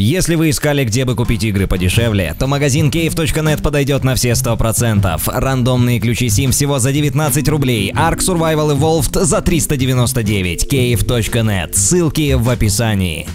Если вы искали, где бы купить игры подешевле, то магазин KEEV.NET подойдет на все 100%. Рандомные ключи Сим всего за 19 рублей, ARK: Survival Evolved за 399, KEEV.NET, ссылки в описании.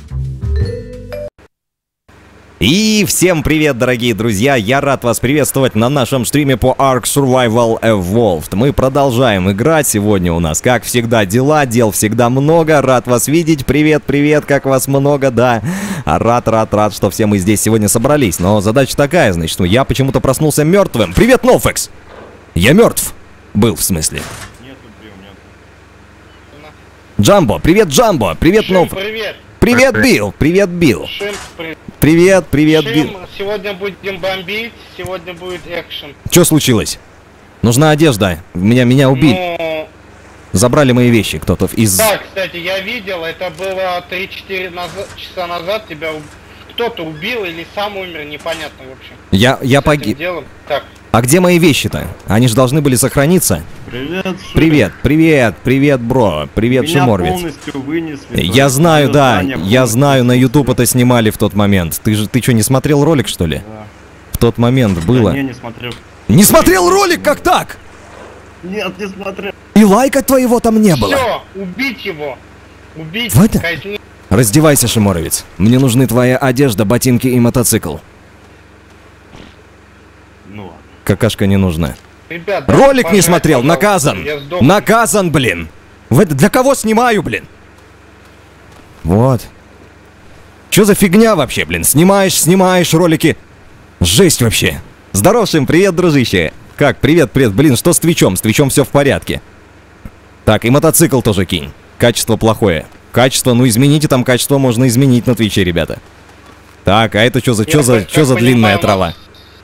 И всем привет, дорогие друзья! Я рад вас приветствовать на нашем стриме по ARK Survival Evolved. Мы продолжаем играть. Сегодня у нас, как всегда, дела, дел всегда много. Рад вас видеть. Привет, привет, как вас много, да. Рад, что все мы здесь сегодня собрались. Но задача такая, значит, я почему-то проснулся мертвым. Привет, Нофекс! Я мертв. Был, в смысле. Нет, убил, нет. Джамбо, привет, Джамбо! Привет, Нофекс! Привет! Привет, Билл! Привет, Билл! Привет, привет, Билл! Сегодня будем бомбить, сегодня будет экшен. Что случилось? Нужна одежда. Меня убили. Но... Забрали мои вещи кто-то из... Да, кстати, я видел, это было 3-4 часа назад, тебя кто-то убил или сам умер, непонятно вообще. Я погиб. Так. А где мои вещи-то? Они же должны были сохраниться. Привет, привет, бро. Привет, Шиморовец. Я знаю, да. Я знаю, на YouTube это снимали в тот момент. Ты что, не смотрел ролик, что ли? Да. В тот момент было. Да, не смотрел. Не смотрел ролик, как так? Нет, не смотрел. И лайка твоего там не было. Все, убить его. Убить. Вот. Раздевайся, Шиморовец. Мне нужны твоя одежда, ботинки и мотоцикл. Ну ладно. Какашка не нужна. Ребят, ролик не смотрел, наказан! Наказан, блин! Для кого снимаю, блин? Вот. Чё за фигня вообще, блин? Снимаешь ролики. Жесть вообще. Здоров, Шим, привет, дружище. Как, привет, блин, что с твичом? С твичом все в порядке. Так, и мотоцикл тоже кинь. Качество плохое. Качество, ну измените, там качество можно изменить на твиче, ребята. Так, а это чё за длинная трава?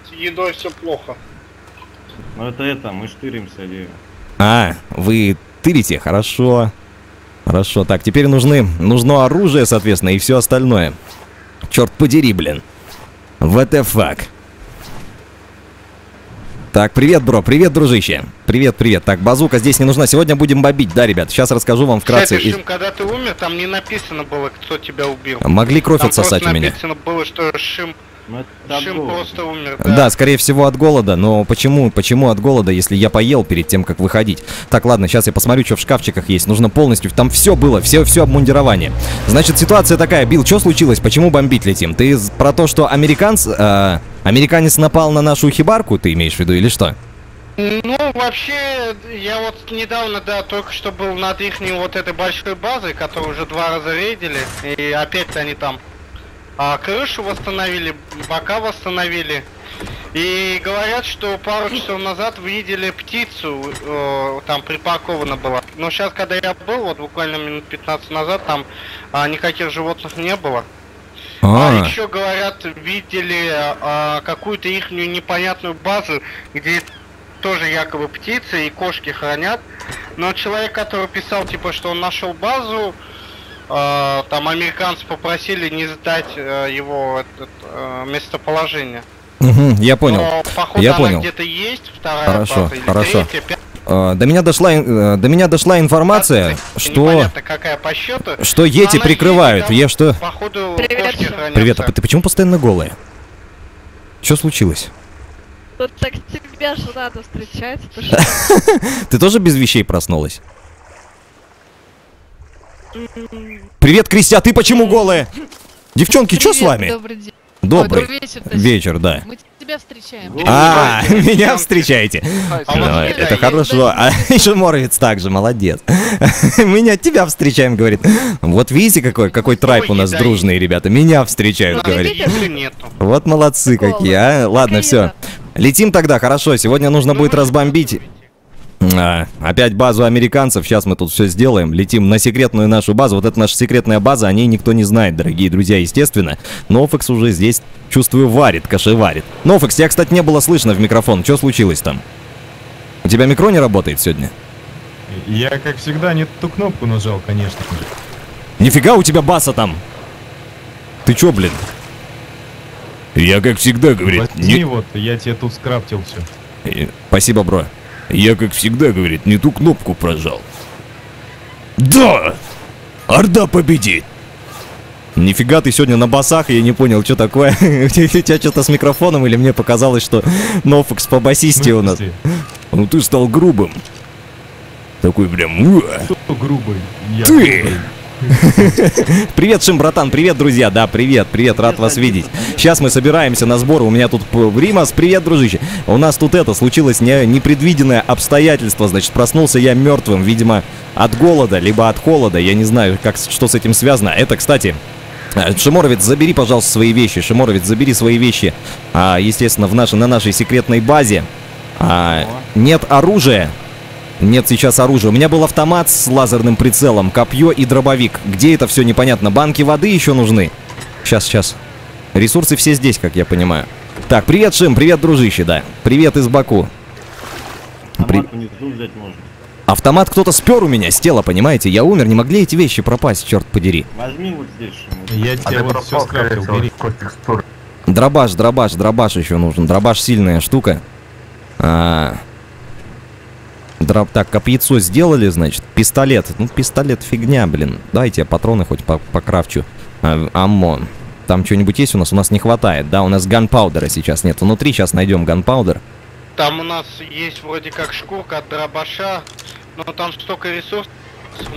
С едой все плохо. Ну это, мы штыримся, дерево. А, вы тырите, хорошо. Хорошо, так, теперь нужно оружие, соответственно, и все остальное. Черт подери, блин. What the fuck. Так, привет, бро, привет, дружище. Привет. Так, базука здесь не нужна, сегодня будем бомбить, да, ребят? Сейчас расскажу вам вкратце. Кстати, Шим, когда ты умер, там не написано было, кто тебя убил. Могли кровь отсосать у меня. Написано было, что Шим просто умер, да. Да, скорее всего от голода, но почему от голода, если я поел перед тем, как выходить? Так, ладно, сейчас я посмотрю, что в шкафчиках есть. Нужно полностью, там все было, все обмундирование. Значит, ситуация такая, Билл, что случилось? Почему бомбить летим? Ты про то, что американец напал на нашу хибарку, ты имеешь в виду, или что? Ну, вообще, я вот недавно, да, только что был над их этой большой базой, которую уже 2 раза рейдили, и опять они там. А крышу восстановили, бока восстановили. И говорят, что пару часов назад видели птицу, там припаркована была. Но сейчас, когда я был, вот буквально минут 15 назад, там никаких животных не было. А еще, говорят, видели какую-то их непонятную базу, где тоже якобы птицы и кошки хранят. Но человек, который писал, типа, что он нашел базу, там американцы попросили не сдать его местоположение. Угу, я понял. Но, походу, я понял. Где-то есть вторая база, или третья, пятая. До меня дошла информация, непонятно, какая по счету, что Йети прикрывают. Там, я что? Походу, привет, а ты почему постоянно голая? Что случилось? Вот так тебя же надо встречать. Ты тоже без вещей проснулась? Привет, Кристиан, ты почему голая? Девчонки, привет, что с вами? Добрый день. Добрый вечер, да. Мы тебя встречаем. А, меня встречаете. Это хорошо. А Шиморовец также, молодец. Меня, тебя встречаем, говорит. Вот видите, какой трайп у нас дружный, ребята. Меня встречают, говорит. Вот молодцы какие, а. Ладно, все. Летим тогда, хорошо. Сегодня нужно будет разбомбить... опять базу американцев, сейчас мы тут все сделаем. Летим на секретную нашу базу. Вот это наша секретная база, о ней никто не знает, дорогие друзья, естественно. Нофекс уже здесь, чувствую, варит, кашеварит. Нофекс, я, кстати, не было слышно в микрофон. Что случилось там? У тебя микро не работает сегодня? Я, как всегда, не ту кнопку нажал, конечно. Нифига у тебя баса там. Ты чё, блин? Я, как всегда, говорит. Возьми, вот, я тебе тут скрафтил все. Спасибо, бро. Я, как всегда, говорит, не ту кнопку прожал. Да! Орда победит! Нифига ты сегодня на басах, я не понял, что такое. У тебя что-то с микрофоном, или мне показалось, что Нофекс по басисте у нас. Ну ты стал грубым. Такой прям... грубый? Ты! Привет, Шим, братан, привет, друзья. Да, привет, привет, рад вас видеть. Сейчас мы собираемся на сбор. У меня тут Римас, привет, дружище. У нас тут это, случилось непредвиденное обстоятельство. Значит, проснулся я мертвым, видимо, от голода, либо от холода. Я не знаю, как, что с этим связано. Это, кстати... Шиморовец, забери, пожалуйста, свои вещи. Шиморовец, забери свои вещи. Естественно, на нашей секретной базе. Нет оружия. Нет сейчас оружия. У меня был автомат с лазерным прицелом, копье и дробовик. Где это все непонятно? Банки воды еще нужны. Сейчас, сейчас. Ресурсы все здесь, как я понимаю. Так, привет, Шим, привет, дружище, да. Привет из Баку. Автомат кто-то спер у меня с тела, понимаете? Я умер, не могли эти вещи пропасть, черт подери. Возьми вот здесь. Я тебе вот все скрафтил, бери. Дробаш, дробаш, дробаш еще нужен. Дробаш сильная штука. Так, копьецо сделали, значит. Пистолет. Ну, пистолет фигня, блин. Дайте я патроны хоть покрафчу. Аммон. Там что-нибудь есть у нас? У нас не хватает. Да, у нас ганпаудера сейчас нет. Внутри сейчас найдем ганпаудер. Там у нас есть вроде как шкурка от дробаша. Но там столько ресурсов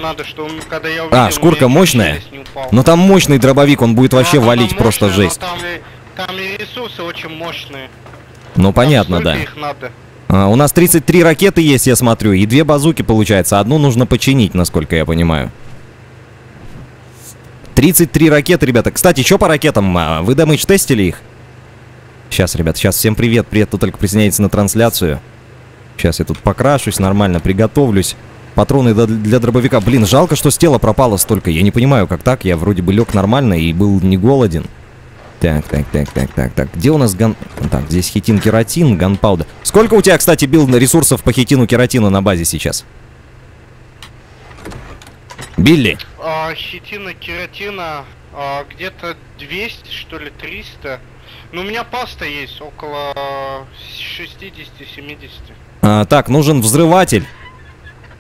надо, что когда я увидел, шкурка мощная. Но там мощный дробовик, он будет вообще валить просто мощная, жесть. Там и ресурсы очень мощные. Ну там понятно, да. Их надо. У нас 33 ракеты есть, я смотрю, и 2 базуки получается. Одну нужно починить, насколько я понимаю. 33 ракеты, ребята. Кстати, что по ракетам? Вы дамыч тестили их? Сейчас, ребят, сейчас всем привет, привет, кто только присоединяется на трансляцию. Сейчас я тут покрашусь нормально, приготовлюсь. Патроны для дробовика. Блин, жалко, что с тела пропало столько. Я не понимаю, как так. Я вроде бы лег нормально и был не голоден. Так, так, так, так, так, так. Где у нас ган... Так, здесь хитин, кератин, ганпауда. Сколько у тебя, кстати, Билл, ресурсов по хитину, кератину на базе сейчас? Билли. Хитина, кератина где-то 200, что ли, 300. Ну, у меня паста есть, около 60-70. Так, нужен взрыватель.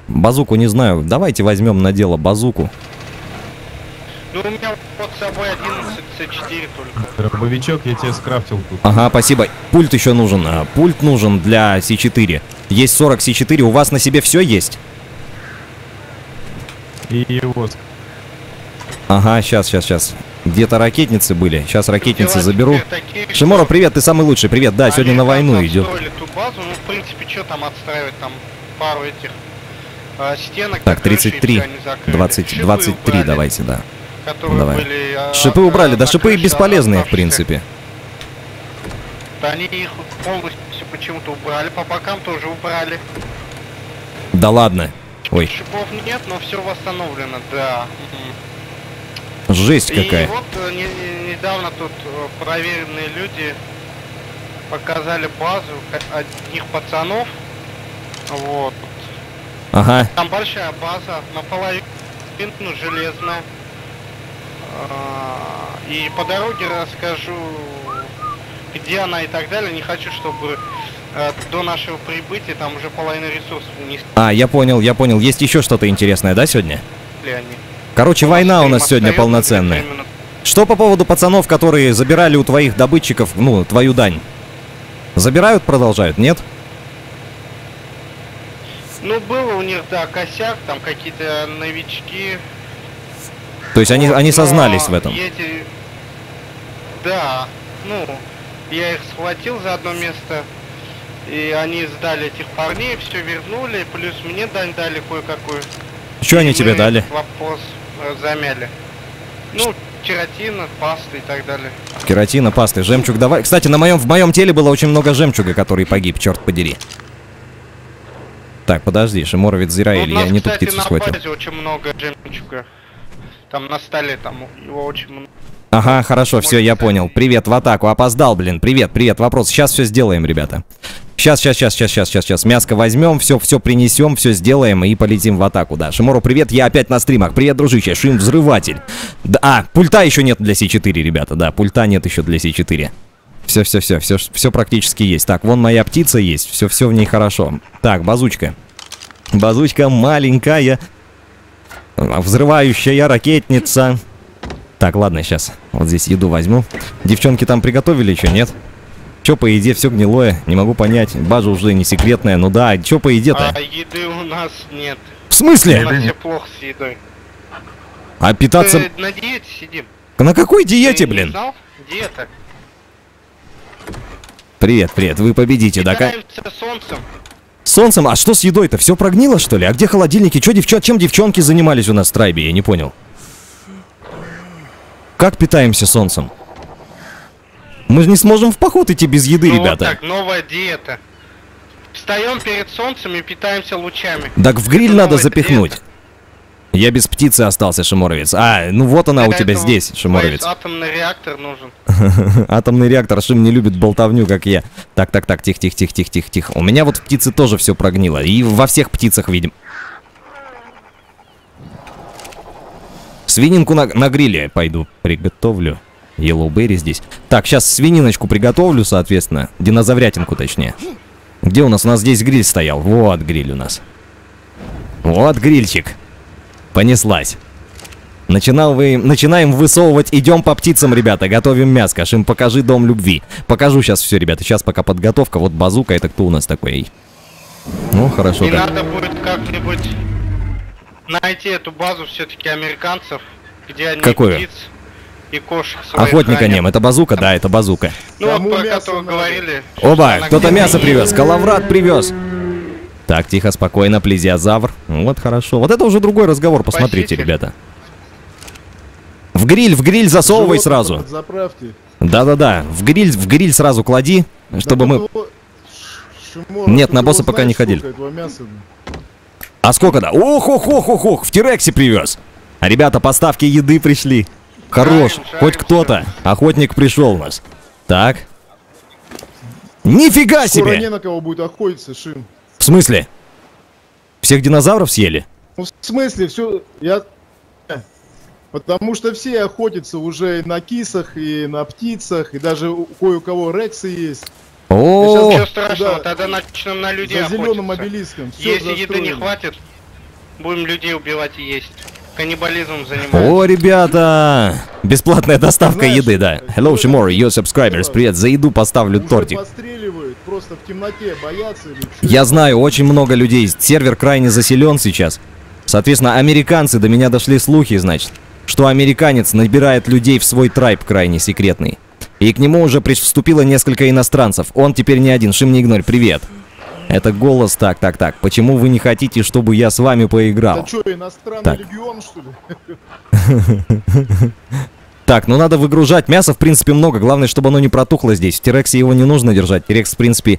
Базуку не знаю. Давайте возьмем на дело базуку. Ну, у меня под собой 11C4 только. Дробовичок я тебе скрафтил тут. Ага, спасибо. Пульт еще нужен. Пульт нужен для C4. Есть 40 C4. У вас на себе все есть? И вот. Ага, сейчас, сейчас, сейчас. Где-то ракетницы были. Сейчас ракетницы заберу. Шиморо, привет, ты самый лучший. Привет, да, сегодня на войну идет. Ту базу. Ну, в принципе, что там отстраивать? Там пару этих... стенок, так, 33, 20, 23, убрали, давайте, да. Давай. Были, шипы убрали, да шипы бесполезные, в принципе. Да они их полностью почему-то убрали, по бокам тоже убрали. Да ладно. Ой. Шипов нет, но все восстановлено, да. Жесть какая. И вот недавно тут проверенные люди показали базу одних пацанов, вот. Ага. Там большая база, наполовину железная. И по дороге расскажу, где она и так далее. Не хочу, чтобы до нашего прибытия там уже половина ресурсов не... я понял, я понял. Есть еще что-то интересное, да, сегодня? Короче, война у нас сегодня полноценная. Что по поводу пацанов, которые забирали у твоих добытчиков, ну, твою дань? Забирают, продолжают, нет? Ну, было у них, да, косяк, там какие-то новички. То есть они, вот, они сознались в этом? Эти... Да, ну, я их схватил за одно место, и они сдали этих парней, все вернули, плюс мне дань дали кое-какую. Что они тебе дали? Вопрос замяли. Ну, кератина, пасты и так далее. Кератина, пасты, жемчуг давай. Кстати, в моем теле было очень много жемчуга, который погиб, черт подери. Так, подожди, Шиморовец Зираэль, я не ту птицу схватил. У нас, кстати, на базе очень много жемчуга. Там на столе, там его очень много. Ага, хорошо, все, я понял. Привет, в атаку, опоздал, блин, привет, привет, вопрос. Сейчас все сделаем, ребята. Сейчас, сейчас, сейчас, сейчас, сейчас, сейчас, сейчас. Мяско возьмем, все принесем, все сделаем и полетим в атаку, да. Шиморо, привет, я опять на стримах. Привет, дружище, Шим-взрыватель. Да, пульта еще нет для C4, ребята, да, пульта нет еще для C4. Все практически есть. Так, вон моя птица есть, все в ней хорошо. Так, базучка. Базучка маленькая, взрывающая ракетница. Так, ладно, сейчас вот здесь еду возьму. Девчонки там приготовили, что нет? Че по еде, все гнилое, не могу понять. База уже не секретная, ну да, че по еде-то? А еды у нас нет. В смысле? У нас все плохо с едой. А питаться... На диете сидим. На какой диете, блин? Ты знал? Диета. Привет, привет, вы победите, да? Питаемся солнцем. Солнцем? А что с едой-то? Все прогнило, что ли? А где холодильники? Че, чем девчонки занимались у нас в трайбе? Я не понял. Как питаемся солнцем? Мы же не сможем в поход идти без еды, ну, ребята. Вот так, новая диета. Встаем перед солнцем и питаемся лучами. Так в гриль это надо запихнуть. Диета. Я без птицы остался, Шиморовец. А, ну вот она у тебя здесь, Шиморовец. Атомный реактор нужен. Атомный реактор. Шим не любит болтовню, как я. Так, так, так, тихо. У меня вот в птице тоже все прогнило. И во всех птицах, видим. Свининку на гриле пойду приготовлю. Yellowberry здесь. Так, сейчас свининочку приготовлю, соответственно. Динозаврятинку, точнее. Где у нас? У нас здесь гриль стоял. Вот гриль у нас. Вот грильчик. Понеслась. Начинаем высовывать. Идем по птицам, ребята. Готовим мяско. Шим, покажи дом любви. Покажу сейчас все, ребята. Сейчас пока подготовка. Вот базука. Это кто у нас такой? Ну, хорошо. И так надо будет как-нибудь найти эту базу все-таки американцев, где они какую? Птиц и кошек своих охотника нем. Это базука? Да, это базука. Ну, вот про которого говорили. Оба, кто-то мясо привез. Коловрат привез. Так, тихо, спокойно, плезиозавр. Вот хорошо. Вот это уже другой разговор, посмотрите, ребята. В гриль засовывай сразу. Да-да-да, в гриль сразу клади, чтобы мы... Нет, на босса пока не ходили. А сколько, да? Ох-ох-ох-ох-ох, в Тирексе привез. А ребята, поставки еды пришли. Хорош, хоть кто-то. Охотник пришел у нас. Так. Нифига себе! Скоро не на кого будет охотиться, Шим. В смысле? Всех динозавров съели? Ну, в смысле, все. Я. Потому что все охотятся уже и на кисах, и на птицах, и даже кое-у-кого рексы есть. О, ничего страшного, тогда начнем на людей охотиться. За зеленым обелиском. Если еды не хватит, будем людей убивать и есть. Каннибализмом занимаемся. О, ребята! Бесплатная доставка еды, да. Hello, Shimoro, your subscribers. Привет, за еду поставлю тортик. Просто в темноте боятся или что? Я знаю, очень много людей. Сервер крайне заселен сейчас. Соответственно, американцы, до меня дошли слухи, значит, что американец набирает людей в свой трайб крайне секретный. И к нему уже вступило несколько иностранцев. Он теперь не один. Шим, не игнорь, привет. Это голос, так, так, так. Почему вы не хотите, чтобы я с вами поиграл? Это что, иностранный легион, что ли? Так, ну надо выгружать. Мяса, в принципе, много. Главное, чтобы оно не протухло здесь. В Тирексе его не нужно держать. Тирекс, в принципе,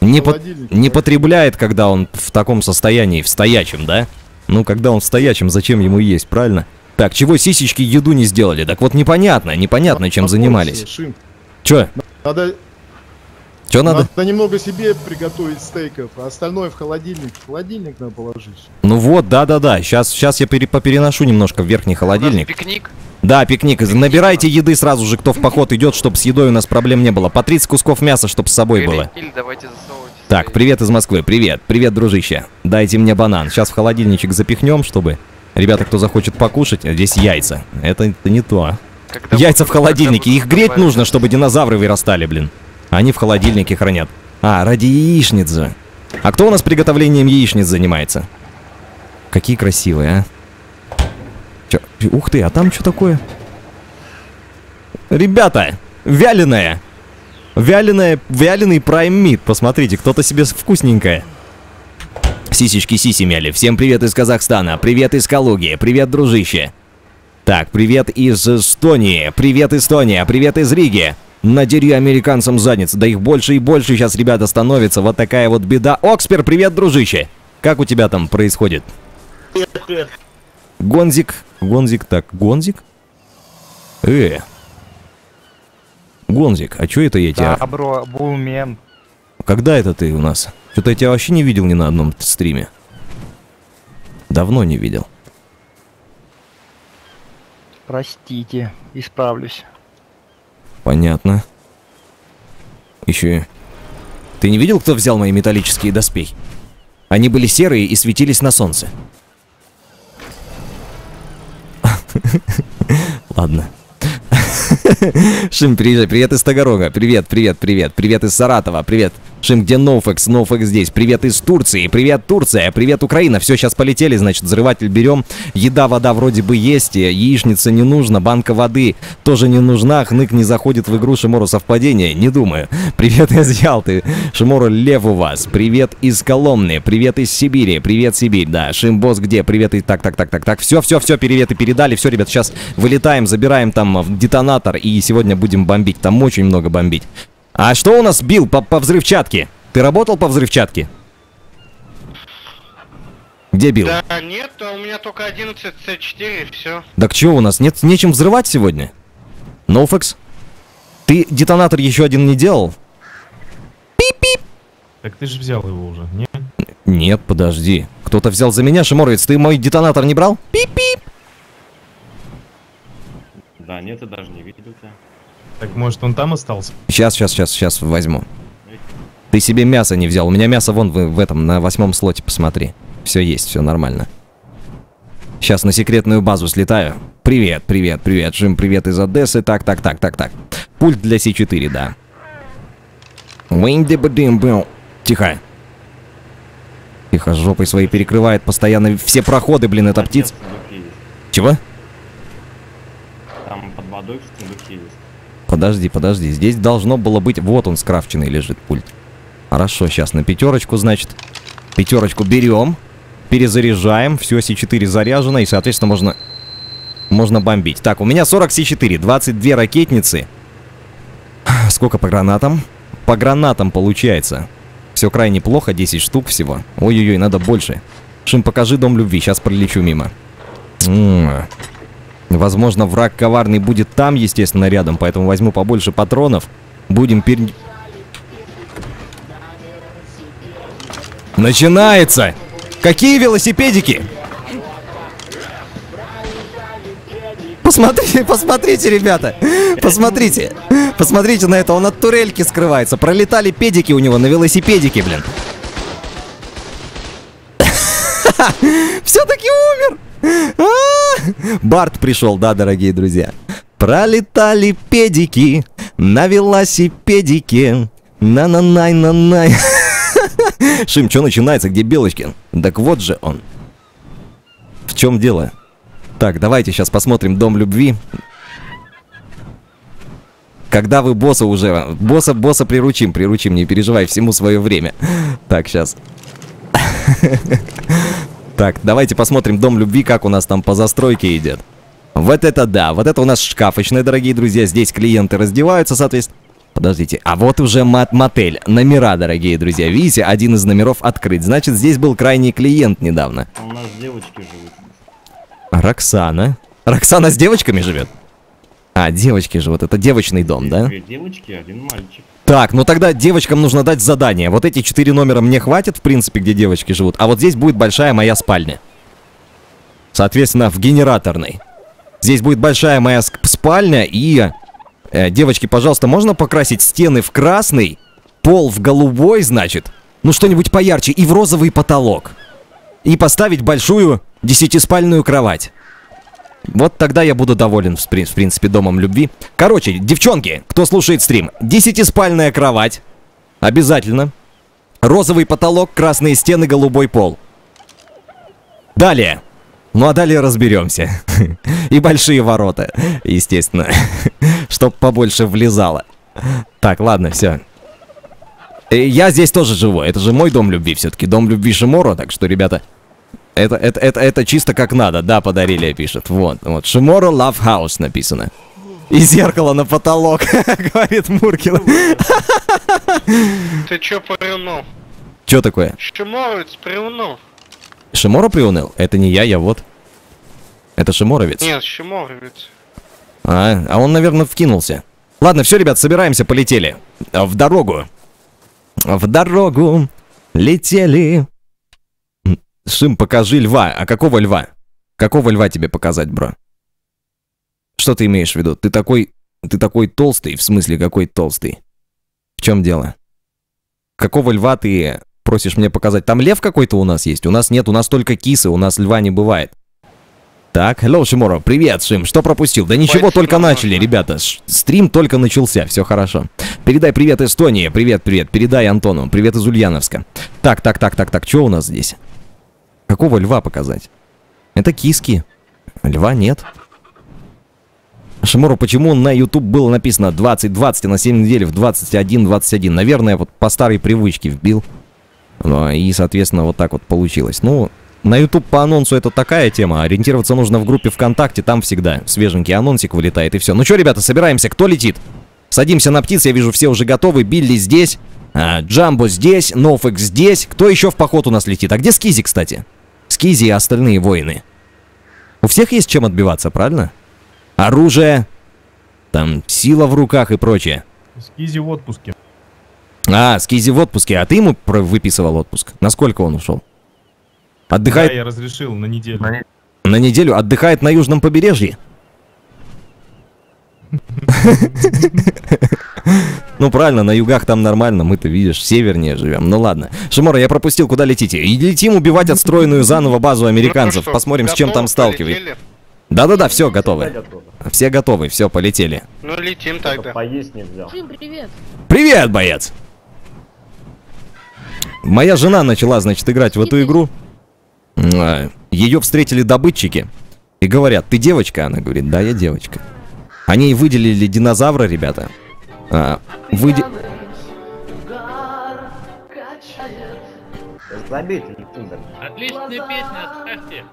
не потребляет, когда он в таком состоянии, в стоячем, да? Ну, когда он в стоячем, зачем ему есть, правильно? Так, чего сисечки еду не сделали? Так вот непонятно, чем занимались. Че? Надо немного себе приготовить стейков, а остальное в холодильник. В холодильник надо положить. Ну вот, да-да-да. Сейчас я попереношу немножко в верхний холодильник. Пикник? Да, пикник. Набирайте еды сразу же, кто в поход идет, чтобы с едой у нас проблем не было. По 30 кусков мяса, чтобы с собой было. Так, привет из Москвы. Привет. Привет, дружище. Дайте мне банан. Сейчас в холодильничек запихнем, чтобы... Ребята, кто захочет покушать, здесь яйца. Это не то. Яйца в холодильнике. Их греть нужно, чтобы динозавры вырастали, блин. Они в холодильнике хранят. А, ради яичницы. А кто у нас приготовлением яичниц занимается? Какие красивые, а? Че? Ух ты, а там что такое? Ребята, вяленое. Вяленый прайм-мид. Посмотрите, кто-то себе вкусненькое. Сисечки сиси мяли. Всем привет из Казахстана. Привет из Калуги. Привет, дружище. Так, привет из Эстонии. Привет, Эстония. Привет из Риги. Надери американцам задницы, да их больше и больше сейчас, ребята, становится. Вот такая вот беда. Окспер, привет, дружище. Как у тебя там происходит? Привет, привет. Гонзик, так, Гонзик? Гонзик, а чё это я тебя... Добро, бумен. Когда это ты у нас? Что-то я тебя вообще не видел ни на одном стриме. Давно не видел. Простите, исправлюсь. Понятно. Еще. Ты не видел, кто взял мои металлические доспехи? Они были серые и светились на солнце. Ладно. Шим, приезжай. Привет из Таганрога. Привет, привет, привет. Привет из Саратова. Привет. Шим, где Нофекс? Нофекс здесь. Привет из Турции. Привет, Турция. Привет, Украина. Все, сейчас полетели, значит, взрыватель берем. Еда, вода вроде бы есть. Яичница не нужна. Банка воды тоже не нужна. Хнык не заходит в игру. Шиморо, совпадение? Не думаю. Привет из Ялты. Шиморо, лев у вас. Привет из Коломны. Привет из Сибири. Привет, Сибирь. Да, Шимбос где? Привет и так. Все, приветы передали. Все, ребят, сейчас вылетаем, забираем там детонатор. И сегодня будем бомбить. Там очень много бомбить. А что у нас, Билл, по взрывчатке? Ты работал по взрывчатке? Где Билл? Да нет, у меня только 11 C4 и все. Так чего у нас? Нет, нечем взрывать сегодня? Нофекс? Ты детонатор еще один не делал? Пип-пип! Так ты же взял его уже, нет? Нет, подожди. Кто-то взял за меня, Шиморовец, ты мой детонатор не брал? Пип-пип! Да нет, ты даже не видел тебя. Так, может, он там остался? Сейчас возьму. Ты себе мясо не взял. У меня мясо вон в этом, на 8-м слоте, посмотри. Все есть, все нормально. Сейчас на секретную базу слетаю. Привет, привет, привет. Жим, привет из Одессы. Так. Пульт для С4, да. Тихо. Тихо, жопой своей перекрывает постоянно все проходы, блин, эта птица. Чего? Там под водой в сундуке есть. Подожди, здесь должно было быть... Вот он, скрафченный лежит пульт. Хорошо, сейчас на 5-ку, значит. 5-ку берем, перезаряжаем, все, С4 заряжено, и, соответственно, можно бомбить. Так, у меня 40 С4, 22 ракетницы. Сколько по гранатам? По гранатам получается. Все крайне плохо, 10 штук всего. Ой-ой-ой, надо больше. Шим, покажи дом любви, сейчас пролечу мимо. Возможно, враг коварный будет там, естественно, рядом, поэтому возьму побольше патронов. Будем Начинается! Какие велосипедики? Посмотрите, ребята! Посмотрите на это, он от турельки скрывается. Пролетали педики у него на велосипедике, блин. Все-таки умер! Барт пришел, да, дорогие друзья. Пролетали педики на велосипедике. На-на-най-на-най. Шим, что начинается? Где Белочкин? Так вот же он. В чем дело? Так, давайте сейчас посмотрим дом любви. Когда вы босса уже... Босса приручим, не переживай, всему свое время. Так, сейчас. Так, давайте посмотрим дом любви, как у нас там по застройке идет. Вот это да, вот это у нас шкафочная, дорогие друзья. Здесь клиенты раздеваются, соответственно. Подождите, а вот уже мотель. Номера, дорогие друзья. Видите, один из номеров открыт. Значит, здесь был крайний клиент недавно. У нас девочки живут. Роксана. Роксана с девочками живет? А, девочки живут. Это девочный дом, да? Две девочки, один мальчик. Так, ну тогда девочкам нужно дать задание. Вот эти 4 номера мне хватит, в принципе, где девочки живут. А вот здесь будет большая моя спальня. Соответственно, в генераторной. Здесь будет большая моя спальня. И, девочки, пожалуйста, можно покрасить стены в красный, пол в голубой, значит. Ну, что-нибудь поярче. И в розовый потолок. И поставить большую 10-спальную кровать. Вот тогда я буду доволен, в принципе, домом любви. Короче, девчонки, кто слушает стрим, 10-спальная кровать. Обязательно. Розовый потолок, красные стены, голубой пол. Далее. Ну а далее разберемся. И большие ворота, естественно. Чтоб побольше влезало. Так, ладно, все. Я здесь тоже живу. Это же мой дом любви все-таки. Дом любви Шиморо, так что, ребята... Это чисто как надо, да, подарили, пишет. Вот, Шиморо Love House написано. И зеркало на потолок, говорит Муркин. Ты чё приунул? Чё такое? Шиморовец приунул. Шиморо приуныл? Это не я вот. Это Шиморовец. Нет, Шиморовец. А он, наверное, вкинулся. Ладно, все, ребят, собираемся, полетели. В дорогу. В дорогу летели. Шим, покажи льва. А какого льва? Какого льва тебе показать, бро? Что ты имеешь в виду? Ты такой толстый? В смысле, какой толстый? В чем дело? Какого льва ты просишь мне показать? Там лев какой-то у нас есть? У нас нет, у нас только кисы, у нас льва не бывает. Так, hello, Шиморо, привет, Шим, что пропустил? Да ничего, Шиморо, только начали, ребята, стрим только начался, все хорошо. Передай привет Эстонии, привет, передай Антону, привет из Ульяновска. Так, что у нас здесь? Какого льва показать? Это киски, льва нет. Шиморо, почему на YouTube было написано 20-20, на 7 недель в 21-21? Наверное, вот по старой привычке вбил, и, соответственно, вот так вот получилось, ну... На YouTube по анонсу это такая тема, ориентироваться нужно в группе ВКонтакте, там всегда свеженький анонсик вылетает и все. Ну что, ребята, собираемся, кто летит? Садимся на птиц, я вижу, все уже готовы, Билли здесь, Джамбо здесь, Nofex здесь, кто еще в поход у нас летит? А где Скизи, кстати? Скизи и остальные воины. У всех есть чем отбиваться, правильно? Оружие, там сила в руках и прочее. Скизи в отпуске. А, Скизи в отпуске, а ты ему выписывал отпуск? Насколько он ушел? Отдыхает... Да, я разрешил на неделю. На неделю? Отдыхает на южном побережье? Ну правильно, на югах там нормально, мы-то, видишь, севернее живем. Ну ладно. Шиморо, я пропустил, куда летите? И летим убивать отстроенную заново базу американцев. Посмотрим, с чем там сталкиваем. Да-да-да, все, готовы. Все готовы, все, полетели. Ну летим тогда. Поесть не взял. Привет. Привет, боец! Моя жена начала, значит, играть в эту игру. Ее встретили добытчики и говорят: ты девочка? Она говорит: да, я девочка. Они выделили динозавра, ребята. Отличная песня, отставьте.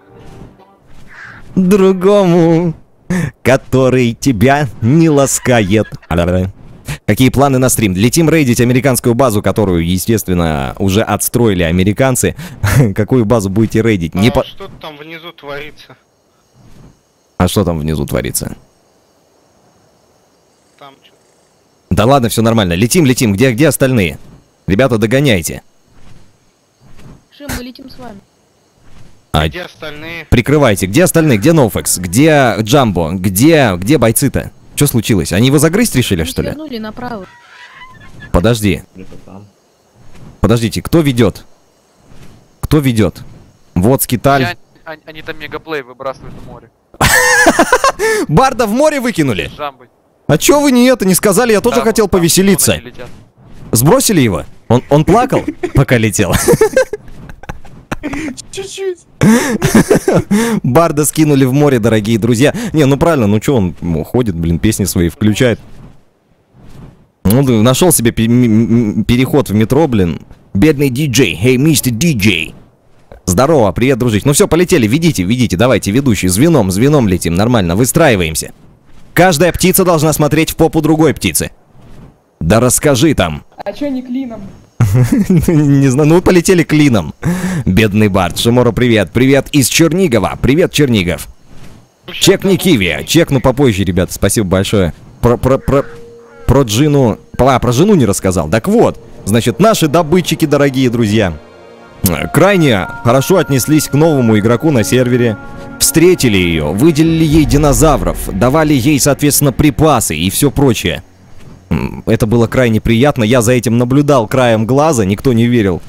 Другому, который тебя не ласкает. Какие планы на стрим? Летим рейдить американскую базу, которую, естественно, уже отстроили американцы. Какую базу будете рейдить? А что там внизу творится? А что там внизу творится? Там что? Да ладно, все нормально. Летим. Где остальные? Ребята, догоняйте. Шим, мы летим с вами. Где остальные? Прикрывайте. Где остальные? Где Nofex? Где Джамбо? Где бойцы-то? Что случилось? Они его загрызть решили, что ли? Направо. Подожди. Подождите, кто ведет? Кто ведет? Вот скиталь. Они там мегаплей выбрасывают в море. Барда в море выкинули? А чё вы не это не сказали? Я тоже хотел повеселиться. Сбросили его? Он плакал, пока летел? Чуть-чуть. Барда скинули в море, дорогие друзья. Не, ну правильно, ну что, он уходит, блин, песни свои включает. Ну, нашел себе переход в метро, блин. Бедный диджей, hey, мистер диджей. Здорово, привет, дружище. Ну все, полетели, ведите, давайте, ведущий. Звеном летим, нормально, выстраиваемся. Каждая птица должна смотреть в попу другой птицы. Да расскажи там. А чё не клином? Не знаю, ну полетели клином. Бедный Барт. Шиморо, привет. Привет из Чернигова. Привет, Чернигов. Чекни Киви. Чекну попозже, ребята. Спасибо большое. Про Джину... Про жену не рассказал. Так вот. Значит, наши добытчики, дорогие друзья, крайне хорошо отнеслись к новому игроку на сервере. Встретили ее, выделили ей динозавров, давали ей, соответственно, припасы и все прочее. Это было крайне приятно, я за этим наблюдал краем глаза, никто не верил.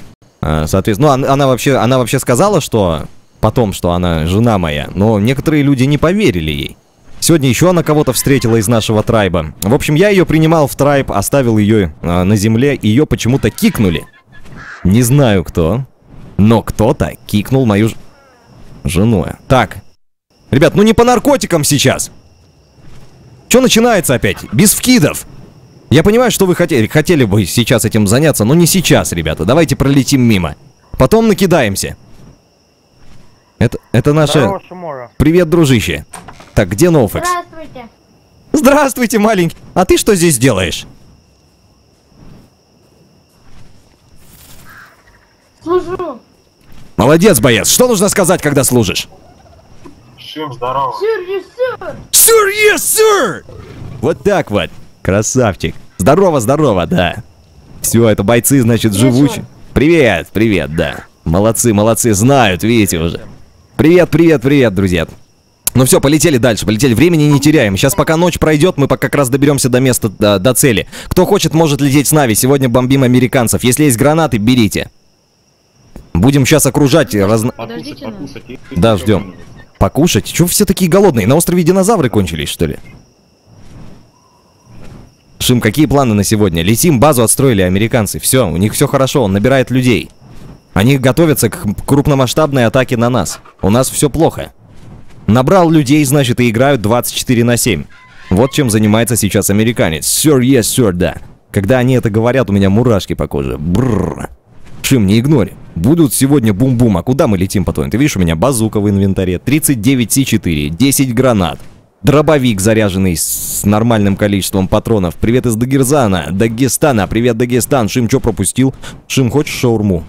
Соответственно, ну, она вообще сказала, что потом, что она жена моя, но некоторые люди не поверили ей. Сегодня еще она кого-то встретила из нашего трайба. В общем, я ее принимал в трайб, оставил ее на земле, ее почему-то кикнули. Не знаю кто, но кто-то кикнул мою жену. Так, ребят, ну не по наркотикам сейчас. Что начинается опять? Без вкидов. Я понимаю, что вы хотели бы сейчас этим заняться, но не сейчас, ребята. Давайте пролетим мимо. Потом накидаемся. Это наше... Здорово, Шиморо. Привет, дружище. Так, где Nofex? Здравствуйте. Здравствуйте, маленький. А ты что здесь делаешь? Служу. Молодец, боец. Что нужно сказать, когда служишь? Всем здорово. Сюр, yes, sir! Вот так вот. Красавчик. Здорово, да. Все, это бойцы, значит, живучие. Привет, да. Молодцы, знают, видите уже. Привет, друзья. Ну все, полетели дальше. Времени не теряем. Сейчас пока ночь пройдет, мы как раз доберемся до места, до цели. Кто хочет, может лететь с Нави. Сегодня бомбим американцев. Если есть гранаты, берите. Будем сейчас окружать. Подождите, да, ждем. Покушать? Чего все такие голодные? На острове динозавры кончились, что ли? Шим, какие планы на сегодня? Летим, базу отстроили американцы. Все, у них все хорошо, он набирает людей. Они готовятся к крупномасштабной атаке на нас. У нас все плохо. Набрал людей, значит, и играют 24/7. Вот чем занимается сейчас американец. Сэр, yes, сэр, да. Когда они это говорят, у меня мурашки по коже. Бррр. Шим, не игнори. Будут сегодня бум-бум. А куда мы летим потом? Ты видишь, у меня базука в инвентаре. 39 С4, 10 гранат. Дробовик, заряженный с нормальным количеством патронов. Привет из Дагестана. Привет, Дагестан. Шим, что пропустил? Шим, хочешь шаурму?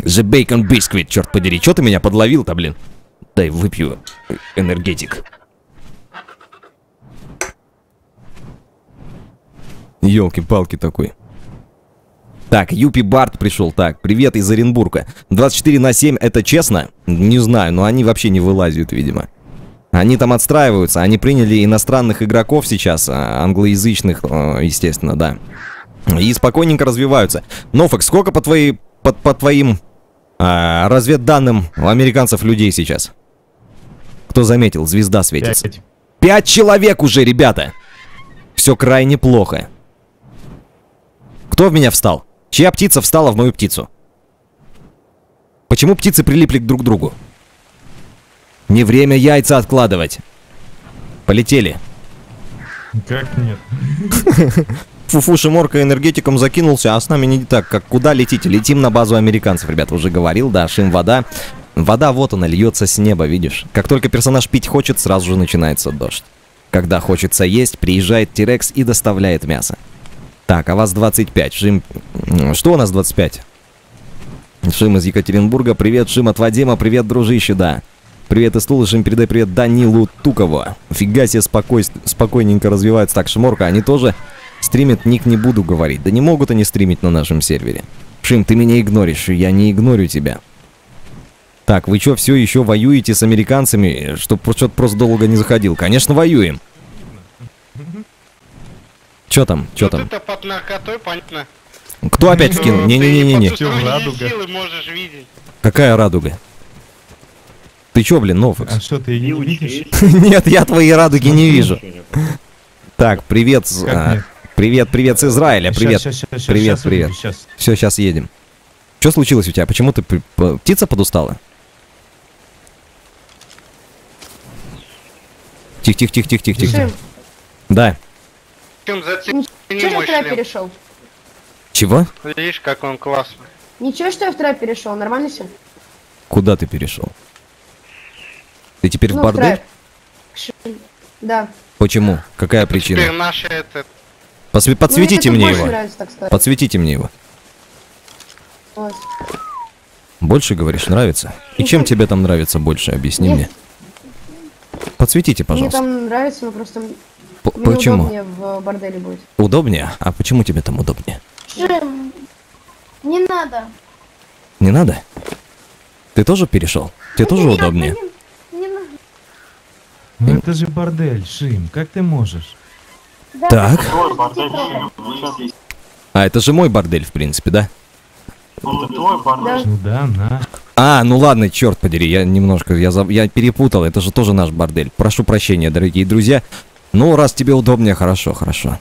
The Bacon Biscuit, черт подери. Че ты меня подловил-то, блин? Дай выпью энергетик. Ёлки-палки такой. Так, Юпи Барт пришел. Так, привет из Оренбурга. 24/7, это честно? Не знаю, но они вообще не вылазят, видимо. Они там отстраиваются, они приняли иностранных игроков сейчас, англоязычных, естественно, да. И спокойненько развиваются. Нофекс, сколько по твоим разведданным у американцев людей сейчас? Кто заметил, звезда светится. 5 человек уже, ребята! Все крайне плохо. Кто в меня встал? Чья птица встала в мою птицу? Почему птицы прилипли друг к другу? Не время яйца откладывать. Полетели. Как нет? Фуфу, Шиморка энергетиком закинулся, а с нами не так. Как куда летите? Летим на базу американцев, ребят. Уже говорил, да, Шим, вода. Вода, вот она, льется с неба, видишь? Как только персонаж пить хочет, сразу же начинается дождь. Когда хочется есть, приезжает Тирекс и доставляет мясо. Так, а вас 25. Шим... Что у нас 25? Шим из Екатеринбурга. Привет, Шим от Вадима. Привет, дружище, да. Привет, Истул, Шим, передай привет Данилу Тукову. Фига себе, спокойненько развиваются. Так, Шиморка, они тоже стримят, ник не буду говорить. Да не могут они стримить на нашем сервере. Шим, ты меня игноришь, я не игнорю тебя. Так, вы чё, все еще воюете с американцами? Чтоб что-то просто долго не заходил. Конечно, воюем. Чё там, чё там? Это под наркотой, понятно. Кто опять вкинул? Не-не-не-не. Какая радуга? Ты чё, блин, Нофекс? А что, ты не увидишь? Нет, я твои радуги не вижу. Так, привет. Привет с Израиля. Привет. Привет. Все, сейчас едем. Что случилось у тебя? Почему ты... Птица подустала? Тихо. Да. Чего я в трап перешел? Чего? Видишь, как он классный. Ничего, что я в трап перешел, нормально все? Куда ты перешел? Ты теперь в бордель? Да. Почему? Какая причина? Теперь наши это... Подсветите мне его. Подсветите мне его. Вот. Больше, говоришь, нравится? И чем тебе там нравится больше? Объясни мне. Подсветите, пожалуйста. Мне там нравится, но просто... Почему? Удобнее в борделе будет. Удобнее? А почему тебе там удобнее? Не надо. Не надо? Ты тоже перешел? Тебе тоже удобнее? Ну это же бордель, Шим, как ты можешь? Так. А это же мой бордель, в принципе, да? Ну, это твой бордель. Да, на. А, ну ладно, черт подери, я немножко, я перепутал, это же тоже наш бордель. Прошу прощения, дорогие друзья. Ну, раз тебе удобнее, хорошо, хорошо.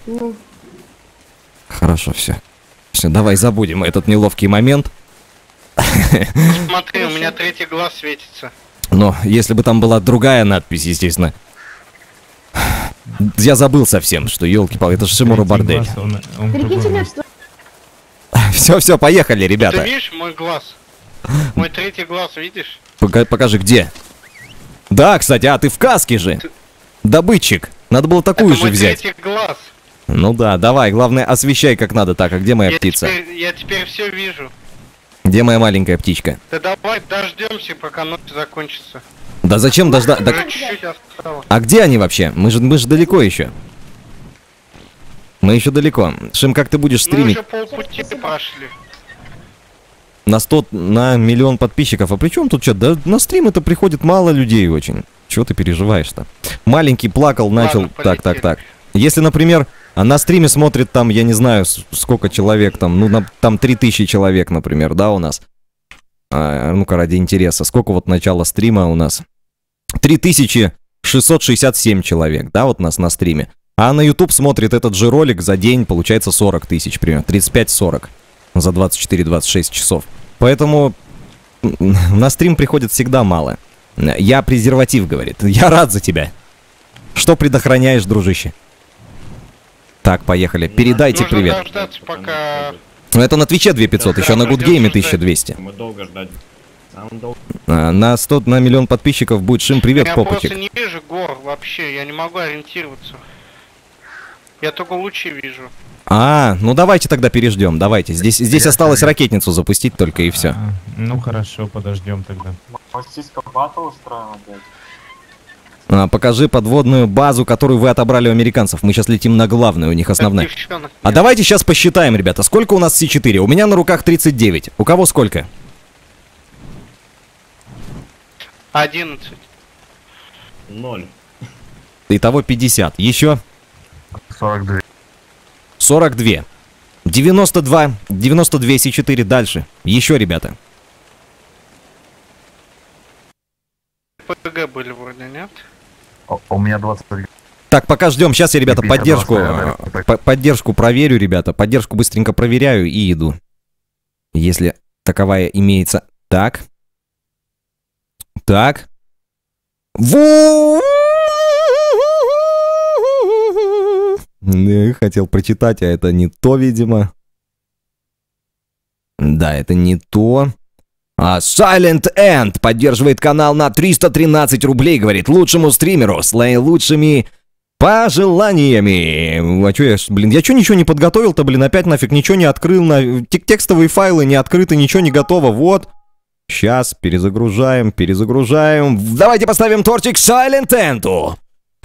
Хорошо, все. Все, давай забудем этот неловкий момент. Смотри, у меня третий глаз светится. Но если бы там была другая надпись, естественно. Я забыл совсем, что елки-палки, это же Шиморо бордель. Все, поехали, ребята. Ты видишь мой глаз? Мой третий глаз, видишь? Покажи, где. Да, кстати, а ты в каске же. Добытчик. Надо было такую же взять. Третий глаз. Ну да, давай, главное, освещай как надо. Так, а где моя птица? Я теперь все вижу. Где моя маленькая птичка? Да давай дождемся, пока ночь закончится. Да зачем дождаться? Да... А где они вообще? Мы же далеко еще. Мы еще далеко. Шим, как ты будешь стримить? Мы уже полпути пошли. На миллион подписчиков. А при чем тут что? Да на стрим это приходит мало людей очень. Чего ты переживаешь-то? Маленький плакал, начал... Ладно, так. Если, например, на стриме смотрит там, я не знаю, сколько человек там, там 3000 человек, например, да, у нас. Ну-ка, ради интереса, сколько вот начала стрима у нас? 3667 человек, да, вот нас на стриме. А на YouTube смотрит этот же ролик за день, получается, 40 тысяч, примерно, 35-40 за 24-26 часов. Поэтому на стрим приходит всегда мало. Я презерватив, говорит. Я рад за тебя. Что предохраняешь, дружище? Так, поехали. Передайте нужно привет. Дождаться, пока... Это на Твиче 2500, да, еще на Гудгейме 1200. Мы долго ждать. На миллион подписчиков будет Шим, привет, я Копотик. Я просто не вижу гор вообще, я не могу ориентироваться. Я только лучи вижу. А, ну давайте тогда переждем, давайте. Здесь осталось ракетницу запустить только и все. Ну хорошо, подождем тогда. Покажи подводную базу, которую вы отобрали у американцев. Мы сейчас летим на главную, у них основная. А давайте сейчас посчитаем, ребята, сколько у нас С4. У меня на руках 39. У кого сколько? 11. 0. Итого 50. Еще? 42. 42. 92. 92 С4. Дальше. Еще, ребята. ПГ были вроде, нет? У меня 23. Так, пока ждем. Сейчас я, ребята, поддержку проверю, ребята. Поддержку быстренько проверяю и иду. Если таковая имеется. Так. Так. Хотел прочитать, а это не то, видимо. Да, это не то. Silent End поддерживает канал на 313 рублей, говорит, лучшему стримеру с лучшими пожеланиями. А чё я, блин, я чё ничего не подготовил-то, блин, опять нафиг ничего не открыл, текстовые файлы не открыты, ничего не готово, вот. Сейчас перезагружаем. Давайте поставим тортик Silent End'у.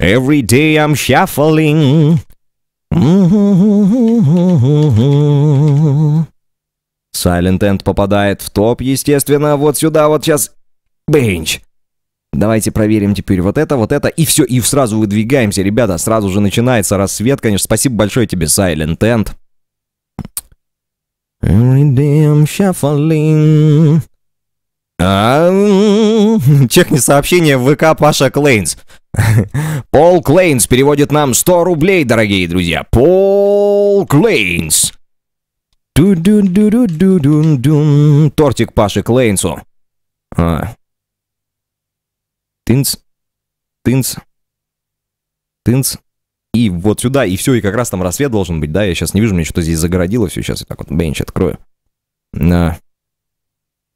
Every day I'm shuffling. Silent End попадает в топ, естественно, вот сюда, вот сейчас. Бенч. Давайте проверим теперь вот это, и все, и сразу выдвигаемся, ребята, сразу же начинается рассвет, конечно, спасибо большое тебе, Silent End. Every day I'm shuffling. Чекни сообщение в ВК Паша Клейнс. Пол Клейнс переводит нам 100 рублей, дорогие друзья. Пол Клейнс. Тортик Паше Клейнсу. Тынц. Тынц. Тынц. И вот сюда, и все, и как раз там рассвет должен быть, да? Я сейчас не вижу, мне что-то здесь загородило. Все, сейчас я так вот бенч открою.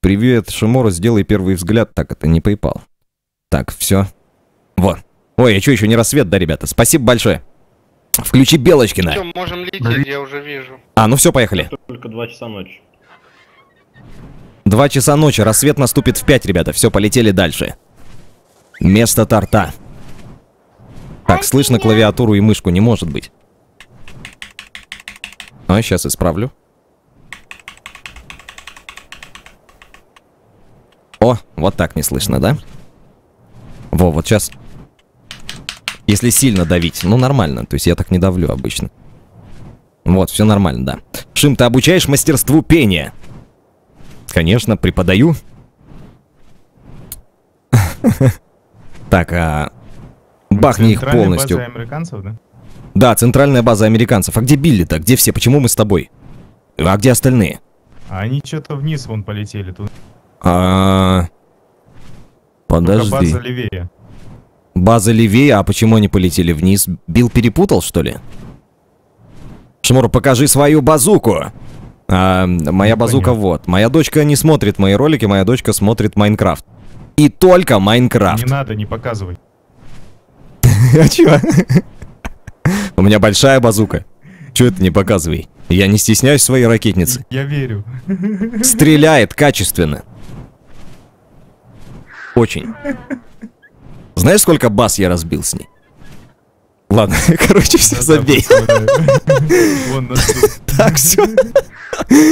Привет, Шиморо, сделай первый взгляд. Так, это не PayPal. Так, все. Вот. Ой, а что, еще не рассвет, да, ребята? Спасибо большое. Включи Белочкина. Все, можем лететь, я уже вижу. А, ну все, поехали. Только 2 часа ночи. 2 часа ночи, рассвет наступит в 5, ребята. Все, полетели дальше. Место торта. Так, слышно клавиатуру и мышку, не может быть. А, сейчас исправлю. О, вот так не слышно, да? Во, вот сейчас. Если сильно давить, ну нормально, то есть я так не давлю обычно. Вот, все нормально, да. Шим, ты обучаешь мастерству пения? Конечно, преподаю. Так, бахни их полностью. Центральная база американцев, да? Да, центральная база американцев. А где Билли-то? Где все? Почему мы с тобой? А где остальные? Они что-то вниз вон полетели тут. Подожди. База левее. База левее, а почему они полетели вниз? Билл перепутал, что ли? Шиморо, покажи свою базуку. Моя базука вот. Моя дочка не смотрит мои ролики, моя дочка смотрит Майнкрафт. И только Майнкрафт. Не надо, не показывай. А чё? У меня большая базука. Чё это не показывай? Я не стесняюсь своей ракетницы. Я верю. Стреляет качественно. Очень. Знаешь, сколько баз я разбил с ней? Ладно, короче, все, забей. Так, все.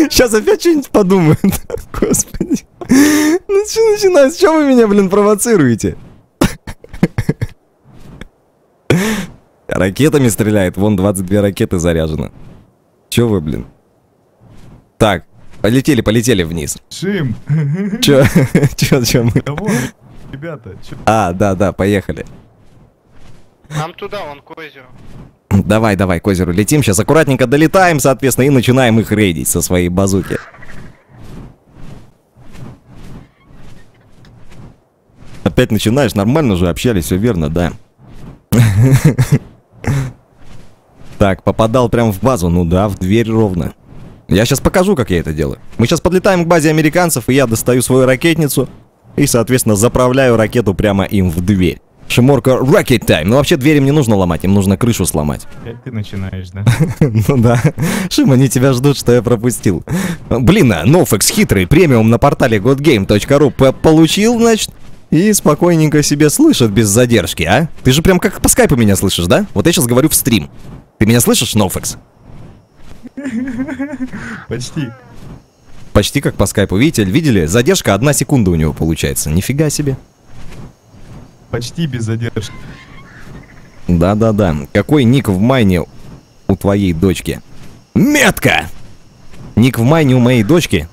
Сейчас опять что-нибудь подумают. Господи. Ну что начинается? Чего вы меня, блин, провоцируете? Ракетами стреляет. Вон 22 ракеты заряжено. Че вы, блин? Так, полетели вниз. Шим. Че мы? ребята. А, да, поехали. Нам туда, вон, к озеру. Давай, к озеру летим. Сейчас аккуратненько долетаем, соответственно, и начинаем их рейдить со своей базуки. Опять начинаешь, нормально же общались, все верно, да. Так, попадал прям в базу, ну да, в дверь ровно. Я сейчас покажу, как я это делаю. Мы сейчас подлетаем к базе американцев, и я достаю свою ракетницу и, соответственно, заправляю ракету прямо им в дверь. Шиморка, rocket time. Ну вообще двери мне нужно ломать, им нужно крышу сломать. Опять ты начинаешь, да? Ну да. Шим, они тебя ждут, что я пропустил. Блин, Nofex хитрый, премиум на портале godgame.ru получил, значит, и спокойненько себе слышит без задержки, а? Ты же прям как по скайпу меня слышишь, да? Вот я сейчас говорю в стрим. Ты меня слышишь, Nofex? Почти. Почти как по скайпу, видели? Задержка 1 секунда у него получается, нифига себе. Почти без задержки. Да. Какой ник в майне у твоей дочки? Метка! Ник в майне у моей дочки?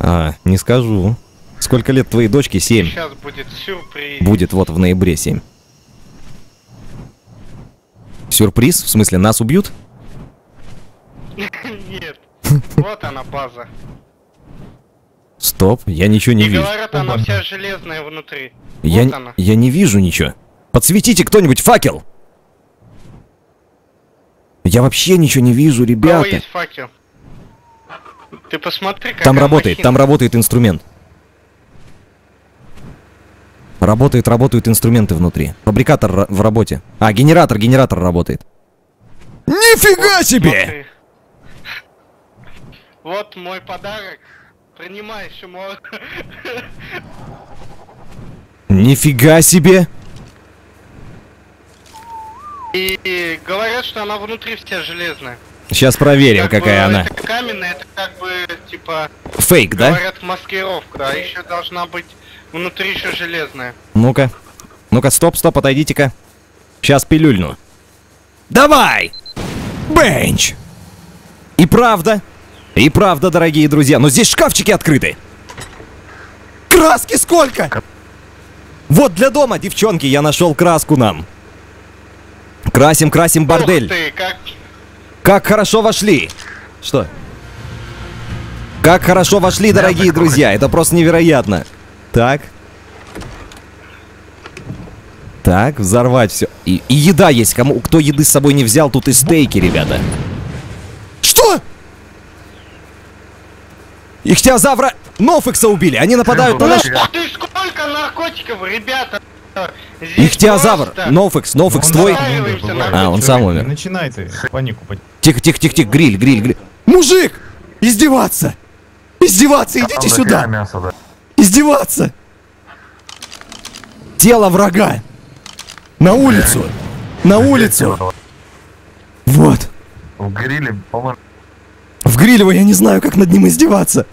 А, не скажу. Сколько лет твоей дочке? 7. Сейчас будет сюрприз. Будет вот в ноябре 7. Сюрприз? В смысле, нас убьют? Нет. Вот она, база. Стоп, я ничего не вижу. Говорят, она вся железная внутри. Я не вижу ничего. Подсветите кто-нибудь факел! Я вообще ничего не вижу, ребята. У кого есть факел? Ты посмотри, как там работает инструмент. Работают инструменты внутри. Фабрикатор в работе. А, генератор работает. Нифига себе! Вот мой подарок. Принимай, Шиморо. Нифига себе! И говорят, что она внутри вся железная. Сейчас проверим, как какая она. Это каменная, это как бы типа... Фейк, говорят, да? Говорят, маскировка, а еще должна быть внутри еще железная. Ну-ка. Ну-ка, стоп, отойдите-ка. Сейчас пилюльну. Давай! Бенч! И правда, дорогие друзья, но здесь шкафчики открыты. Краски сколько? Вот для дома, девчонки, я нашел краску нам. Красим бордель. Ух ты, как хорошо вошли. Что? Как хорошо вошли, дорогие друзья, это просто невероятно. Так, взорвать все. И еда есть, кто еды с собой не взял, тут и стейки, ребята. Что? Ихтиозавра Нофекса убили, они нападают на нас. Ты сколько наркотиков, ребята? Ихтиозавр, Nofex твой. А, он сам умер. Начинай ты, панику. Тихо, гриль. Мужик! Издеваться, идите сюда! Издеваться! Тело врага! На улицу! Вот! В гриле, по-моему. В грилево я не знаю, как над ним издеваться.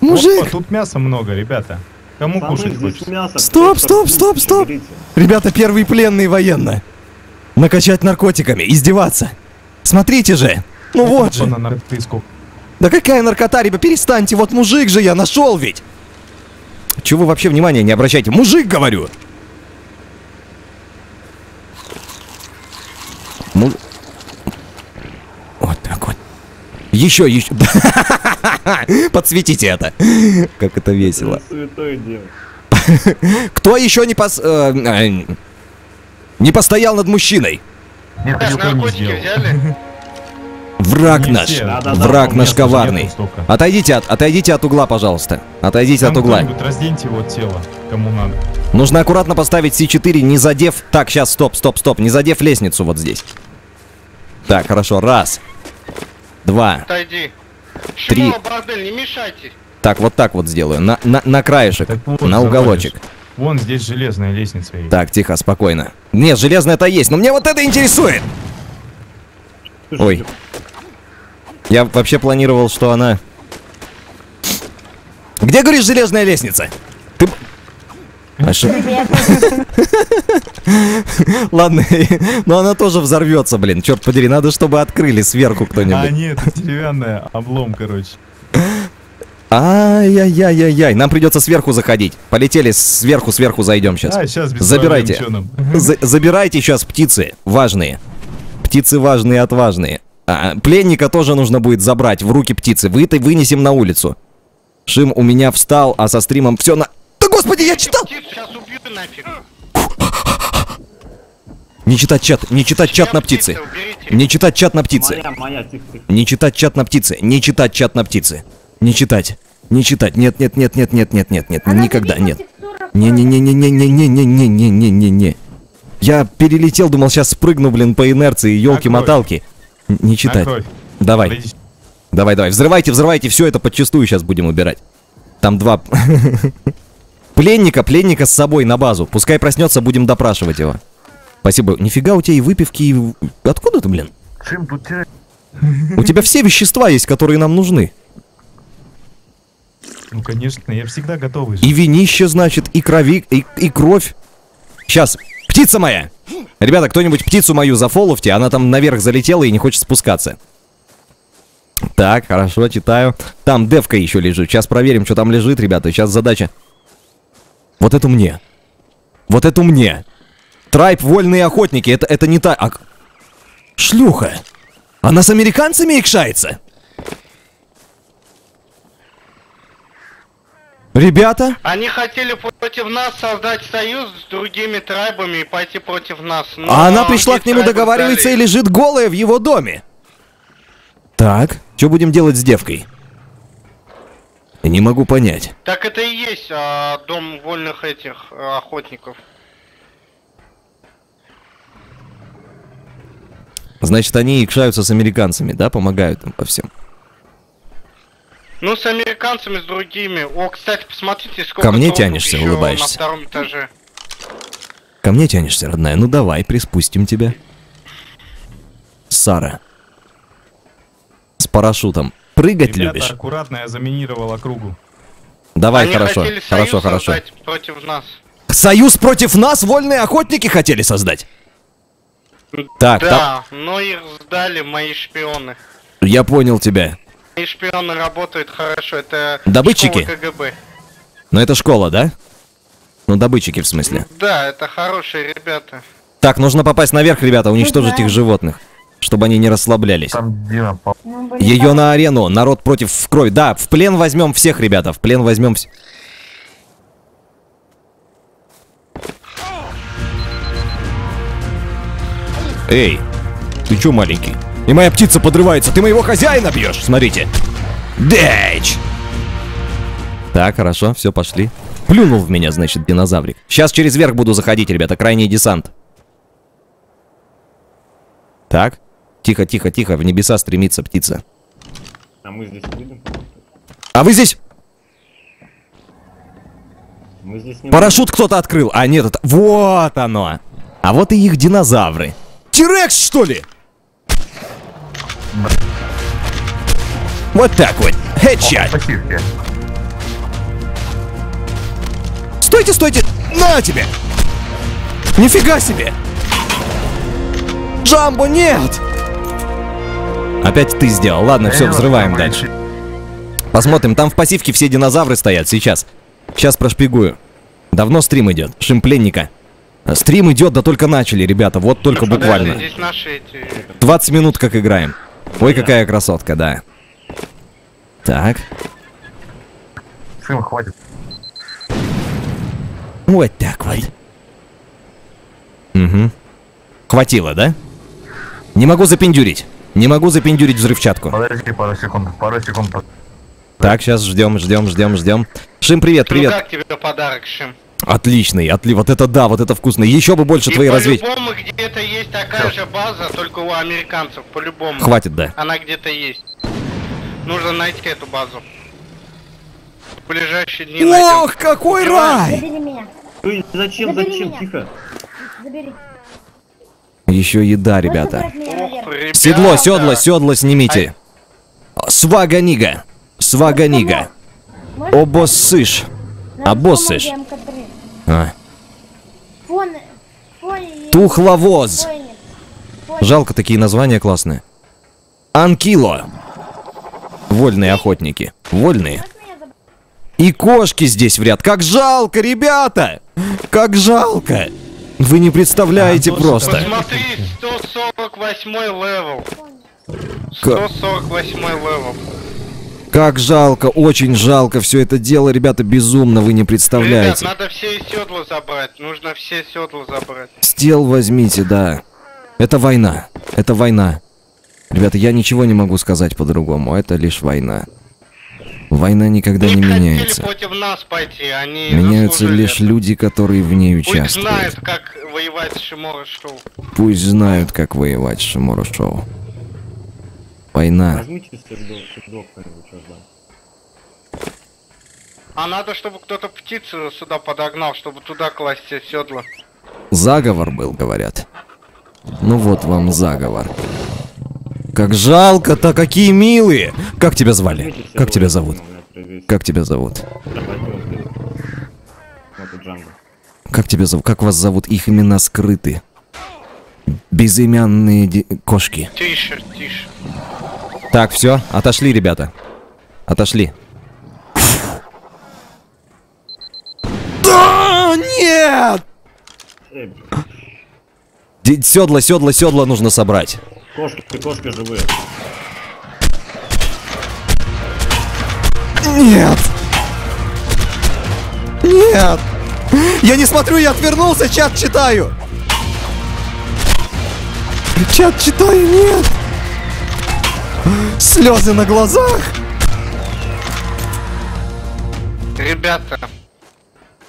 Мужик! Опа, тут мяса много, ребята. Кому кушать хочется? Стоп! Ребята, первые пленные военные. Накачать наркотиками, издеваться. Смотрите же! Ну вот же! Да какая наркота, ребята, перестаньте! Вот мужик же я нашел ведь! Чего вы вообще внимания не обращаете? Мужик, говорю! Вот так вот. Еще. Подсветите это. Как это весело. Кто еще не постоял над мужчиной? Враг наш коварный. Отойдите от угла, пожалуйста. Отойдите от угла. Разденьте его тело, кому надо. Нужно аккуратно поставить C4, не задев... Так, сейчас, стоп. Не задев лестницу вот здесь. Так, хорошо. Раз. 2. Отойди. 3. Шиморо, бордель, не мешайте. Так вот сделаю. На краешек. Вот, на уголочек. Завалишь. Вон здесь железная лестница есть. Так, тихо, спокойно. Нет, железная-то есть, но мне вот это интересует. Ой. Я вообще планировал, что она... Где, говоришь, железная лестница? Ты... Ладно, но она тоже взорвется, блин. Черт подери, надо, чтобы открыли сверху кто-нибудь. А нет, деревянная, облом, короче. Ай-яй-яй-яй-яй. Нам придется сверху заходить. Полетели, сверху зайдем сейчас. А, сейчас забирайте. Забирайте сейчас птицы важные. Птицы важные, отважные. А, пленника тоже нужно будет забрать в руки птицы. Вынесем на улицу. Шим у меня встал, а со стримом все на... Да господи, я читал! Сейчас убью ты нафиг. Не читать чат, не читать чат на птицы. Не читать чат на птицы. Не читать чат на птицы. Не читать чат на птицы. Не читать. Не читать. Нет, нет, нет, нет, нет, нет, нет, нет. Никогда нет. Не-не-не-не-не-не-не-не-не-не-не-не. Я перелетел, думал, сейчас спрыгну, блин, по инерции, елки-моталки. Не читать. Давай. Давай. Взрывайте, взрывайте. Все это подчистую сейчас будем убирать. Там два... Пленника с собой на базу. Пускай проснется, будем допрашивать его. Спасибо. Нифига у тебя и выпивки, и... Откуда ты, блин? Чем тут терять? У тебя все вещества есть, которые нам нужны. Ну, конечно, я всегда готовый. И винище, значит, и крови, и кровь. Сейчас. Птица моя! Ребята, кто-нибудь птицу мою зафоловьте, она там наверх залетела и не хочет спускаться. Так, хорошо, читаю. Там девка еще лежит. Сейчас проверим, что там лежит, ребята. Сейчас задача. Вот эту мне. Вот эту мне. Трайб вольные охотники. Это не та... А... Шлюха. Она с американцами икшается? Ребята? Они хотели против нас создать союз с другими трайбами и пойти против нас. Но а она пришла к нему договариваться и лежит голая в его доме. Так, что будем делать с девкой? Не могу понять. Так это и есть дом вольных этих охотников. Значит, они икшаются с американцами, да? Помогают им по всем. Ну, с американцами, с другими. О, кстати, посмотрите, сколько... Ко мне тянешься, улыбаешься. На втором этаже. Ко мне тянешься, родная. Ну, давай, приспустим тебя. Сара. С парашютом. Прыгать ребята, любишь? Аккуратно, я заминировал округу. Давай, они хорошо. Хорошо. Против нас. Союз против нас? Вольные охотники хотели создать? Так, да, но их сдали мои шпионы. Я понял тебя. И шпионы работают хорошо, это добытчики? Школа КГБ. Но это школа, да? Ну, добытчики, в смысле. Да, это хорошие ребята. Так, нужно попасть наверх, ребята, уничтожить их животных, чтобы они не расслаблялись. Ее на арену, народ против в крови. Да, в плен возьмем всех, ребята, в плен возьмем всех. Эй, ты чё маленький? И моя птица подрывается. Ты моего хозяина бьешь. Смотрите. Дэч. Так, хорошо. Все, пошли. Плюнул в меня, значит, динозаврик. Сейчас через верх буду заходить, ребята. Крайний десант. Так. Тихо. В небеса стремится птица. А мы здесь будем? А вы здесь? Мы здесь не парашют кто-то открыл. А, нет. Это... Вот оно. А вот и их динозавры. Тирекс, что ли? Вот так вот. Хедшот. Стойте. На тебе. Нифига себе. Джамбо, нет. Опять ты сделал. Ладно, все, взрываем дальше. Посмотрим. Там в пассивке все динозавры стоят сейчас. Сейчас прошпигую. Давно стрим идет. Шимпленника. Стрим идет, да только начали, ребята. Вот только буквально. 20 минут как играем. Ой, какая красотка, да. Так. Шим, хватит. Вот так вот. Угу. Хватило, да? Не могу запендюрить. Не могу запендюрить взрывчатку. Подожди пару секунд. Так, сейчас ждем. Шим, привет. Ну, как тебе подарок, Шим? Отличный, вот это да, вот это вкусно. Еще бы больше твои разведки. По-любому где-то есть такая же база, только у американцев, по-любому. Хватит, да. Она где-то есть. Нужно найти эту базу. В ближайшие дни найдем. Ох, какой рай! Забери меня. Ой, зачем, меня. Тихо. Забери. Еще еда, ребята. Седло, седло снимите. А... Сваганига. Обоссыш. Обоссыш. А. Тухловоз. Жалко, такие названия классные. Анкило. Вольные охотники. Вольные. И кошки здесь в ряд. Как жалко, ребята! Как жалко! Вы не представляете просто. Посмотри, 148 левел. 148 левел. Как жалко, очень жалко все это дело, ребята, безумно, вы не представляете. Ребят, надо все седла забрать, нужно все седла забрать. Стел возьмите, да. Это война, это война. Ребята, я ничего не могу сказать по-другому, это лишь война. Война никогда не меняется. Против нас пойти, они меняются лишь это. Люди, которые в ней участвуют. Пусть знают, как воевать с Шиморо Шоу. Пусть знают, как воевать с Шиморо Шоу. Война. А надо, чтобы кто-то птицу сюда подогнал, чтобы туда класть все седла. Заговор был, говорят. Ну вот вам заговор. Как жалко-то, какие милые! Как тебя звали? Как тебя зовут? Как тебя зовут? Как тебя зовут? Как вас зовут? Их имена скрыты. Безымянные кошки. Тише, тише. Так, все, отошли, ребята. Отошли. Да, нет! Седла, седла, седла нужно собрать. Кошки, кошки живые. Нет! Нет! Я не смотрю, я отвернулся, чат читаю! Чат читаю, нет! Слезы на глазах! Ребята,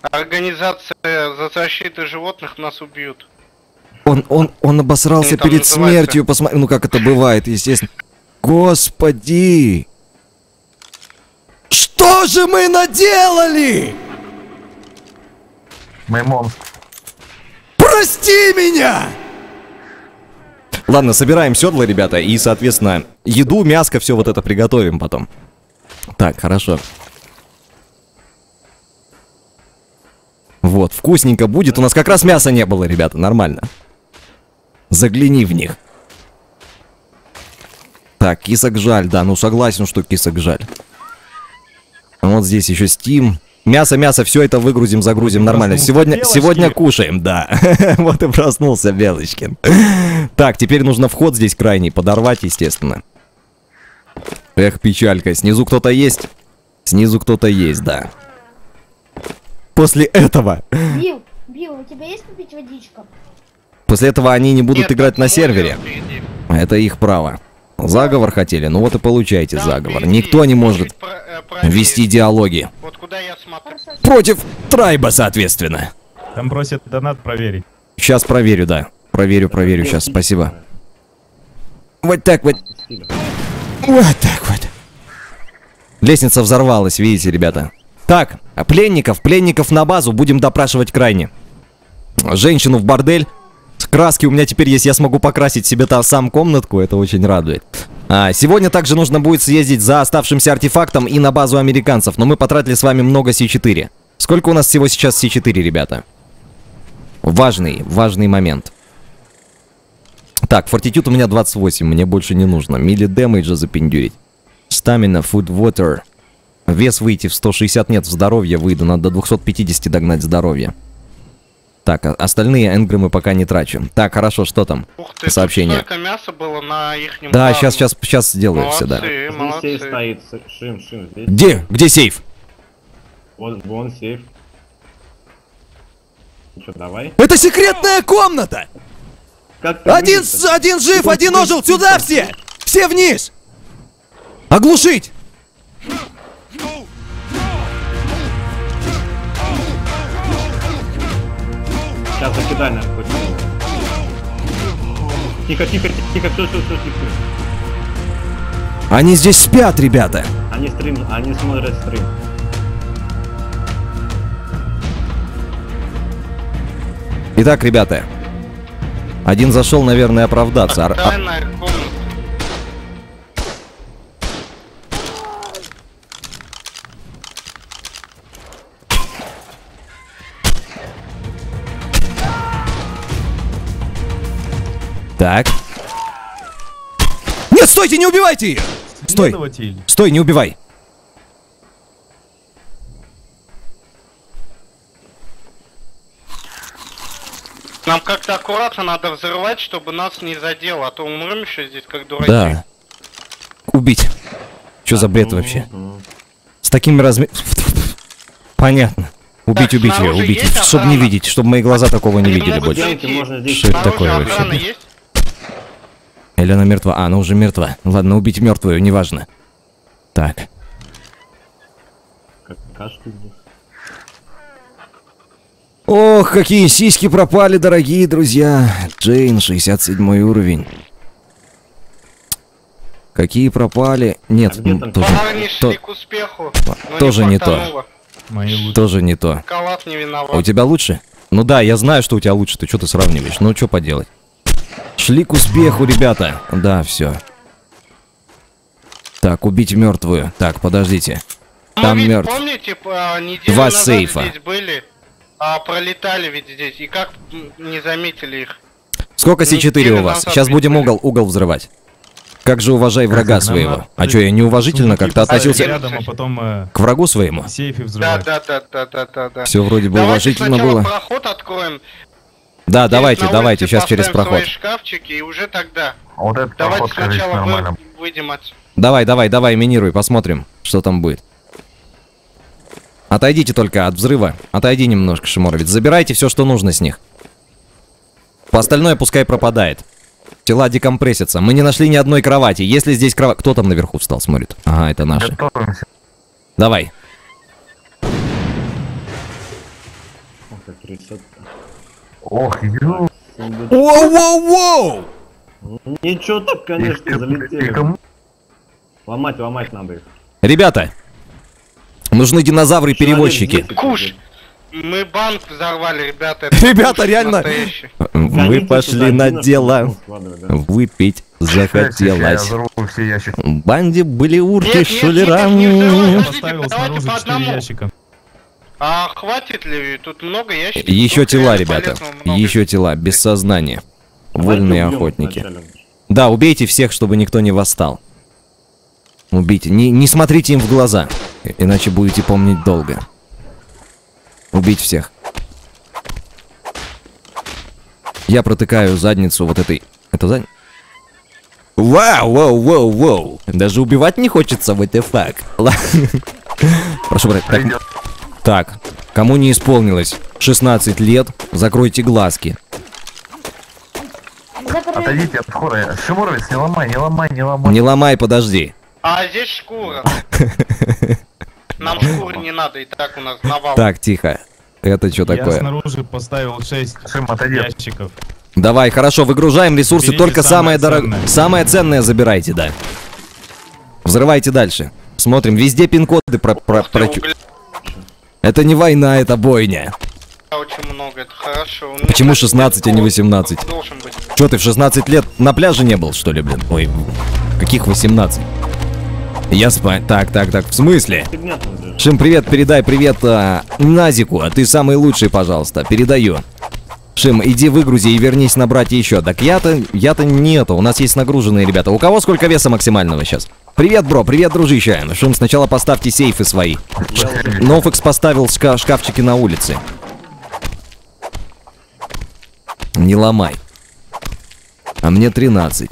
организация за защиту животных нас убьют. Он обосрался перед смертью, посмотри, ну как это бывает, естественно. Господи! Что же мы наделали? Мой монстр. Прости меня! Ладно, собираем седла, ребята, и, соответственно, еду, мяско, все вот это приготовим потом. Так, хорошо. Вот, вкусненько будет. У нас как раз мяса не было, ребята, нормально. Загляни в них. Так, кисок жаль, да, ну согласен, что кисок жаль. Вот здесь еще Steam. Мясо, мясо, все это выгрузим, загрузим, нормально. Сегодня кушаем, да. Вот и проснулся Белочкин. Так, теперь нужно вход здесь крайний подорвать, естественно. Эх, печалька, снизу кто-то есть? Снизу кто-то есть, да. После этого... Билл, у тебя есть купить водичку? После этого они не будут играть на сервере. Это их право. Заговор хотели, ну вот и получайте заговор. Никто не может вести диалоги. Вот куда я смотрю. Против трайба, соответственно. Там просят донат проверить. Сейчас проверю, да. Проверю, сейчас, спасибо. Вот так вот. Вот так вот. Лестница взорвалась, видите, ребята. Так, пленников на базу, будем допрашивать крайне. Женщину в бордель. Краски у меня теперь есть, я смогу покрасить себе там сам комнатку, это очень радует. Сегодня также нужно будет съездить за оставшимся артефактом и на базу американцев, но мы потратили с вами много С4. Сколько у нас всего сейчас С4, ребята? Важный момент. Так, фортитюд у меня 28, мне больше не нужно. Милли демейджа запендюрить. Стамина, food, water. Вес выйти в 160, нет, в здоровье выйду, надо до 250 догнать здоровье. Так, остальные энграммы пока не трачу. Так, хорошо, что там? Ух ты, сообщение. Мяса было на ихнем, да, сейчас сделаю все, да. Молодцы. Здесь стоит. Шим, здесь. Где сейф? Вон сейф. Что, давай. Это секретная комната! Один жив, один ожил! Сюда все! Все вниз! Оглушить! Сейчас закидай нас хоть. Тихо, все. Они здесь спят, ребята. Они смотрят стрим. Итак, ребята. Один зашел, наверное, оправдаться. Так. Нет, стойте, не убивайте ее! Стой, не убивай. Нам как-то аккуратно надо взрывать, чтобы нас не задело, а то умрем еще здесь, как дураки. Да. Убить. Че за бред вообще? С такими размерами... Понятно. Убить, так, убить ее, убить. Чтобы не видеть, чтобы мои глаза такого не видели больше. Что это такое вообще? Или она мертва? А, она уже мертва. Ладно, убить мертвую, неважно. Так. Ох, какие сиськи пропали, дорогие друзья. Джейн, 67 уровень. Какие пропали? Нет, тоже не то. Тоже не то. У тебя лучше? Ну да, я знаю, что у тебя лучше. Ты что ты сравниваешь? Ну что поделать? Шли к успеху, ребята. Да, все. Так, убить мертвую. Так, подождите. Там мертв. Помните, два сейфа. Здесь были, пролетали ведь здесь. И как не заметили их? Сколько С4 у вас? Сейчас будем угол взрывать. Как же уважай врага своего? А что, я неуважительно как-то относился рядом, а потом, к врагу своему? Да. Все вроде бы уважительно было. Проход откроем. Да, давайте, сейчас через проход. Шкафчики, и уже тогда. Вот этот давайте проход, сначала конечно, выйдем от... Давай, минируй, посмотрим, что там будет. Отойдите только от взрыва. Отойди немножко, Шиморовец. Забирайте все, что нужно с них. По остальное пускай пропадает. Тела декомпрессятся. Мы не нашли ни одной кровати. Если здесь кровать... Кто там наверху встал, смотрит? Ага, это наши. Готовимся. Давай. Ох, ё... Воу-воу-воу! Ничего так, конечно, залетели. Ломать надо их. Ребята, нужны динозавры-перевозчики. Куш! Мы банк взорвали, ребята. Ребята, реально. Мы пошли на дело. Выпить захотелось. Банди были урки, шулерами. А хватит ли? Тут много ящиков. Еще тела, ребята. Еще тела, без сознания. Вольные охотники. Да, убейте всех, чтобы никто не восстал. Убейте. Не смотрите им в глаза, иначе будете помнить долго. Убить всех. Я протыкаю задницу вот этой... Это задница? Вау! Даже убивать не хочется, what the fuck. Прошу брать. Так, кому не исполнилось 16 лет, закройте глазки. Отойдите от входа. Шиморовец, не ломай. Не ломай, подожди. А здесь шкура. Нам шкур не надо, и так у нас навал. Так, тихо. Это что такое? Я снаружи поставил 6 ящиков. Давай, хорошо, выгружаем ресурсы. Берите только самое дорогое. Самое ценное забирайте, да. Взрывайте дальше. Смотрим, везде пин-коды Это не война, это бойня. Очень много, это хорошо. Почему 16, а не 18? Че, ты в 16 лет на пляже не был, что ли, блин? Ой, каких 18? Я спать. Так, в смысле? Шим, привет, передай привет Назику, а ты самый лучший, пожалуйста, передаю. Шим, иди выгрузи и вернись набрать еще. Так я-то нету, у нас есть нагруженные ребята. У кого сколько веса максимального сейчас? Привет, бро, привет, дружище. Шим, сначала поставьте сейфы свои. Nofex поставил шкафчики на улице. Не ломай. А мне 13.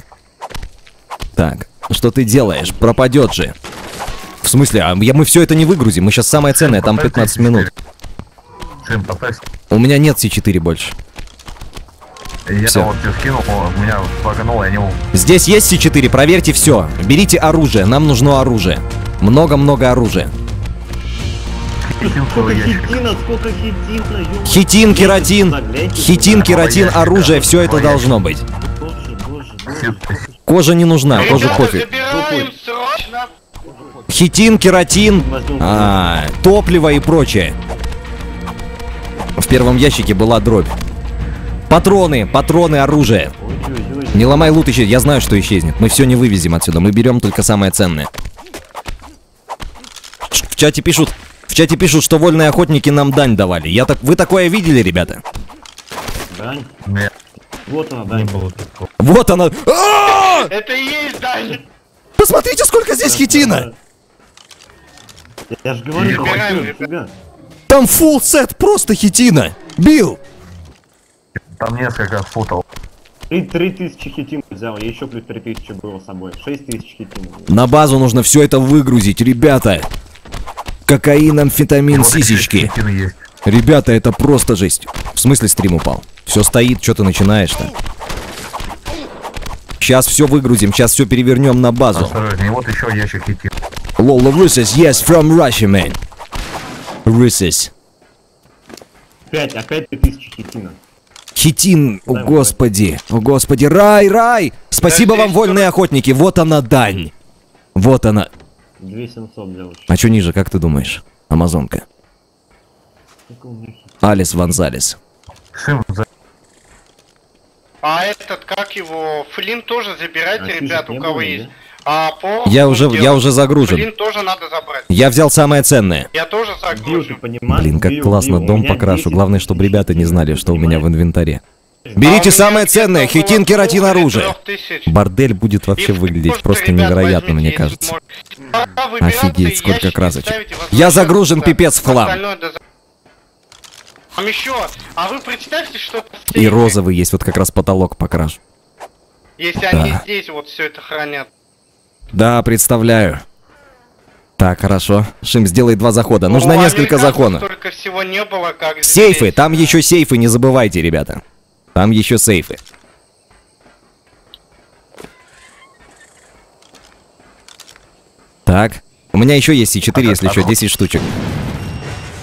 Так. Что ты делаешь? Пропадет же. В смысле? Мы все это не выгрузим. Мы сейчас самое ценное. Там 15 минут. У меня нет C4 больше. Я все. Вот скинул, у меня погнуло, я не могу. Здесь есть C4. Проверьте все. Берите оружие. Нам нужно оружие. Много-много оружия. Хитин, кератин. Хитин, кератин, оружие. Все это должно быть. Кожа не нужна, кожа пофиг. Хитин, кератин, топливо и прочее. В первом ящике была дробь. Патроны, оружие. Не ломай лут, исчезнет. Я знаю, что исчезнет. Мы все не вывезем отсюда, мы берем только самое ценное. В чате пишут, что вольные охотники нам дань давали. Вы такое видели, ребята? Дань? Нет. Вот она, дань. Вот она. Это и есть дань. Посмотрите, сколько здесь хитина. Я же говорю, там full set просто хитина. Билл. Там несколько футов. Ты 3000 хитин взял, я еще плюс 3000 было с собой. 6000 хитин. На базу нужно все это выгрузить, ребята. Кокаин, амфетамин, сисечки. Ребята, это просто жесть. В смысле стрим упал? Все стоит, что ты начинаешь-то? Сейчас все выгрузим, сейчас все перевернем на базу. Осторожнее, вот еще ящик хитин. Лола Русис, yes, from Russia, man. Русис. Опять 3000 хитина. Хитин, о господи, о господи, рай, рай! Спасибо вам, вольные охотники, вот она дань. Вот она. 2700 для лучшего. А что ниже, как ты думаешь? Амазонка. Алис Ванзалис. А этот, как его, Флин тоже забирайте, ребят, у кого есть. А по... Я уже загружен. Блин, тоже надо забрать. Я взял самое ценное. Я тоже загружен. Блин, как классно, дом покрашу. Главное, чтобы ребята не знали, что у меня в инвентаре. Берите самое ценное, хитин, кератин, оружие. Бордель будет вообще выглядеть просто невероятно, мне кажется. Офигеть, сколько красочек. Я загружен пипец в хлам. И розовый есть, вот как раз потолок покрашу. Если они здесь вот все это хранят. Да, представляю. Так, хорошо. Шим, сделай 2 захода. Нужно несколько заходов. Сейфы, там еще сейфы, не забывайте, ребята. Там еще сейфы. Так, у меня еще есть C4, если еще 10 штучек.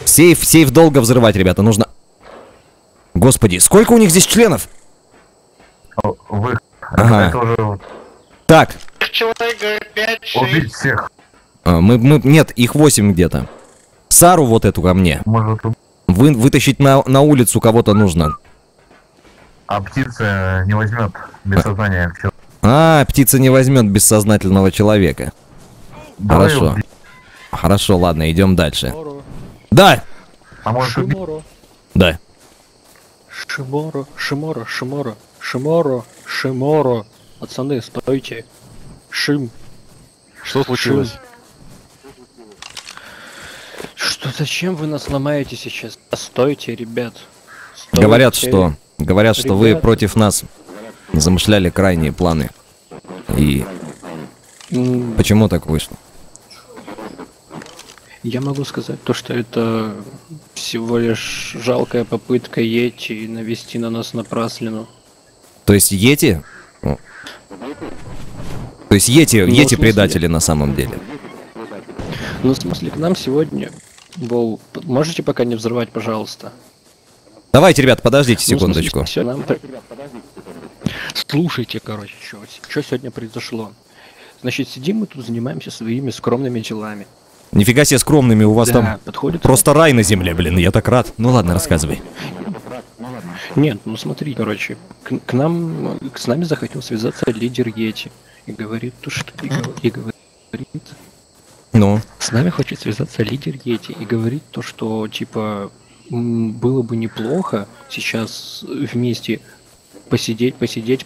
Сейф долго взрывать, ребята, нужно... Господи, сколько у них здесь членов? Ага. Так. Человек, говорит, 5-6. Убить всех. Нет, их 8 где-то. Сару вот эту ко мне. Может... Вытащить на улицу кого-то нужно. А птица не возьмет бессознательного человека. А, птица не возьмет бессознательного человека. Давай. Хорошо. Убить. Хорошо, ладно, идем дальше. Шиморо. Да! А может Шиморо. Да. Шиморо, Шиморо, Шиморо, Шиморо, Шиморо. Пацаны, стойте. Шим. Что случилось? Шим. Что, зачем вы нас ломаете сейчас? Стойте, ребят. Стойте. Говорят, ребята, что вы против нас замышляли крайние планы. И... Почему так вышло? Я могу сказать то, что это всего лишь жалкая попытка Йети навести на нас напраслину. То есть Йети? То есть Йети предатели на самом деле. Ну, в смысле, к нам сегодня был... Можете пока не взрывать, пожалуйста? Давайте, ребят, подождите секундочку. Ну, смысле, слушайте, короче, что сегодня произошло. Значит, сидим мы тут, занимаемся своими скромными делами. Нифига себе скромными, у вас да, там подходит... просто рай на земле, блин, я так рад. Ну ладно, рассказывай. Нет, ну смотри, короче, с нами захотел связаться лидер Йети. И говорит то, что ну? С нами хочет связаться лидер Йети и говорит то, что типа было бы неплохо сейчас вместе посидеть,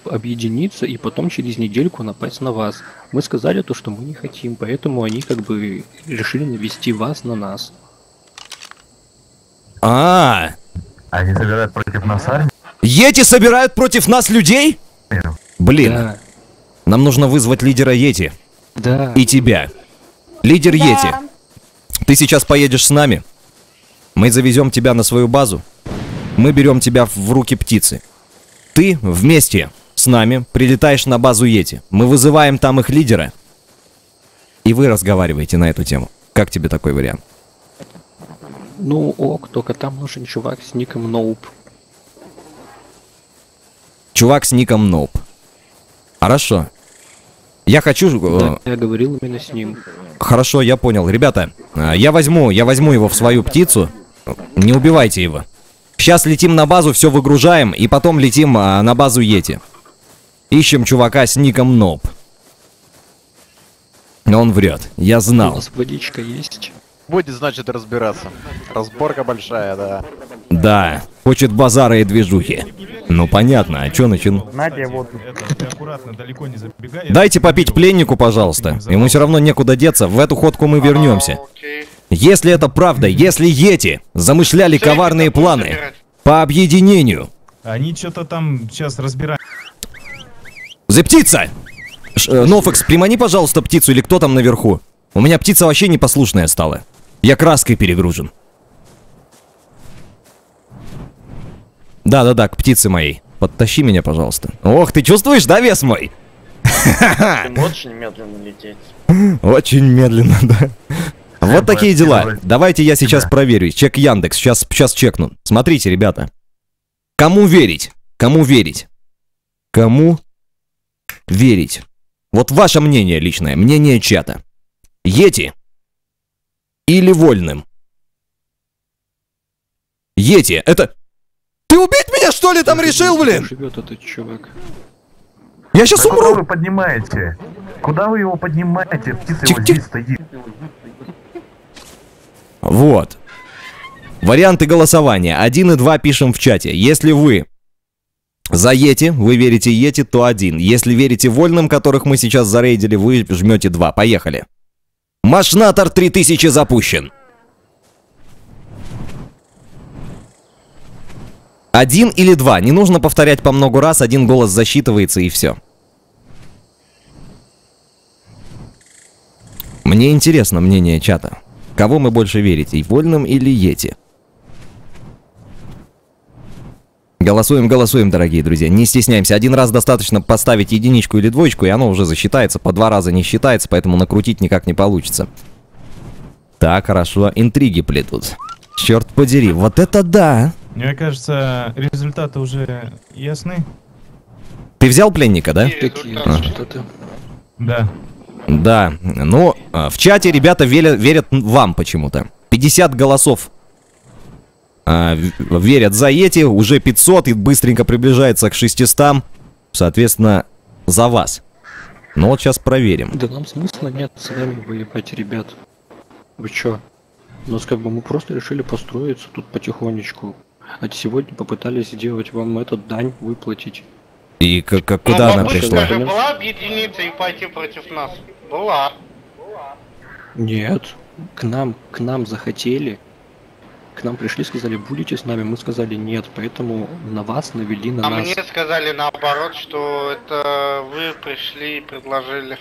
объединиться и потом через недельку напасть на вас. Мы сказали то, что мы не хотим, поэтому они как бы решили навести вас на нас. А! Они собирают против нас армию? Йети собирают против нас людей? Блин. Да. Нам нужно вызвать лидера Йети. Да. И тебя. Лидер Йети. Ты сейчас поедешь с нами. Мы завезем тебя на свою базу. Мы берем тебя в руки птицы. Ты вместе с нами прилетаешь на базу Йети. Мы вызываем там их лидера. И вы разговариваете на эту тему. Как тебе такой вариант? Ну ок, только там нужен чувак с ником Ноуп. Чувак с ником Ноуп. Хорошо. Я хочу... Да, я говорил именно с ним. Хорошо, я понял. Ребята, я возьму его в свою птицу. Не убивайте его. Сейчас летим на базу, все выгружаем, и потом летим на базу Йети. Ищем чувака с ником Ноб. Он врет, я знал. У нас водичка есть. Будет, значит, разбираться. Разборка большая, да. Да, хочет базара и движухи. Ну понятно, а чё начин? Надя, вот. Дайте попить пленнику, пожалуйста. Ему все равно некуда деться, в эту ходку мы вернемся. Если это правда, если Йети замышляли коварные планы по объединению Они что-то там сейчас разбирают. За птица! Nofex, примани, пожалуйста, птицу или кто там наверху. У меня птица вообще непослушная стала. Я краской перегружен. Да-да-да, к птице моей. Подтащи меня, пожалуйста. Ох, ты чувствуешь, да, вес мой? Очень медленно лететь. Очень медленно, да. Вот такие дела. Давайте я сейчас проверю. Чек Яндекс. Сейчас чекну. Смотрите, ребята. Кому верить? Кому верить? Кому верить? Вот ваше мнение личное, мнение чата. Йети или Вольным? Йети, это... Ты убить меня, что ли, там решил, блин? Живет этот чувак. Я сейчас умру! Куда вы поднимаете? Куда вы его поднимаете? Птица его здесь стоит. Вот. Варианты голосования. 1 и 2 пишем в чате. Если вы за Йети, вы верите Йети, то 1. Если верите Вольным, которых мы сейчас зарейдили, вы жмете 2. Поехали. Машнатор 3000 запущен. 1 или 2. Не нужно повторять по много раз. Один голос засчитывается и все. Мне интересно мнение чата. Кого мы больше верите, Вольным или Йети? Голосуем, голосуем, дорогие друзья. Не стесняемся. Один раз достаточно поставить единичку или двоечку, и оно уже засчитается. По два раза не считается, поэтому накрутить никак не получится. Так, хорошо. Интриги плетут. Черт подери. Вот это да! Мне кажется, результаты уже ясны. Ты взял пленника, да? Да. Да, ну, в чате ребята верят вам почему-то. 50 голосов верят за Йети, уже 500 и быстренько приближается к 600, соответственно, за вас. Ну вот сейчас проверим. Да нам смысла нет с нами воевать, ребят. Вы чё? У нас как бы мы просто решили построиться тут потихонечку. А сегодня попытались сделать вам эту дань, выплатить. И как куда она пришла? Попытка же была объединиться и пойти против нас? Была. Нет. К нам захотели. К нам пришли, сказали, будете с нами? Мы сказали, нет. Поэтому на вас навели на нас. А мне сказали наоборот, что это вы пришли и предложили.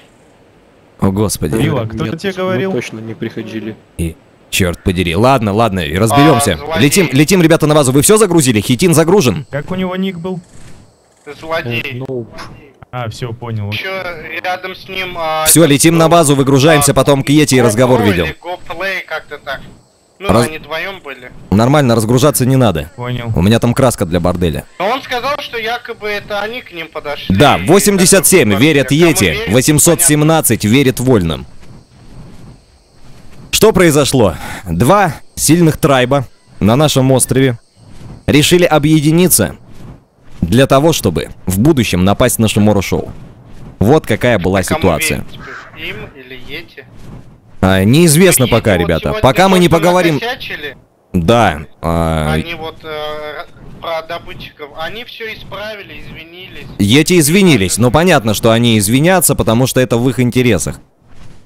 О, господи. Ива, кто тебе говорил? Мы точно не приходили. И... Черт подери. Ладно, ладно, разберемся. Летим, ребята, на базу. Вы все загрузили? Хитин загружен? Как у него ник был? Злодей. А, все, понял. Еще рядом с ним... все, летим на базу, выгружаемся, потом к Йети и разговор ведем. Ну, они вдвоем были. Нормально, разгружаться не надо. Понял. У меня там краска для борделя. Но он сказал, что якобы это они к ним подошли. Да, 87 верят Йети, 817 верят Вольным. Что произошло? Два сильных трайба на нашем острове решили объединиться... для того, чтобы в будущем напасть на Шиморо Шоу. Вот какая была ситуация. Им или Йети? А, неизвестно Йети пока, вот ребята. Пока мы не поговорим... Накосячили. Да. Они вот про добытчиков. Они все исправили, извинились. Йети извинились, но понятно, что они извинятся, потому что это в их интересах.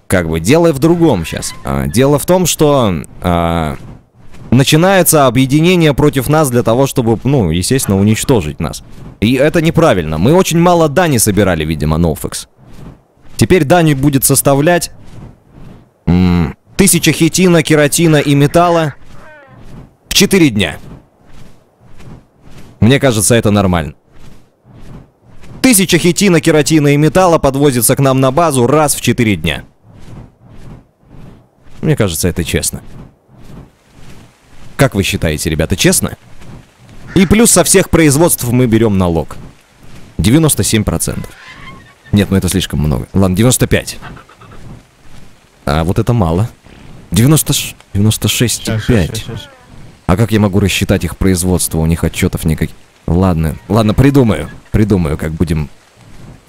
Как бы дело в другом сейчас. Дело в том, что... начинается объединение против нас для того, чтобы, ну, естественно, уничтожить нас. И это неправильно. Мы очень мало дани собирали, видимо, Nofex. Теперь дани будет составлять 1000 хитина, кератина и металла в 4 дня. Мне кажется, это нормально. 1000 хитина, кератина и металла подвозится к нам на базу раз в 4 дня. Мне кажется, это честно. Как вы считаете, ребята, честно? И плюс со всех производств мы берем налог. 97%. Нет, ну это слишком много. Ладно, 95. А вот это мало. 96,5. А как я могу рассчитать их производство? У них отчетов никаких. Ладно, ладно, придумаю. Придумаю, как будем...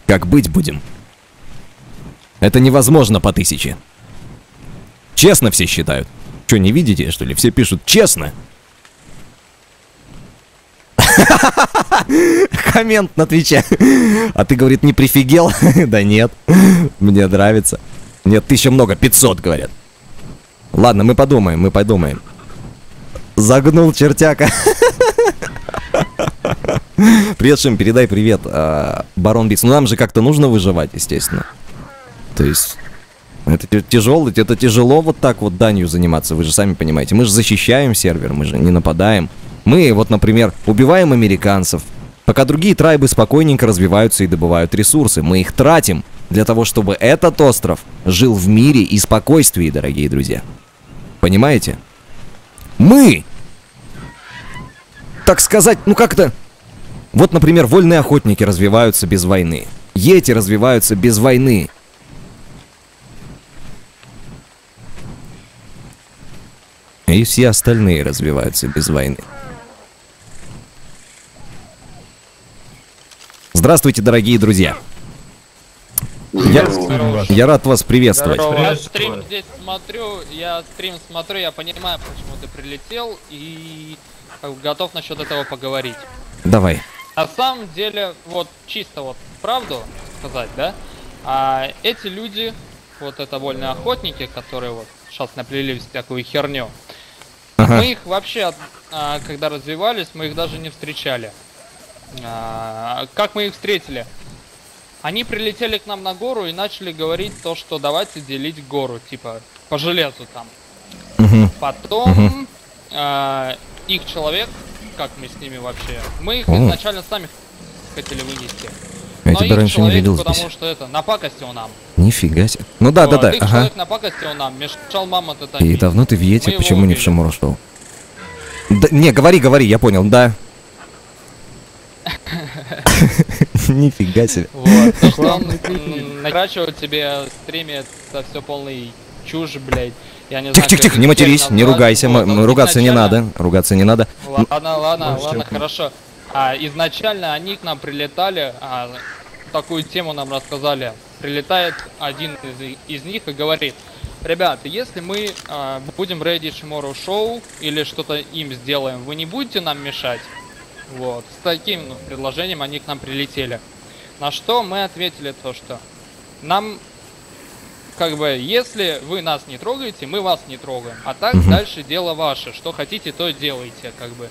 Как быть будем. Это невозможно по 1000. Честно все считают. Что, не видите, что ли? Все пишут честно. Коммент на Твиче. А ты, говорит, не прифигел? Да нет, мне нравится. Нет, 1000 много, 500, говорят. Ладно, мы подумаем, мы подумаем. Загнул чертяка. Привет, Шим, передай привет, Барон Битс. Ну нам же как-то нужно выживать, естественно. То есть это тяжело, вот так вот данью заниматься, вы же сами понимаете. Мы же защищаем сервер, мы же не нападаем. Мы вот, например, убиваем американцев, пока другие трайбы спокойненько развиваются и добывают ресурсы. Мы их тратим для того, чтобы этот остров жил в мире и спокойствии, дорогие друзья. Понимаете? Мы, так сказать, ну как-то... Вот, например, вольные охотники развиваются без войны. Йети развиваются без войны. И все остальные развиваются без войны. Здравствуйте, дорогие друзья. Я рад вас приветствовать. Я стрим здесь смотрю, я понимаю, почему ты прилетел, и готов насчет этого поговорить. Давай. На самом деле, вот чисто вот правду сказать, да? Эти люди, вот это вольные охотники, которые вот сейчас наплели всякую херню, мы их вообще, когда развивались, мы их даже не встречали. Как мы их встретили? Они прилетели к нам на гору и начали говорить то, что давайте делить гору, типа по железу там. Потом их человек, как мы с ними вообще, мы их изначально сами хотели вынести. Я тебя раньше не видел здесь. Потому что это напакостил нам. Нифига себе. Ну да, да. Их человек напакостил нам, мешал мамонта там. И давно ты в Йете, почему не в Шиморо Шоу? Да, не, говори, я понял, да. Нифига себе. Вот, то, что он накачивает тебе, стримит, это все полный чушь, блядь. Тихо-тихо, не матерись, не ругайся, ругаться не надо, Ладно, хорошо. Изначально они к нам прилетали, такую тему нам рассказали. Прилетает один из них и говорит: ребят, если мы будем рейдить Шиморо Шоу или что-то им сделаем, вы не будете нам мешать? Вот, с таким предложением они к нам прилетели. На что мы ответили то, что нам, как бы, если вы нас не трогаете, мы вас не трогаем. А так дальше дело ваше, что хотите, то делайте, как бы.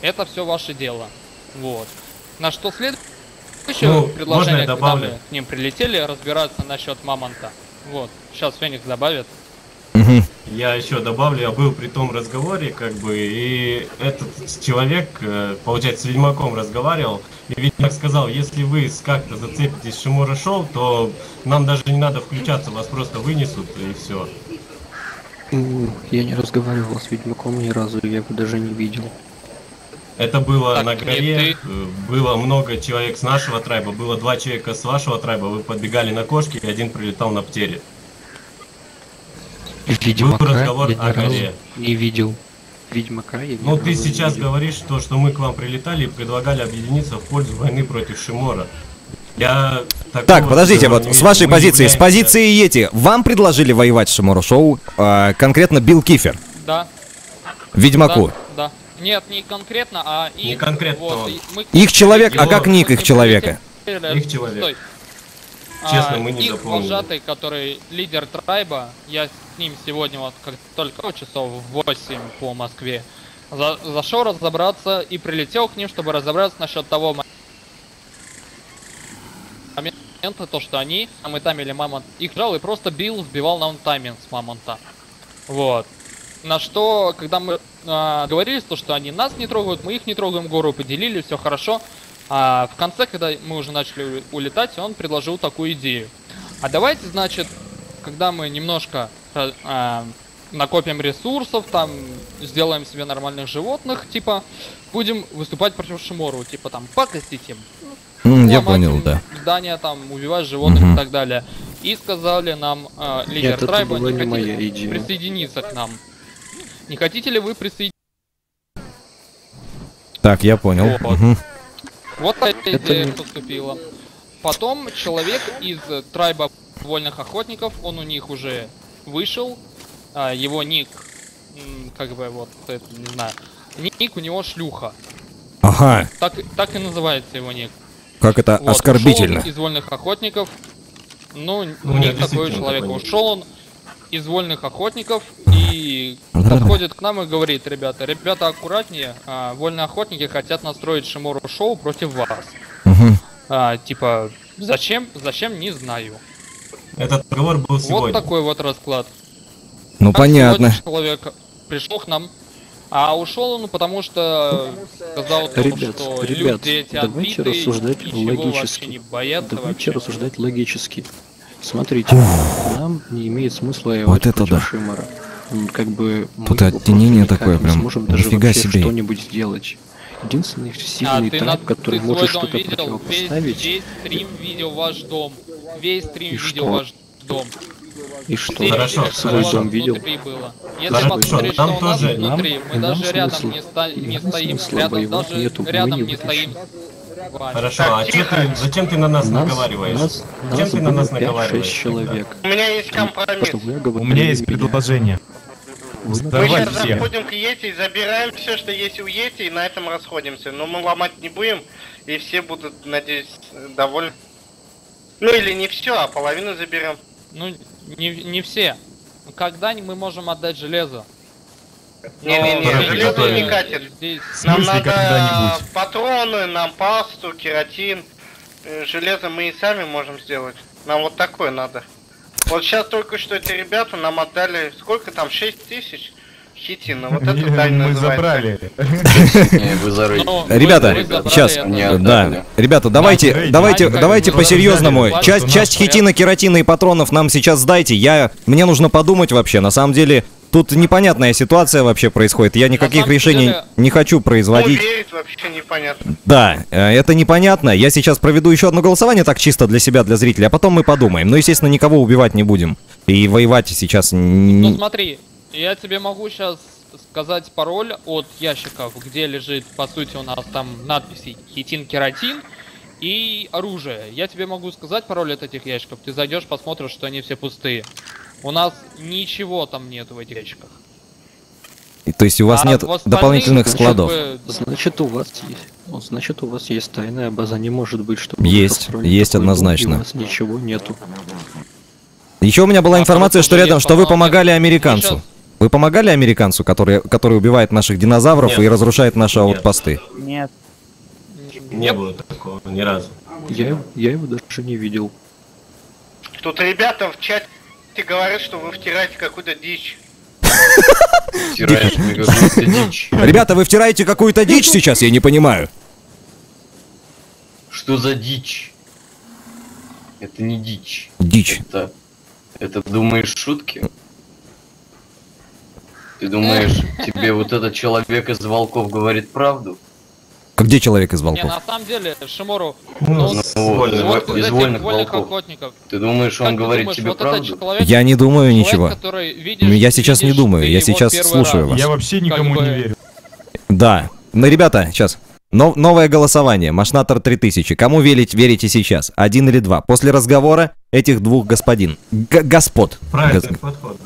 Это все ваше дело. Вот. На что следующее предложение, когда мы к ним прилетели, разбираться насчет мамонта. Вот, сейчас Феникс добавит. Я еще добавлю, я был при том разговоре, как бы, и этот человек, получается, с ведьмаком разговаривал, и ведьмак сказал: если вы как-то зацепитесь в Шиморо Шоу, то нам даже не надо включаться, вас просто вынесут, и все. Я не разговаривал с ведьмаком ни разу, я его даже не видел. Это было так, на горе, было много человек с нашего трайба, было 2 человека с вашего трайба, вы подбегали на кошки, и один прилетал на птере. Ведьмака был разговор о горе. Не видел. Ведьмака я не видел. Ну ты сейчас говоришь то, что мы к вам прилетали и предлагали объединиться в пользу войны против Шиморо. Я... Так, подождите, вот с вашей позиции, с позиции Йети, вам предложили воевать с Шиморо Шоу, конкретно Билл Кифер? Да. Ведьмаку? Да. Нет, не конкретно, а их... Не конкретно. Вот, их человек, а как ник их человека? Их человек. Честно, мы не запомнили. Их вожатый, который лидер трайба, я с ним сегодня вот как только часов в 8 по Москве зашел разобраться и прилетел к ним, чтобы разобраться насчет того момента, то что они там и тамили мамонт, их жал и просто бил, вбивал на онтайминг с мамонта. Вот. На что, когда мы договорились, то что они нас не трогают, мы их не трогаем, гору поделили, все хорошо. А в конце, когда мы уже начали улетать, он предложил такую идею. А давайте, значит, когда мы немножко накопим ресурсов, там, сделаем себе нормальных животных, типа, будем выступать против Шимору, типа, там, пакостить им. Я понял, да. Здания, там, убивать животных и так далее. И сказали нам, лидер трайба, не хотите присоединиться к нам? Не хотите ли вы присоединиться? Так, я понял. Вот. Вот эта идея поступила. Потом человек из трайба вольных охотников, он у них уже вышел, его ник, как бы вот, это, не знаю, ник у него шлюха. Ага. Так и называется его ник. Как это вот, оскорбительно. Ушел он из вольных охотников, ну, у них такой человек. Ушел он из вольных охотников и подходит к нам и говорит: ребята, аккуратнее, вольные охотники хотят настроить Шиморо Шоу против вас. Типа, зачем, не знаю. Этот разговор был сегодня. Вот такой вот расклад. Ну, понятно. Человек пришел к нам, а ушел он, потому что сказал, что люди эти отбитые, ничего вообще не боятся. Давайте рассуждать логически. Смотрите, нам не имеет смысла вот это да. Шиморо. Как бы тут оттенение такое прям. Мы можем даже что-нибудь сделать. Единственный сильный трап, который может что-то противопоставить. Весь стрим видел ваш дом. Весь стрим видел ваш дом. И что? Хорошо, свой дом видел. Если посмотреть, что у нас внутри, мы даже рядом не стоим. Рядом не стоим. Хорошо, а зачем ты на нас наговариваешь? Зачем ты на нас наговариваешь? У меня есть компромисс. У меня есть предложение. Мы сейчас заходим к Йети и забираем все, что есть у Йети, и на этом расходимся. Но мы ломать не будем, и все будут, надеюсь, довольны. Ну или не все, а половину заберем. Ну, не все. Когда мы можем отдать железо? Не, железо не катит. Нам надо патроны, нам пасту, кератин. Железо мы и сами можем сделать. Нам вот такое надо. Вот сейчас только что эти ребята нам отдали, сколько там, 6000 хитина, вот это дань называется. Мы забрали. Ребята, сейчас, да, ребята, давайте по-серьезному. Часть хитина, кератина и патронов нам сейчас сдайте, мне нужно подумать вообще, на самом деле, тут непонятная ситуация вообще происходит, я никаких решений не хочу производить. Вообще непонятно. Да, это непонятно. Я сейчас проведу еще одно голосование, так чисто для себя, для зрителя, а потом мы подумаем. Но, естественно, никого убивать не будем. И воевать сейчас не... Ну смотри, я тебе могу сейчас сказать пароль от ящиков, где лежит, по сути, у нас там надписи «Хитин, кератин» и оружие. Я тебе могу сказать пароль от этих ящиков. Ты зайдешь, посмотришь, что они все пустые. У нас ничего там нету в этих ящиках. То есть у вас нет дополнительных складов? Значит, у вас есть тайная база, не может быть, что... Есть однозначно. У вас ничего нету. Еще у меня была информация, что рядом, что вы помогали американцу. Вы помогали американцу, который убивает наших динозавров и разрушает наши аутпосты? Нет. Не было такого ни разу. Я его даже не видел. Тут ребята в чате говорят, что вы втираете какую-то дичь. Ребята, вы втираете какую-то дичь сейчас, я не понимаю. Что за дичь? Это не дичь. Дичь. Это думаешь шутки? Ты думаешь, тебе вот этот человек из волков говорит правду? А где человек из волков? Не, на самом деле, Шиморо, из вольных охотников. Ты думаешь, он говорит тебе правду? Я не думаю ничего. Я сейчас не думаю, я сейчас слушаю вас. Я вообще никому не верю. Да. Ну, ребята, сейчас. Новое голосование. Машнатор 3000. Кому верите сейчас? Один или два? После разговора этих двух господин. Господ. Правильный подход,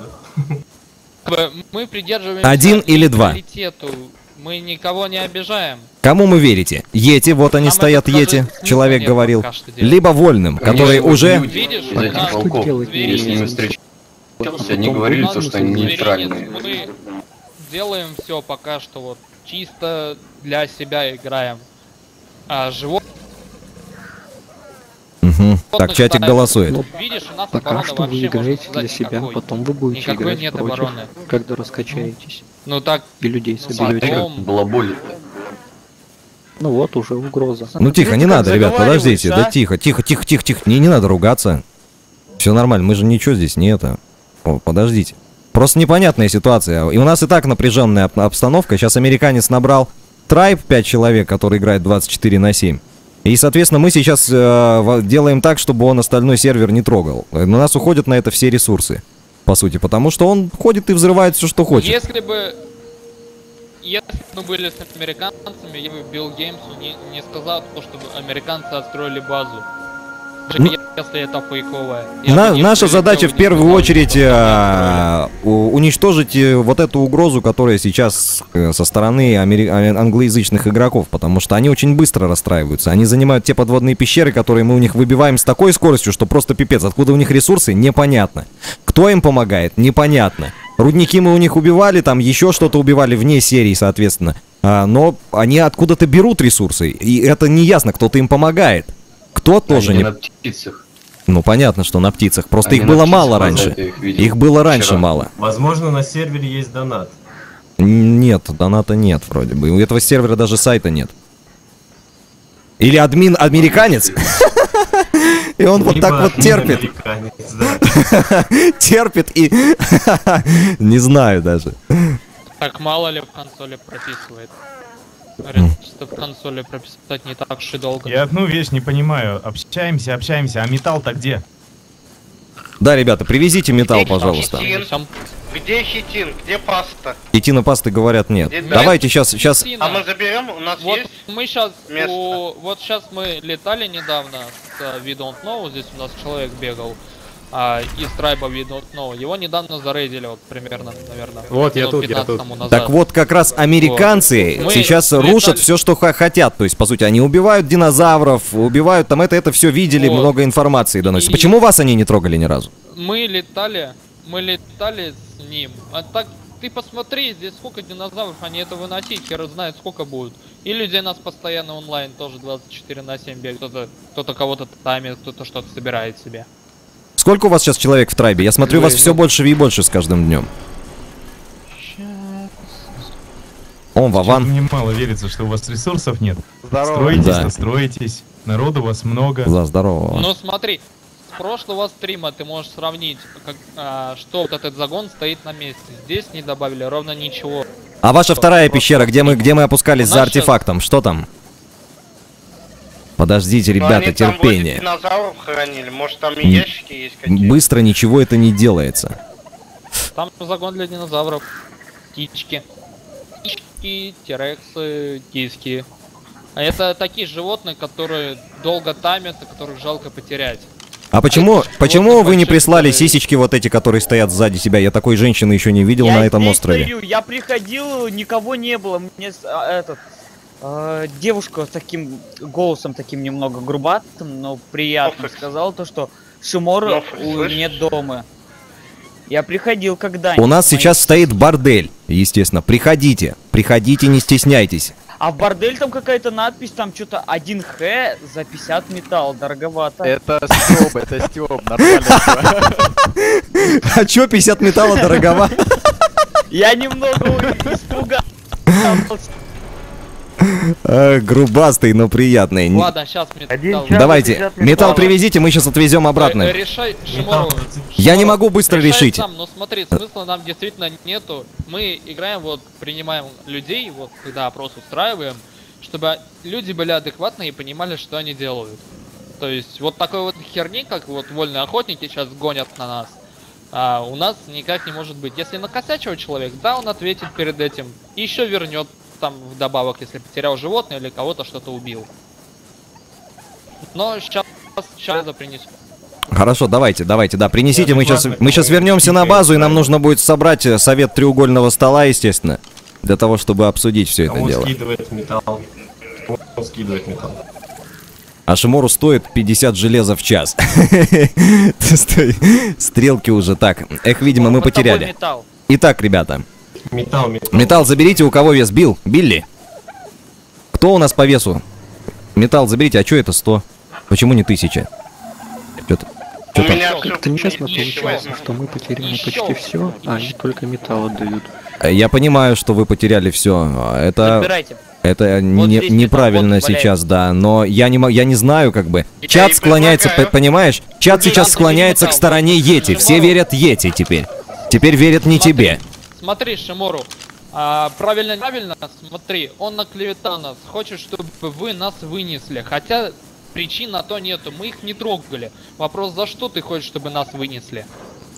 да? Мы придерживаемся... Один или два? Мы никого не обижаем. Кому мы верите? Йети, вот они стоят, Йети, человек говорил. Либо вольным, которые уже... Видишь, если мы встречаемся, они говорили, что они нейтральные. Мы делаем все пока что вот чисто для себя играем. А животных... Так, чатик голосует. Пока что вы играете для себя, потом вы будете играть против, когда раскачаетесь. Ну так, и людей соберете. Ну вот, уже угроза. Ну тихо, не надо, ребят, подождите. Да тихо. Не надо ругаться. Все нормально, мы же ничего здесь не это. Подождите. Просто непонятная ситуация. И у нас и так напряженная обстановка. Сейчас американец набрал трайб 5 человек, который играет 24/7. И, соответственно, мы сейчас делаем так, чтобы он остальной сервер не трогал. У нас уходят на это все ресурсы, по сути, потому что он ходит и взрывает все, что хочет. Если мы были с американцами, я бы Билл Геймсу не сказал, что американцы отстроили базу. Наша задача в первую очередь уничтожить вот эту угрозу, которая сейчас со стороны англоязычных игроков, потому что они очень быстро расстраиваются. Они занимают те подводные пещеры, которые мы у них выбиваем с такой скоростью, что просто пипец. Откуда у них ресурсы? Непонятно. Кто им помогает? Непонятно. Рудники мы у них убивали, там еще что-то убивали вне серии, соответственно. Но они откуда-то берут ресурсы, и это не ясно, кто-то им помогает. Кто тоже не... на птицах. Ну понятно, что на птицах. Просто их было мало раньше. Их было раньше мало. Возможно, на сервере есть донат. Нет, доната нет вроде бы. У этого сервера даже сайта нет. Или админ американец? И он вот так вот терпит. Терпит и... Не знаю даже. Так мало ли в консоли прописывает. Чтобы в консоли прописать не так уж и долго. Я одну вещь не понимаю. Общаемся, общаемся, а металл-то где? Да, ребята, привезите металл, где пожалуйста. Хитин? Где хитин? Где паста? Хитина, пасты, говорят, нет. Где? Давайте сейчас... А мы заберем, у нас вот есть мы сейчас место. Вот сейчас мы летали недавно с Видонт Ноу, здесь у нас человек бегал. Из трайба видно, но его недавно зарейдили, вот примерно, наверное. Вот я тут, я тут. Так вот, как раз американцы вот сейчас рушат все, что хотят. То есть, по сути, они убивают динозавров, убивают там это все видели, вот. Много информации доносится. Почему вас они не трогали ни разу? Мы летали с ним. А так ты посмотри, здесь сколько динозавров, они это выносить, хер знает сколько будет. И людей у нас постоянно онлайн тоже 24/7 бегает. Кто-то кого-то таймит, кто-то что-то собирает себе. Сколько у вас сейчас человек в трайбе? Я смотрю, у вас все больше и больше с каждым днем. О, Вован. Мне мало верится, что у вас ресурсов нет. Здорово. Строитесь, да. Настроитесь. Народу у вас много. За здорово. Ну смотри, с прошлого стрима ты можешь сравнить, как, что вот этот загон стоит на месте. Здесь не добавили ровно ничего. А ваша вторая пещера, где мы опускались за артефактом, что там? Подождите, ребята, терпение. Хранили. Может, там и ящики есть какие-то? Быстро ничего это не делается. Там загон для динозавров. Птички. Птички, терексы, киски. А это такие животные, которые долго таймят, и которых жалко потерять. А почему вы не прислали сисечки вот эти, которые стоят сзади себя? Я такой женщины еще не видел на этом острове. Я приходил, никого не было. Мне девушка с таким голосом, таким немного грубатым, но приятно сказала то, что Шиморо нет дома. Я приходил когда-нибудь. У нас сейчас стоит бордель, естественно. Приходите, не стесняйтесь. А в бордель там какая-то надпись, там что-то 1Х за 50 металл, дороговато. Это стёб, нормально. А чё 50 металла дороговато? Я немного испугался. Грубастый, но приятный. Ладно, сейчас металл. Давайте, металл привезите, мы сейчас отвезем обратно. Решай, Шиморо. Я не могу быстро решить. Сам, но смотри, смысла нам действительно нету. Мы играем, вот, принимаем людей, вот, когда опрос устраиваем, чтобы люди были адекватны и понимали, что они делают. То есть, вот такой вот херни, как вот вольные охотники сейчас гонят на нас, у нас никак не может быть. Если накосячивает человек, да, он ответит перед этим, еще вернет. Там вдобавок, если потерял животное или кого-то что-то убил. Но сейчас это принесу. Хорошо, давайте, да, принесите. Мы сейчас вернемся на базу, и нам нужно будет собрать совет треугольного стола, естественно, для того, чтобы обсудить все это дело. Он скидывает металл. А Шимору стоит 50 железа в час. Стрелки уже так. Эх, видимо, мы потеряли. Итак, ребята. Металл заберите, у кого вес? Билли? Кто у нас по весу? Металл заберите, а чё это 100? Почему не 1000? Как-то нечестно получается, что мы потеряли почти все, а они только металл отдают. Я понимаю, что вы потеряли все. Это неправильно сейчас, да, но я не знаю, как бы. Чат склоняется, понимаешь? Чат сейчас склоняется к стороне Йети, все верят Йети теперь. Теперь верят не тебе. Смотри, Шимору, правильно, смотри, он наклеветал нас, хочет, чтобы вы нас вынесли, хотя причин на то нету, мы их не трогали. Вопрос, за что ты хочешь, чтобы нас вынесли?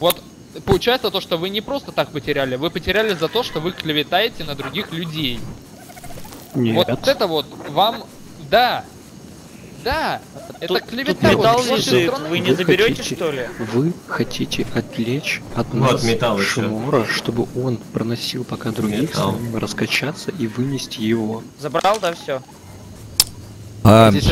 Вот, получается то, что вы не просто так потеряли, вы потеряли за то, что вы клеветаете на других людей. Нет. Вот это вот вам, да. Да, это клевета. Металл лежит, вы не заберете, что ли? Вы хотите отвлечь от нас Шиморо, чтобы он проносил пока других, самим раскачаться и вынести его. Забрал, да, все.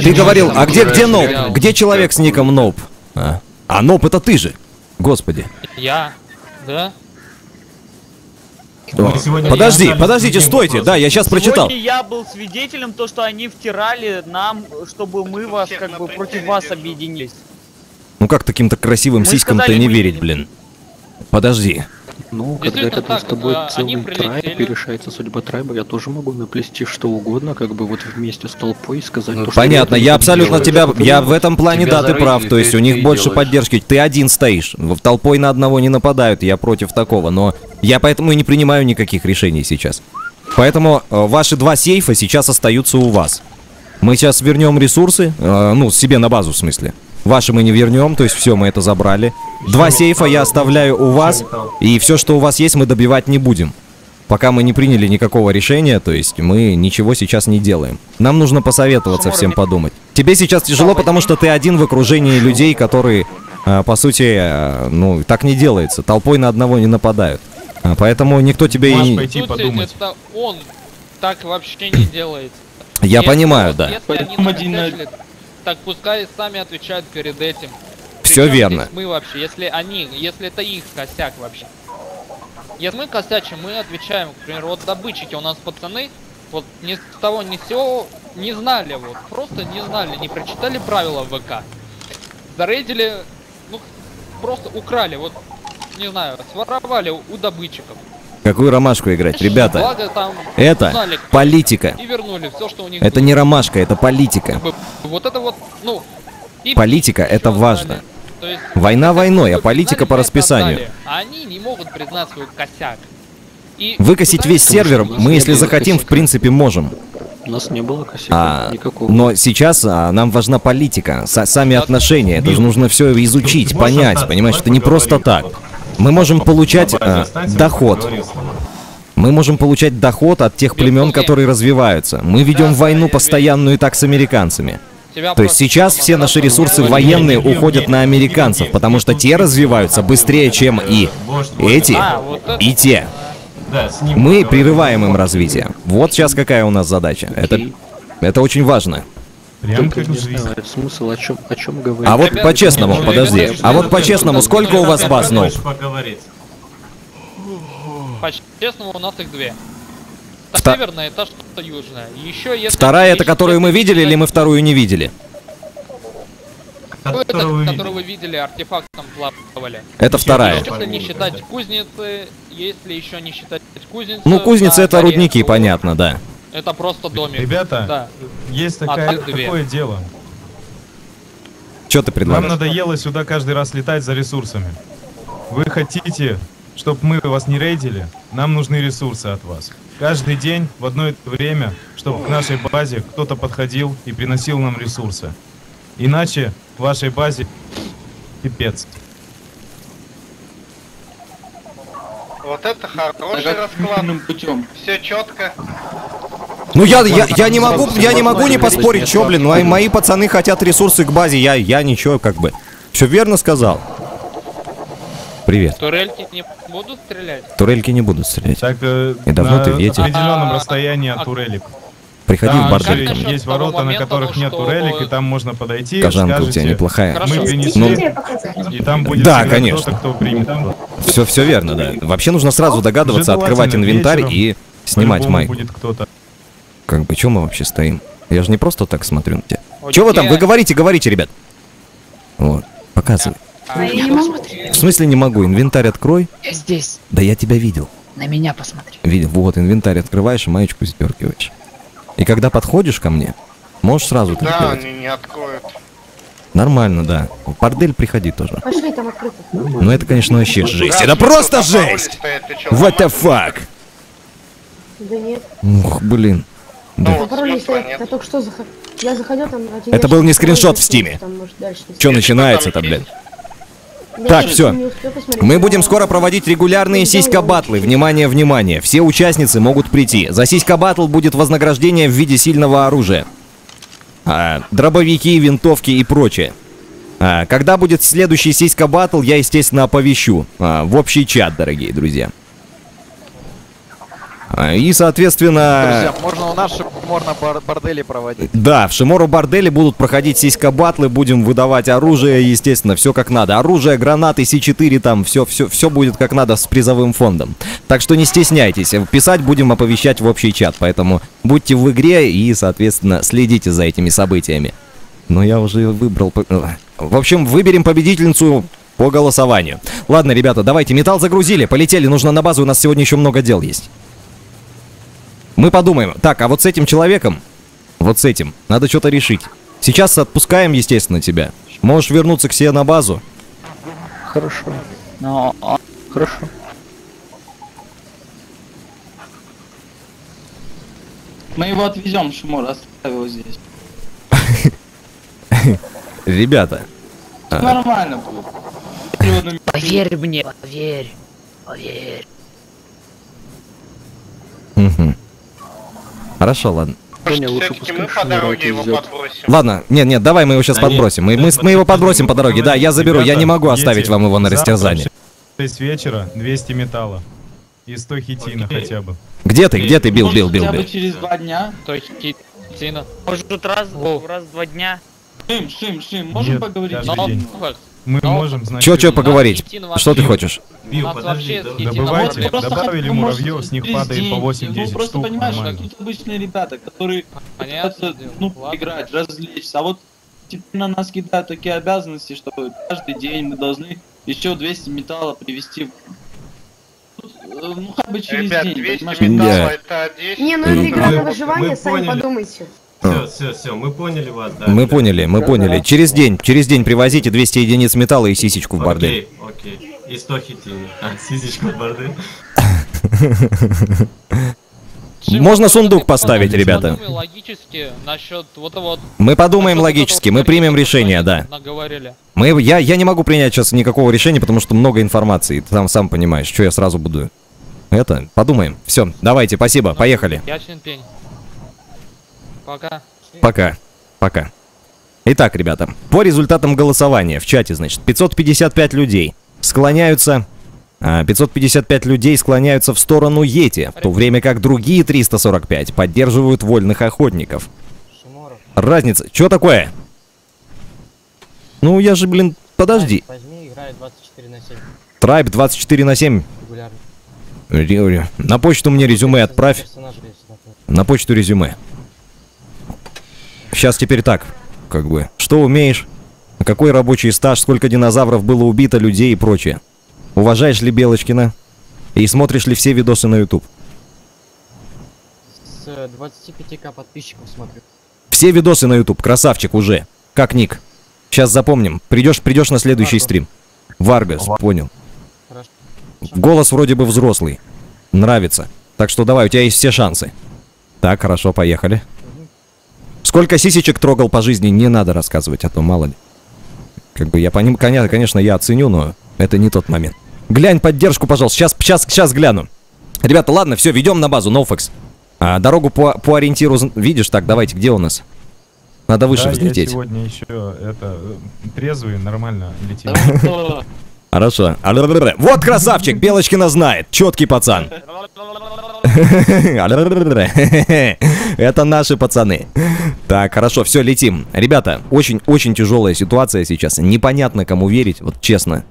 Ты говорил, а где Ноп? Где человек с ником Ноп? А Ноп это ты же, господи. Я, да? Подождите, стойте, да, я сейчас прочитал. Сегодня я был свидетелем то, что они втирали нам, чтобы мы вас, как бы, против вас объединились. Ну как таким-то красивым сиськам-то не верить, блин. Подожди. Ну, когда рядом с тобой целый трайб и решается судьба трайба, я тоже могу наплести что угодно, как бы вот вместе с толпой сказать... Ну, то, понятно, я абсолютно тебя... Я в этом плане, да, ты прав, то есть у них больше поддержки. Ты один стоишь, в толпой на одного не нападают, я против такого, но я поэтому и не принимаю никаких решений сейчас. Поэтому ваши два сейфа сейчас остаются у вас. Мы сейчас вернем ресурсы, ну, себе на базу, в смысле. Ваши мы не вернем, то есть все, мы это забрали. Два сейфа я оставляю у вас, и все, что у вас есть, мы добивать не будем. Пока мы не приняли никакого решения, то есть мы ничего сейчас не делаем. Нам нужно посоветоваться, всем подумать. Тебе сейчас тяжело, потому что ты один в окружении людей, которые, по сути, ну, так не делается. Толпой на одного не нападают. Поэтому никто тебе и не... Это он так вообще не делает. Я понимаю, да. Так пускай сами отвечают перед этим. Все верно. Мы вообще, если это их косяк вообще. Если мы косячим, мы отвечаем. К примеру, вот добытчики у нас пацаны, вот ни с того ни с сего не знали, вот просто не знали, не прочитали правила ВК. Зарейдили, ну просто украли, вот не знаю, своровали у добытчиков. Какую ромашку играть, ребята? Благо, это узнали, политика. И вернули все, что у них это было. Не ромашка, это политика. Вот это вот, ну, политика это важно. Есть, война войной, а политика по расписанию. Отдали. Они не могут признать свой косяк. И выкосить весь сервер мы, если захотим, в принципе, можем. У нас не было косяка никакого. Но сейчас нам важна политика, сами отношения. Это же нужно все изучить, понять, понимаешь, это не просто так. Мы можем получать доход. Мы можем получать доход от тех племен, которые развиваются. Мы ведем войну постоянную и так с американцами. То есть сейчас все наши ресурсы военные уходят на американцев, потому что те развиваются быстрее, чем и эти, и те. Мы прерываем им развитие. Вот сейчас какая у нас задача. Это очень важно. Смысл о чем говорить? А вот по-честному, подожди. А вот по-честному, сколько у вас баз, Ноп? По-честному у нас их две. Северная, та что южная. Вторая это, которую мы видели, или мы вторую не видели? Которую вы видели, артефактом плавали. Это вторая. Если не считать кузницы, ну, кузницы это рудники, понятно, да. Это просто домик. Ребята, да. Есть такое дело. Что ты предлагаешь? Нам надоело сюда каждый раз летать за ресурсами. Вы хотите, чтобы мы вас не рейдили? Нам нужны ресурсы от вас. Каждый день в одно время, чтобы к нашей базе кто-то подходил и приносил нам ресурсы. Иначе в вашей базе пипец. Вот это хороший расклад. Все четко. Ну я не могу не поспорить, чё, блин, мои пацаны хотят ресурсы к базе, я ничего, как бы. Все верно сказал. Привет. Турельки не будут стрелять? Турельки не будут стрелять. Так, и давно ты ветер. На определенном расстоянии от турелек. Приходи в бордель ко мне. Есть ворота, на которых нет турелек, и там можно подойти. Кожанка у тебя неплохая. И там будет кто-то, кто примет. Все верно, да. Вообще нужно сразу догадываться, открывать инвентарь и снимать майк. Как бы, чё мы вообще стоим? Я же не просто так смотрю на тебя. Чё вы там? Вы говорите, ребят. Вот, показывай. В смысле не могу? Инвентарь открой. Я здесь. Да я тебя видел. На меня посмотри. Видел. Вот, инвентарь открываешь и маечку сдергиваешь. И когда подходишь ко мне, можешь сразу... Да, они не откроют. Нормально, да. В бордель приходи тоже. Пошли, там открыто. Ну это, конечно, вообще жесть. Это просто жесть! What the fuck? Да нет. Ух, блин. Да. Это был не скриншот в стиме. Че начинается-то, блядь? Так, все. Мы будем скоро проводить регулярные сиська-баттлы. Внимание, внимание. Все участницы могут прийти. За сиська-баттл будет вознаграждение в виде сильного оружия. дробовики, винтовки и прочее. Когда будет следующий сиська батл, я, естественно, оповещу в общий чат, дорогие друзья. И, соответственно... Друзья, можно у нас бордели проводить. Да, в Шиморо бордели будут проходить сиська-батлы, будем выдавать оружие, естественно, все как надо. Оружие, гранаты, С4, там, все будет как надо с призовым фондом. Так что не стесняйтесь, писать будем, оповещать в общий чат, поэтому будьте в игре и, соответственно, следите за этими событиями. Но я уже выбрал... В общем, выберем победительницу... по голосованию. Ладно, ребята, давайте, металл загрузили, полетели, нужно на базу, у нас сегодня еще много дел есть. Мы подумаем. Так, а вот с этим человеком, вот с этим, надо что-то решить. Сейчас отпускаем, естественно, тебя. Можешь вернуться к себе на базу. Хорошо. Ну, хорошо. Мы его отвезем, Шиморо, оставим его здесь. Ребята. Нормально будет. Поверь мне, поверь, поверь. Угу. Хорошо, ладно. Все-таки мы по дороге его подбросим. Ладно, нет, давай мы его сейчас подбросим. Мы его подбросим по дороге, да, я заберу, я не могу оставить вам его на растерзание. 6 вечера, 200 металла и 100 хитина хотя бы. Где ты, Бил? Хотя бы через 2 дня, то есть хитина. Может раз в 2 дня. Шим, можем нет, поговорить? Мы можем, значит... Чё поговорить? Что ты хочешь? Бил, подожди, добывайте, добавили муравьев, с них падает по 8-10 штук. Просто понимаешь, как тут обычные ребята, которые пытаются, ну, играть, развлечься. А вот теперь на нас кидают такие обязанности, что каждый день мы должны еще 200 металла привезти. Ну, хотя бы через день. Ребят, 200 металла это 10. Не, ну это игра на выживание, сами подумайте. Все, мы поняли вас, да? Мы поняли. Через день привозите 200 единиц металла и сисечку в бордель. Окей. И 100 хитин. А, сисечку в бордель. Можно сундук поставить, ребята. Мы подумаем логически, мы примем решение, да. Я не могу принять сейчас никакого решения, потому что много информации. Ты там сам понимаешь, что я сразу буду. Это, подумаем. Все, давайте, спасибо, поехали. Пока. Итак, ребята, по результатам голосования в чате, значит, 555 людей склоняются... 555 людей склоняются в сторону Йети, в то время как другие 345 поддерживают вольных охотников. Разница... Чё такое? Ну, я же, блин... Подожди. Трайб 24/7. На почту мне резюме отправь. На почту резюме. Сейчас теперь так, как бы, что умеешь, какой рабочий стаж, сколько динозавров было убито, людей и прочее. Уважаешь ли Белочкина и смотришь ли все видосы на YouTube? С 25 000 подписчиков смотрю. Все видосы на YouTube, красавчик уже, как ник. Сейчас запомним, придешь на следующий стрим. Варгас, понял. Хорошо. Голос вроде бы взрослый, нравится, так что давай, у тебя есть все шансы. Так, хорошо, поехали. Сколько сисечек трогал по жизни, не надо рассказывать, а то мало ли. Как бы я понимаю, конечно, я оценю, но это не тот момент. Глянь поддержку, пожалуйста, сейчас гляну. Ребята, ладно, все, ведем на базу, Nofex. Дорогу по ориентиру видишь, так, давайте, где у нас? Надо выше взлететь. Я сегодня еще, трезвый, нормально летим. Хорошо. Вот красавчик, Белочкина знает, четкий пацан. Это наши пацаны. Так, хорошо, все, летим. Ребята, очень-очень тяжелая ситуация сейчас. Непонятно, кому верить, вот честно.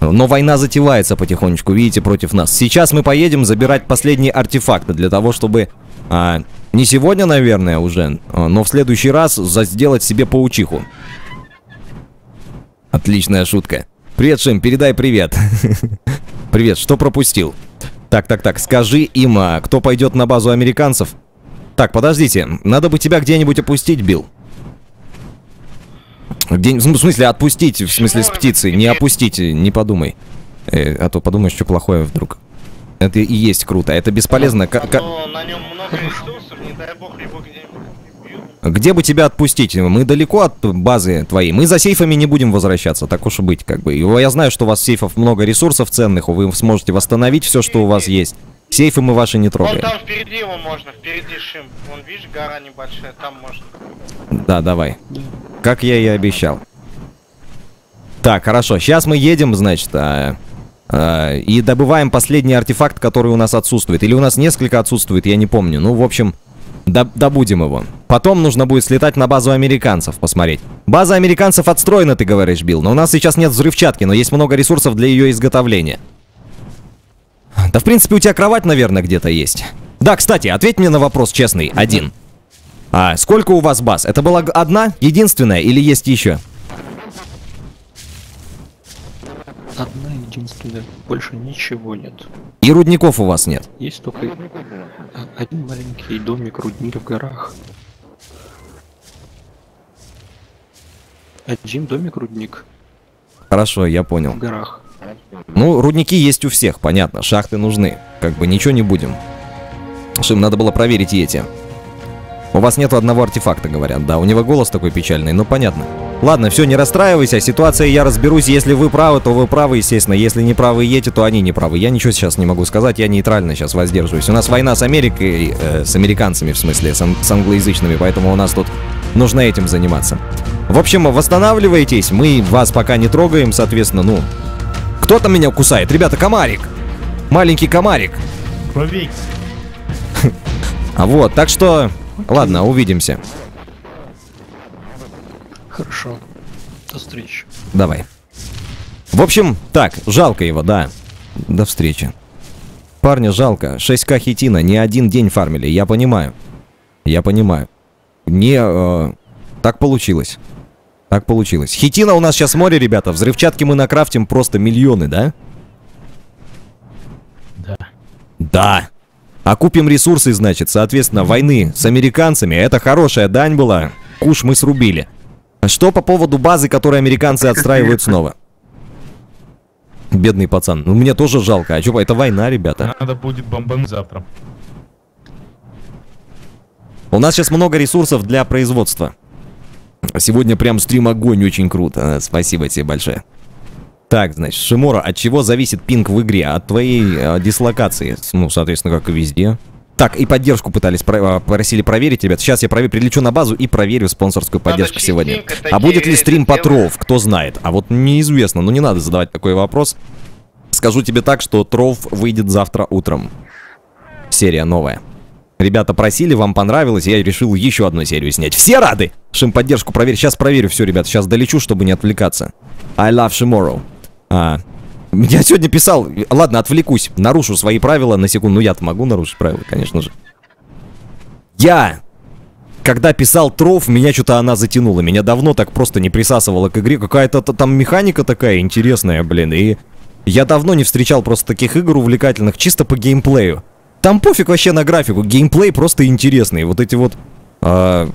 Но война затевается потихонечку, видите, против нас. Сейчас мы поедем забирать последние артефакты для того, чтобы... не сегодня, наверное, уже, но в следующий раз сделать себе паучиху. Отличная шутка. Привет, Шим, передай привет. Привет, что пропустил? Так, скажи им, кто пойдет на базу американцев? Так, подождите, надо бы тебя где-нибудь опустить, Билл. В смысле, отпустить, в смысле, с птицы, не опустить, не подумай. А то подумаешь, что плохое вдруг. Это и есть круто, это бесполезно. На нем много ресурсов, не дай бог, его где-нибудь убьют. Где бы тебя отпустить? Мы далеко от базы твоей, мы за сейфами не будем возвращаться, так уж и быть, как бы. Я знаю, что у вас сейфов много ресурсов ценных, вы сможете восстановить все, что у вас есть. Сейфы мы ваши не трогаем. Вон там впереди его можно, впереди Шим. Вон, видишь, гора небольшая, там можно. Да, давай. Как я и обещал. Так, хорошо, сейчас мы едем, значит, и добываем последний артефакт, который у нас отсутствует. Или у нас несколько отсутствует, я не помню. Ну, в общем, добудем его. Потом нужно будет слетать на базу американцев, посмотреть. База американцев отстроена, ты говоришь, Билл. Но у нас сейчас нет взрывчатки, но есть много ресурсов для ее изготовления. Да, в принципе, у тебя кровать, наверное, где-то есть. Да, кстати, ответь мне на вопрос честный, один. А сколько у вас баз? Это была одна, единственная, или есть еще? Одна единственная, больше ничего нет. И рудников у вас нет? Есть только один маленький домик, рудник в горах. Один домик, рудник. Хорошо, я понял. В горах. Ну, рудники есть у всех, понятно. Шахты нужны. Как бы ничего не будем. Шим, надо было проверить Йети. У вас нету одного артефакта, говорят. Да, у него голос такой печальный, но понятно. Ладно, все, не расстраивайся. Ситуация, я разберусь. Если вы правы, то вы правы, естественно. Если не правы Йети, то они не правы. Я ничего сейчас не могу сказать. Я нейтрально сейчас воздерживаюсь. У нас война с Америкой, с американцами, в смысле, с англоязычными. Поэтому у нас тут нужно этим заниматься. В общем, восстанавливайтесь. Мы вас пока не трогаем, соответственно, ну... Кто там меня кусает? Ребята, комарик! Маленький комарик! Побей! А вот, так что... Ладно, увидимся. Хорошо. До встречи. Давай. В общем, так, жалко его, да. До встречи. Парня жалко. 6К хитина. Не один день фармили. Я понимаю. Я понимаю. Не... так получилось. Так получилось. Хитина у нас сейчас море, ребята. Взрывчатки мы накрафтим просто миллионы, да? Да. Да. А купим ресурсы, значит, соответственно, войны с американцами. Это хорошая дань была. Куш мы срубили. Что по поводу базы, которую американцы отстраивают снова? Бедный пацан. Ну, мне тоже жалко. А чё, это война, ребята. Надо будет бомбануть завтра. У нас сейчас много ресурсов для производства. Сегодня прям стрим огонь, очень круто. Спасибо тебе большое. Так, значит, Шиморо, от чего зависит пинг в игре? От твоей дислокации. Ну, соответственно, как и везде. Так, и поддержку пытались, просили проверить, ребят. Сейчас я прилечу на базу и проверю спонсорскую поддержку сегодня. А будет ли стрим по Trove? Кто знает. А вот неизвестно, но не надо задавать такой вопрос. Скажу тебе так, что Trove выйдет завтра утром. Серия новая. Ребята просили, вам понравилось, я решил еще одну серию снять. Все рады? Шим, поддержку проверь. Сейчас проверю все, ребят. Сейчас долечу, чтобы не отвлекаться. I love Shimoro. Я сегодня писал... Ладно, отвлекусь. Нарушу свои правила на секунду. Ну, я-то могу нарушить правила, конечно же. Я... Когда писал Trove, меня что-то она затянула. Меня давно так просто не присасывала к игре. Какая-то там механика такая интересная, блин. И я давно не встречал просто таких игр увлекательных чисто по геймплею. Там пофиг вообще на графику, геймплей просто интересный. Вот эти вот анимации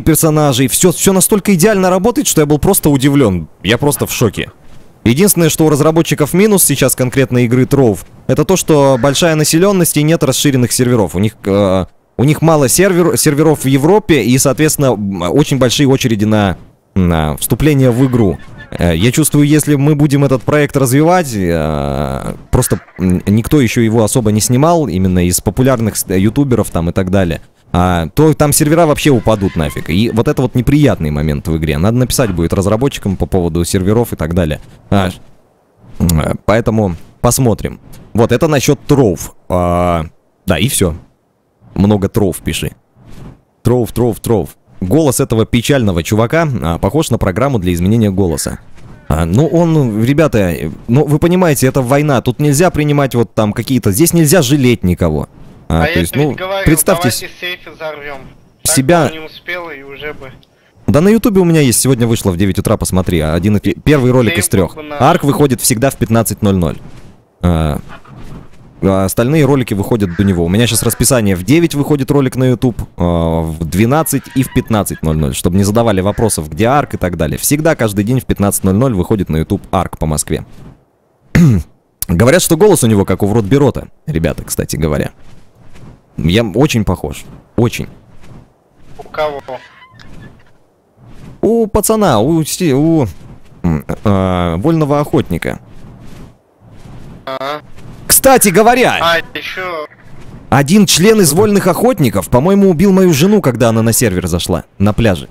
персонажей, все настолько идеально работает, что я был просто удивлен. Я просто в шоке. Единственное, что у разработчиков минус сейчас конкретно игры Trove, это то, что большая населенность и нет расширенных серверов. У них мало серверов в Европе и, соответственно, очень большие очереди на вступление в игру. Я чувствую, если мы будем этот проект развивать, просто никто еще его особо не снимал, именно из популярных ютуберов там и так далее, то там сервера вообще упадут нафиг. И вот это вот неприятный момент в игре. Надо написать будет разработчикам по поводу серверов и так далее. Поэтому посмотрим. Вот это насчет Trove. Да, и все. Много Trove пиши. Trove. Голос этого печального чувака похож на программу для изменения голоса. Ну он, ребята, ну вы понимаете, это война. Тут нельзя принимать вот там какие-то... Здесь нельзя жалеть никого. То есть, ну, говорил, представьте... Сейфы взорвем. Себя... Не успела, и уже бы... Да на ютубе у меня есть, сегодня вышло в 9 утра, посмотри. Первый ролик из 3. Арк выходит всегда в 15:00. Остальные ролики выходят до него. У меня сейчас расписание: в 9 выходит ролик на YouTube, в 12 и в 15:00. Чтобы не задавали вопросов, где ARK и так далее. Всегда каждый день в 15:00 выходит на YouTube ARK по Москве. Говорят, что голос у него как у Вродбирота. Ребята, кстати говоря. Я очень похож. Очень. У кого? У пацана, у Вольного Охотника. Кстати говоря, один член из вольных охотников, по-моему, убил мою жену, когда она на сервер зашла, на пляже.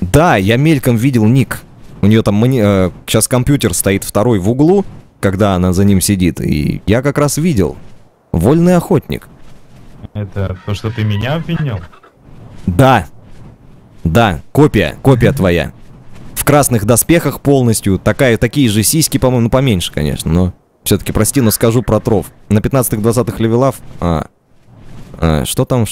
Да, я мельком видел ник. У нее там сейчас компьютер стоит второй в углу, когда она за ним сидит. И я как раз видел. Вольный охотник. Это то, что ты меня обвинил? Да. Да, копия твоя. В красных доспехах полностью. Такие же сиськи, по-моему, ну, поменьше, конечно. Но все-таки, прости, но скажу про Trove. На 15-20 левелах... Что там?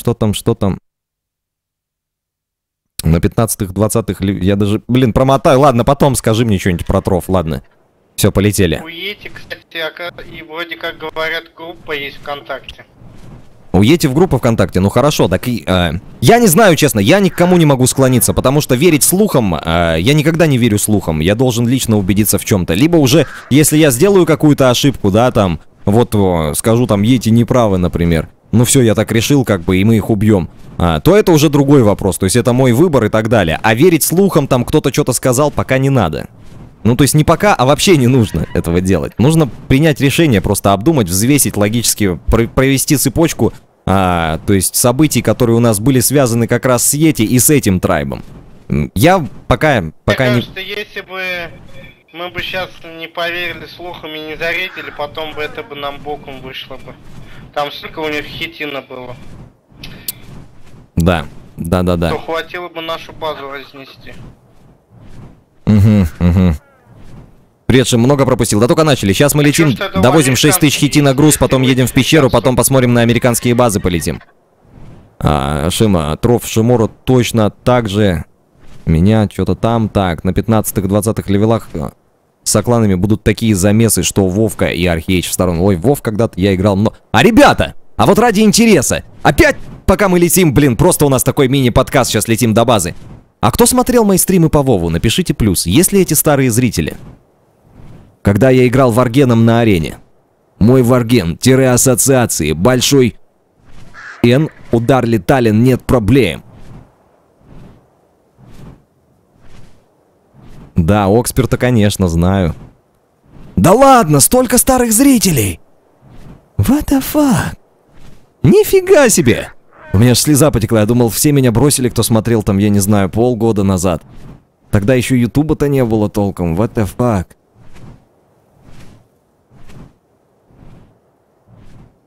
На 15-20 я даже... Блин, промотаю. Ладно, потом скажи мне что-нибудь про Trove. Ладно. Все, полетели. У Йети, кстати, и вроде как говорят, группа есть ВКонтакте. У Йети в группа ВКонтакте? Ну хорошо, так и... Я не знаю, честно, я никому не могу склониться, потому что верить слухам... я никогда не верю слухам, я должен лично убедиться в чем-то. Либо уже, если я сделаю какую-то ошибку, да, там... Вот скажу там, Йети неправы, например. Ну все, я так решил, как бы, и мы их убьем. То это уже другой вопрос, то есть это мой выбор и так далее. А верить слухам, там кто-то что-то сказал, пока не надо. Ну, то есть не пока, а вообще не нужно этого делать. Нужно принять решение, просто обдумать, взвесить логически, провести цепочку, то есть событий, которые у нас были связаны как раз с Йети и с этим трайбом. Я пока не... Что если бы мы бы сейчас не поверили слухам и не заредили, потом бы это бы нам боком вышло бы. Там столько у них хитина было. Да. То хватило бы нашу базу разнести. Угу. Предшим много пропустил, да только начали. Сейчас мы летим, довозим 6000 хитина груз, потом едем в пещеру, потом посмотрим на американские базы, полетим. Шима, Trove, Шиморо точно так же. Меня что-то там, так, на 15-20 левелах с окланами будут такие замесы, что Вовка и Археич в сторону. Ой, Вов когда-то я играл много. А ребята, а вот ради интереса, опять пока мы летим, блин, просто у нас такой мини-подкаст, сейчас летим до базы. А кто смотрел мои стримы по Вову, напишите плюс, есть ли эти старые зрители? Когда я играл варгеном на арене. Мой варген-ассоциации, большой Н, удар летален, нет проблем. Да, Оксперта, конечно, знаю. Да ладно, столько старых зрителей! What the fuck? Нифига себе! У меня же слеза потекла, я думал, все меня бросили, кто смотрел там, я не знаю, полгода назад. Тогда еще ютуба-то не было толком, what the fuck?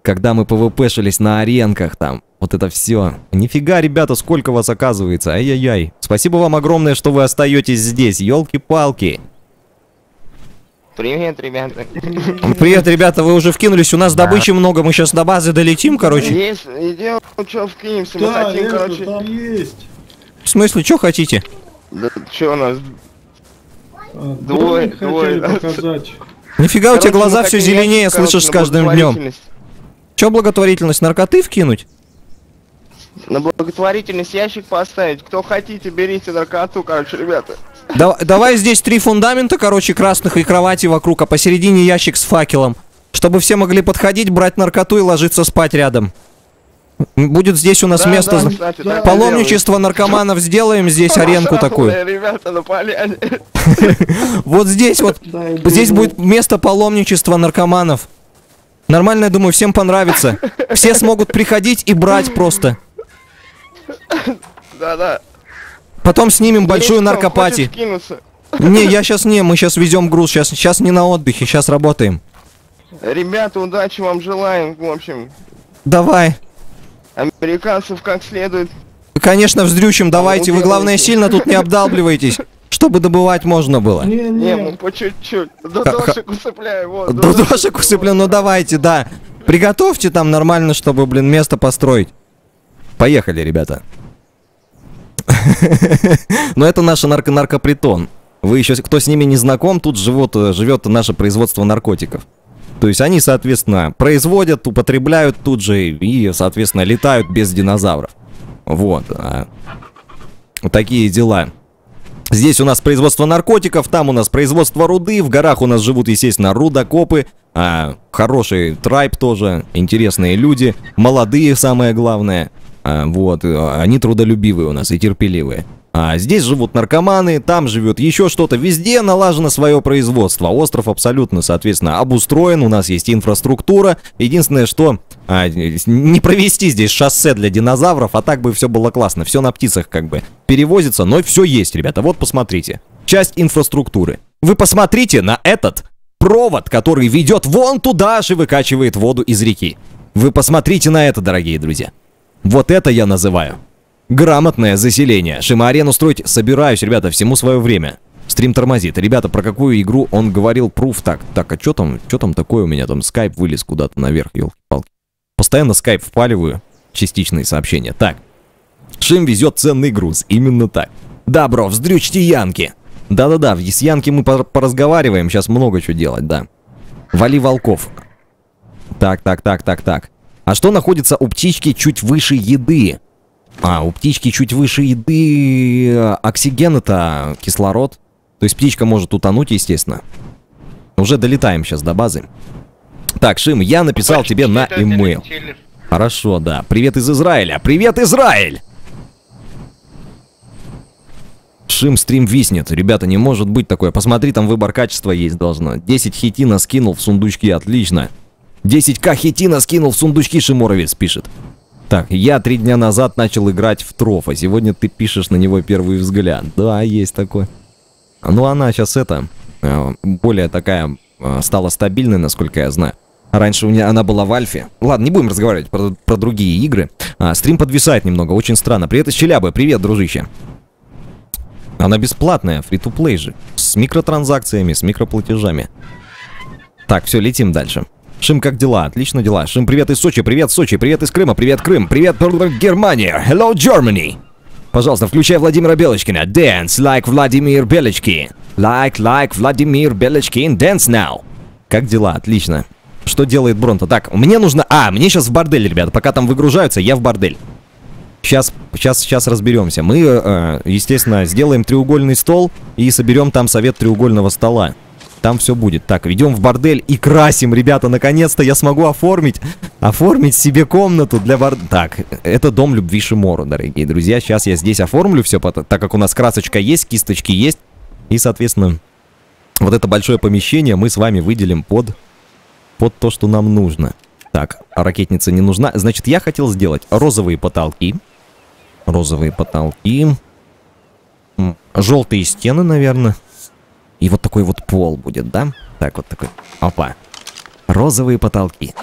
Когда мы пвпшились на аренках там, вот это все. Нифига, ребята, сколько вас оказывается, ай-яй-яй. Спасибо вам огромное, что вы остаетесь здесь, елки-палки. Привет, ребята. Привет, ребята, вы уже вкинулись, у нас добычи много, мы сейчас до базы долетим, короче. Есть, идем, что вкинемся, мы хотим, короче. Там есть. В смысле, что хотите? Да, что у нас? Двое. Нифига, у тебя глаза все зеленее, слышишь, с каждым днем. Что благотворительность, наркоты вкинуть? На благотворительность ящик поставить, кто хотите, берите наркоту, короче, ребята. Давай здесь 3 фундамента, короче, красных и кровати вокруг, а посередине ящик с факелом. Чтобы все могли подходить, брать наркоту и ложиться спать рядом. Будет здесь у нас место... Да, кстати, паломничество наркоманов сделаем, здесь аренку такую. Ребята, на поляне. Вот здесь вот, здесь будет место паломничества наркоманов. Нормально, я думаю, всем понравится. Все смогут приходить и брать просто. Да. Потом снимем большую наркопати. Не, я сейчас не, мы сейчас везем груз, сейчас не на отдыхе, сейчас работаем. Ребята, удачи вам желаем, в общем. Давай. Американцев как следует. Конечно, вздрючим, давайте, вы главное сильно тут не обдалбливайтесь. Чтобы добывать можно было. Не, мы по чуть-чуть. Дудошек усыпляю, вот. Дудошек усыпляю, ну давайте, да. Приготовьте там нормально, чтобы, блин, место построить. Поехали, ребята. Но это наш наркопритон. Вы еще, кто с ними не знаком, тут живет наше производство наркотиков. То есть они, соответственно, производят, употребляют тут же и, соответственно, летают без динозавров. Вот. Такие дела. Здесь у нас производство наркотиков, там у нас производство руды, в горах у нас живут, естественно, рудокопы, хороший трайб тоже, интересные люди, молодые, самое главное. Вот, они трудолюбивые у нас и терпеливые. Здесь живут наркоманы, там живет еще что-то. Везде налажено свое производство. Остров абсолютно, соответственно, обустроен. У нас есть инфраструктура. Единственное, что не провести здесь шоссе для динозавров, а так бы все было классно. Все на птицах как бы перевозится, но все есть, ребята. Вот посмотрите. Часть инфраструктуры. Вы посмотрите на этот провод, который ведет вон туда же и выкачивает воду из реки. Вы посмотрите на это, дорогие друзья. Вот это я называю грамотное заселение. Шимоарену строить собираюсь, ребята, всему свое время. Стрим тормозит. Ребята, про какую игру он говорил? Пруф. Так, а что там такое у меня? Там скайп вылез куда-то наверх, елки-палки. Постоянно скайп впаливаю. Частичные сообщения. Так. Шим везет ценный груз. Именно так. Да, бро, вздрючьте янки. Да-да-да, с янки мы поразговариваем. Сейчас много чего делать, да. Вали волков. Так. А что находится у птички чуть выше еды? А, у птички чуть выше еды оксиген — это кислород. То есть птичка может утонуть, естественно. Уже долетаем сейчас до базы. Так, Шим, я написал тебе на e-mail. Хорошо, да. Привет из Израиля. Привет, Израиль! Шим, стрим виснет. Ребята, не может быть такое. Посмотри, там выбор качества есть должно. 10 хитина скинул в сундучки. Отлично. 10к хитина скинул в сундучки, Шиморовец пишет. Так, я 3 дня назад начал играть в Тров, а сегодня ты пишешь на него первый взгляд. Да, есть такое. Ну, она сейчас это, более такая, стала стабильной, насколько я знаю. Раньше у меня она была в Альфе. Ладно, не будем разговаривать про другие игры. Стрим подвисает немного, очень странно. Привет из Челябы, привет, дружище. Она бесплатная, фри-ту-плей же. С микротранзакциями, с микроплатежами. Так, все, летим дальше. Шим, как дела? Отлично дела. Шим, привет из Сочи, привет Сочи, привет из Крыма, привет Крым, привет Германия. Hello, Germany. Пожалуйста, включай Владимира Белочкина. Dance like Владимир Белочкин. Like Владимир Белочкин. Dance now. Как дела? Отлично. Что делает Бронто? Так, мне нужно... мне сейчас в бордель, ребята. Пока там выгружаются, я в бордель. Сейчас разберемся. Мы, естественно, сделаем треугольный стол и соберем там совет треугольного стола. Там все будет. Так, идем в бордель и красим, ребята. Наконец-то я смогу оформить себе комнату для борделя. Так, это дом любви Шиморо, дорогие друзья. Сейчас я здесь оформлю все, так как у нас красочка есть, кисточки есть. И, соответственно, вот это большое помещение мы с вами выделим под то, что нам нужно. Так, ракетница не нужна. Значит, я хотел сделать розовые потолки. Желтые стены, наверное. И вот такой вот пол будет, да? Так, вот такой. Опа. Розовые потолки.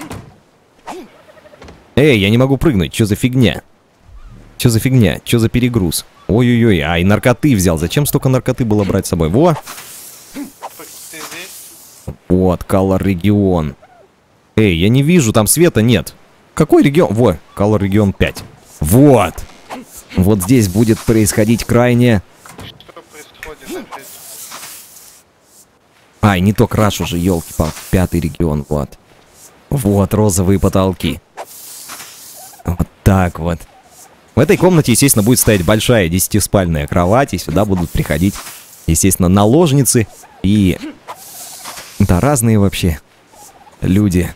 Эй, я не могу прыгнуть. Чё за фигня? Чё за перегруз? Ой-ой-ой. А, и наркоты взял. Зачем столько наркоты было брать с собой? Во! Вот, Color регион. Эй, я не вижу. Там света нет. Какой регион? Во, Color регион 5. Вот. Вот здесь будет происходить крайне... Ай, не то краш уже, елки-палки. 5-й регион, вот. Вот, розовые потолки. Вот так вот. В этой комнате, естественно, будет стоять большая 10-спальная кровать. И сюда будут приходить, естественно, наложницы. И... Да, разные вообще люди.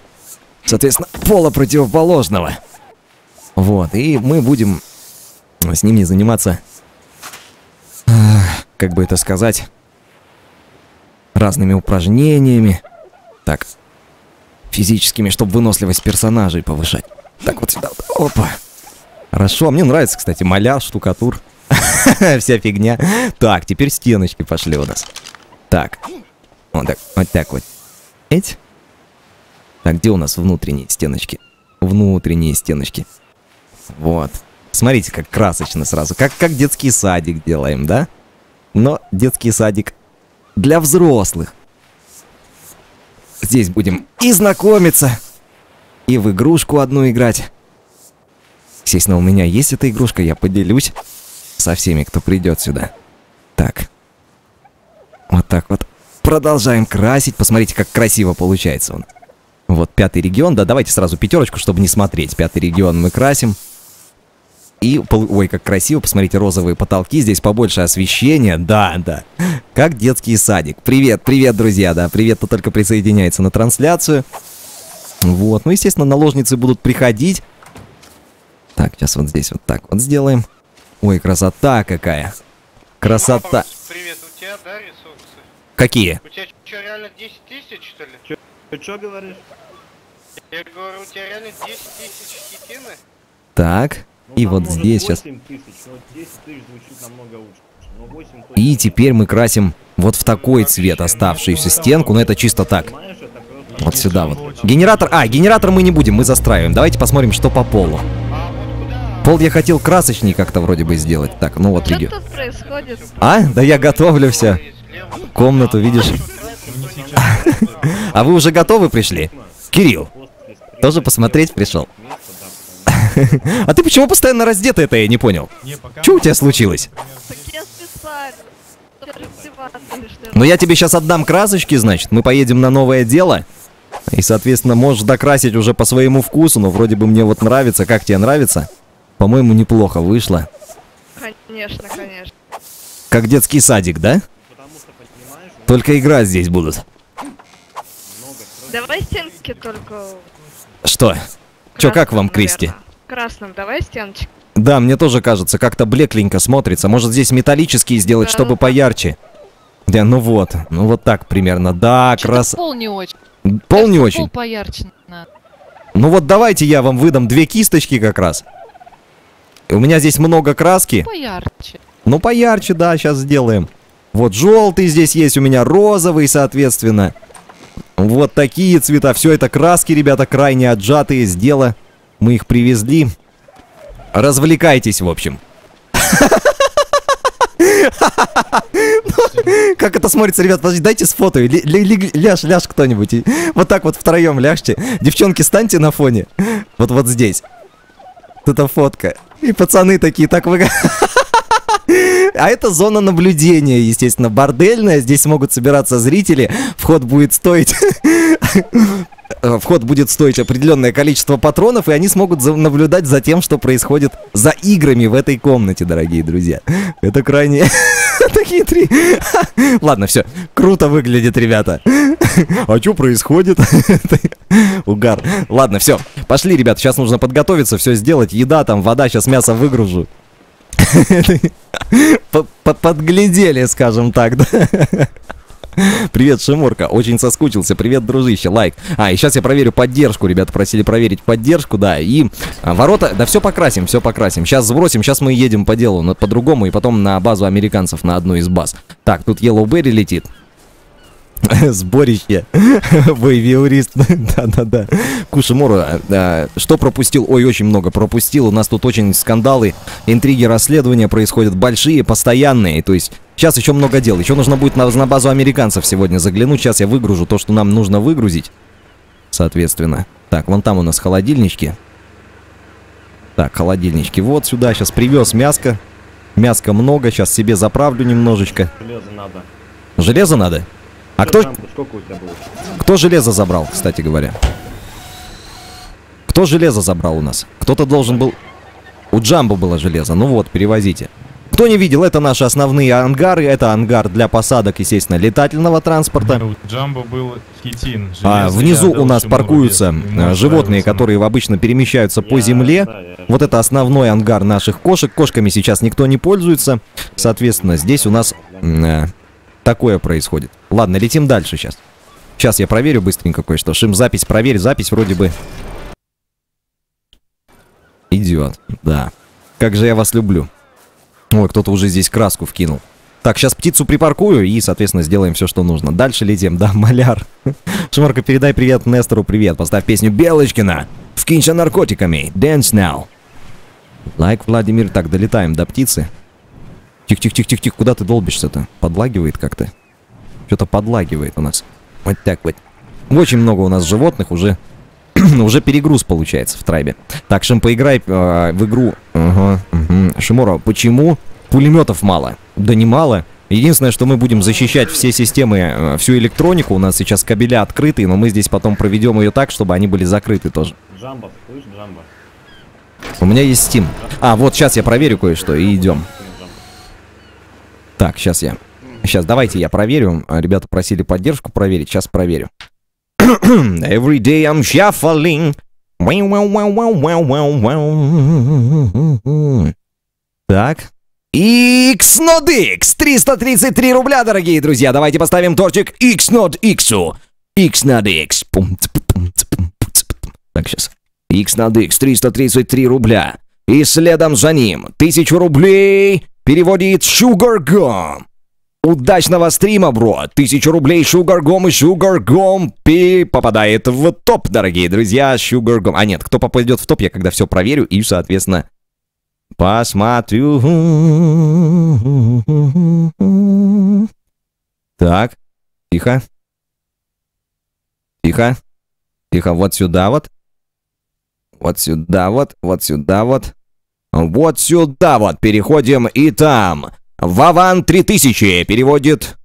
Соответственно, пола противоположного. Вот, и мы будем с ними заниматься... Как бы это сказать... разными упражнениями. Так. Физическими, чтобы выносливость персонажей повышать. Так, вот сюда. Опа. Хорошо. Мне нравится, кстати, маляж, штукатур. Вся фигня. Так, теперь стеночки пошли у нас. Так. Вот так вот. Эть. Так, где у нас внутренние стеночки? Внутренние стеночки. Вот. Смотрите, как красочно сразу. Как детский садик делаем, да? Но детский садик... для взрослых. Здесь будем и знакомиться, и в игрушку одну играть. Естественно, у меня есть эта игрушка, я поделюсь со всеми, кто придет сюда. Так. Вот так вот. Продолжаем красить. Посмотрите, как красиво получается он. Вот 5-й регион. Да, давайте сразу 5-ку, чтобы не смотреть. 5-й регион мы красим. И, ой, как красиво, посмотрите, розовые потолки, здесь побольше освещения, да, как детский садик. Привет, друзья, да, привет, кто только присоединяется на трансляцию. Вот, ну, естественно, наложницы будут приходить. Так, сейчас вот здесь вот так вот сделаем. Ой, красота какая. Красота. Привет, у тебя, да, ресурсы? Какие? У тебя что, реально 10 тысяч, что ли? Ты что говоришь? Я говорю, у тебя реально 10 тысяч хитины? Так, ну, и вот здесь сейчас. 10 тысяч звучит намного лучше. И теперь мы красим вот в такой цвет оставшуюся стенку, но это чисто так. Вот сюда вот. Генератор, генератор мы не будем, мы застраиваем. Давайте посмотрим, что по полу. Пол я хотел красочнее как-то вроде бы сделать. Так, ну вот видео. Да я готовлю все. Комнату, видишь? А вы уже готовы пришли? Кирилл, тоже посмотреть пришел? А ты почему постоянно раздета, это я не понял? Чё у тебя случилось? Ну я тебе сейчас отдам красочки, значит, мы поедем на новое дело. И, соответственно, можешь докрасить уже по своему вкусу, но вроде бы мне вот нравится. Как тебе нравится? По-моему, неплохо вышло. Конечно, конечно. Как детский садик, да? Только игра здесь будут. Давай стенки только... Что? Чё, как вам, Кристи? Красным, давай стеночки. Да, мне тоже кажется, как-то блекленько смотрится. Может, здесь металлические сделать, да, чтобы поярче? Да, ну вот так примерно. Да, красота. Пол не очень. Пол не очень? Пол поярче надо. Ну вот давайте я вам выдам две кисточки как раз. У меня здесь много краски. Поярче. Ну поярче, да, сейчас сделаем. Вот желтый здесь есть у меня, розовый, соответственно. Вот такие цвета. Все это краски, ребята, крайне отжатые с дела. Мы их привезли. Развлекайтесь, в общем. Как это смотрится, ребят? Подожди, дайте с фото. Ляж кто-нибудь. Вот так вот втроем ляжьте. Девчонки, станьте на фоне. Вот здесь. Вот эта фотка. И пацаны такие, так вы... А это зона наблюдения, естественно, бордельная. Здесь могут собираться зрители. Вход будет стоить... Вход будет стоить определенное количество патронов, и они смогут наблюдать за тем, что происходит за играми в этой комнате, дорогие друзья. Это крайне... Такие три... Ладно, все. Круто выглядит, ребята. А что происходит? Угар. Ладно, все. Пошли, ребята. Сейчас нужно подготовиться, все сделать. Еда там, вода. Сейчас мясо выгружу. Подглядели, скажем так, да? Привет, Шиморка, очень соскучился. Привет, дружище, лайк. И сейчас я проверю поддержку, ребята, просили проверить поддержку, да, и ворота, да, все покрасим, все покрасим. Сейчас сбросим, сейчас мы едем по делу, но по-другому, и потом на базу американцев, на одну из баз. Так, тут Yellowberry летит. Сборище. Боевиурист. Да-да-да. Кушимора, что пропустил? Ой, очень много пропустил. У нас тут очень скандалы, интриги, расследования происходят большие, постоянные. То есть сейчас еще много дел. Еще нужно будет на базу американцев сегодня заглянуть. Сейчас я выгружу то, что нам нужно выгрузить. Соответственно. Так, вон там у нас холодильнички. Так, холодильнички. Вот сюда сейчас привез мяско. Мяска много. Сейчас себе заправлю немножечко. Железо надо. Железо надо? А кто железо забрал, кстати говоря? Кто железо забрал у нас? Кто-то должен был... У Джамбо было железо. Ну вот, перевозите. Кто не видел, это наши основные ангары. Это ангар для посадок, естественно, летательного транспорта. У Джамбо был хитин. Внизу у нас паркуются животные, которые обычно перемещаются по земле. Вот это основной ангар наших кошек. Кошками сейчас никто не пользуется. Соответственно, здесь у нас... такое происходит. Ладно, летим дальше сейчас. Сейчас я проверю быстренько кое-что. Шим, запись проверь. Запись вроде бы... Идет. Да. Как же я вас люблю. Ой, кто-то уже здесь краску вкинул. Так, сейчас птицу припаркую и, соответственно, сделаем все, что нужно. Дальше летим. Да, маляр. Шиморка, передай привет Нестору. Привет. Поставь песню Белочкина. Вкинься наркотиками. Dance now. Лайк, Владимир. Так, долетаем до птицы. Тихо-тихо-тихо-тихо, куда ты долбишься-то? Подлагивает как-то. Что-то подлагивает у нас. Вот так вот. Очень много у нас животных, уже перегруз получается в трайбе. Так, Шим, поиграй в игру. Шиморо, почему пулеметов мало? Да не мало. Единственное, что мы будем защищать все системы, всю электронику. У нас сейчас кабеля открытые, но мы здесь потом проведем ее так, чтобы они были закрыты тоже. Джамбо, слышь, Джамбо? У меня есть Steam. Вот сейчас я проверю кое-что и идем. Так, сейчас давайте я проверю. Ребята просили поддержку проверить. Сейчас проверю. Every day I'm shuffling. Так. X-NotX, 333 рубля, дорогие друзья. Давайте поставим тортик X-NotX. X-NotX. Так, сейчас. X-NotX, 333 рубля. И следом за ним 1000 рублей переводит SugarGum. Удачного стрима, бро. 1000 рублей SugarGum, и SugarGum попадает в топ, дорогие друзья. SugarGum. А нет, кто попадет в топ, я когда все проверю и, соответственно, посмотрю. Так, тихо. Тихо. Тихо, вот сюда вот. Вот сюда вот, вот сюда вот. Вот сюда вот. Переходим и там. Вован 3000 переводит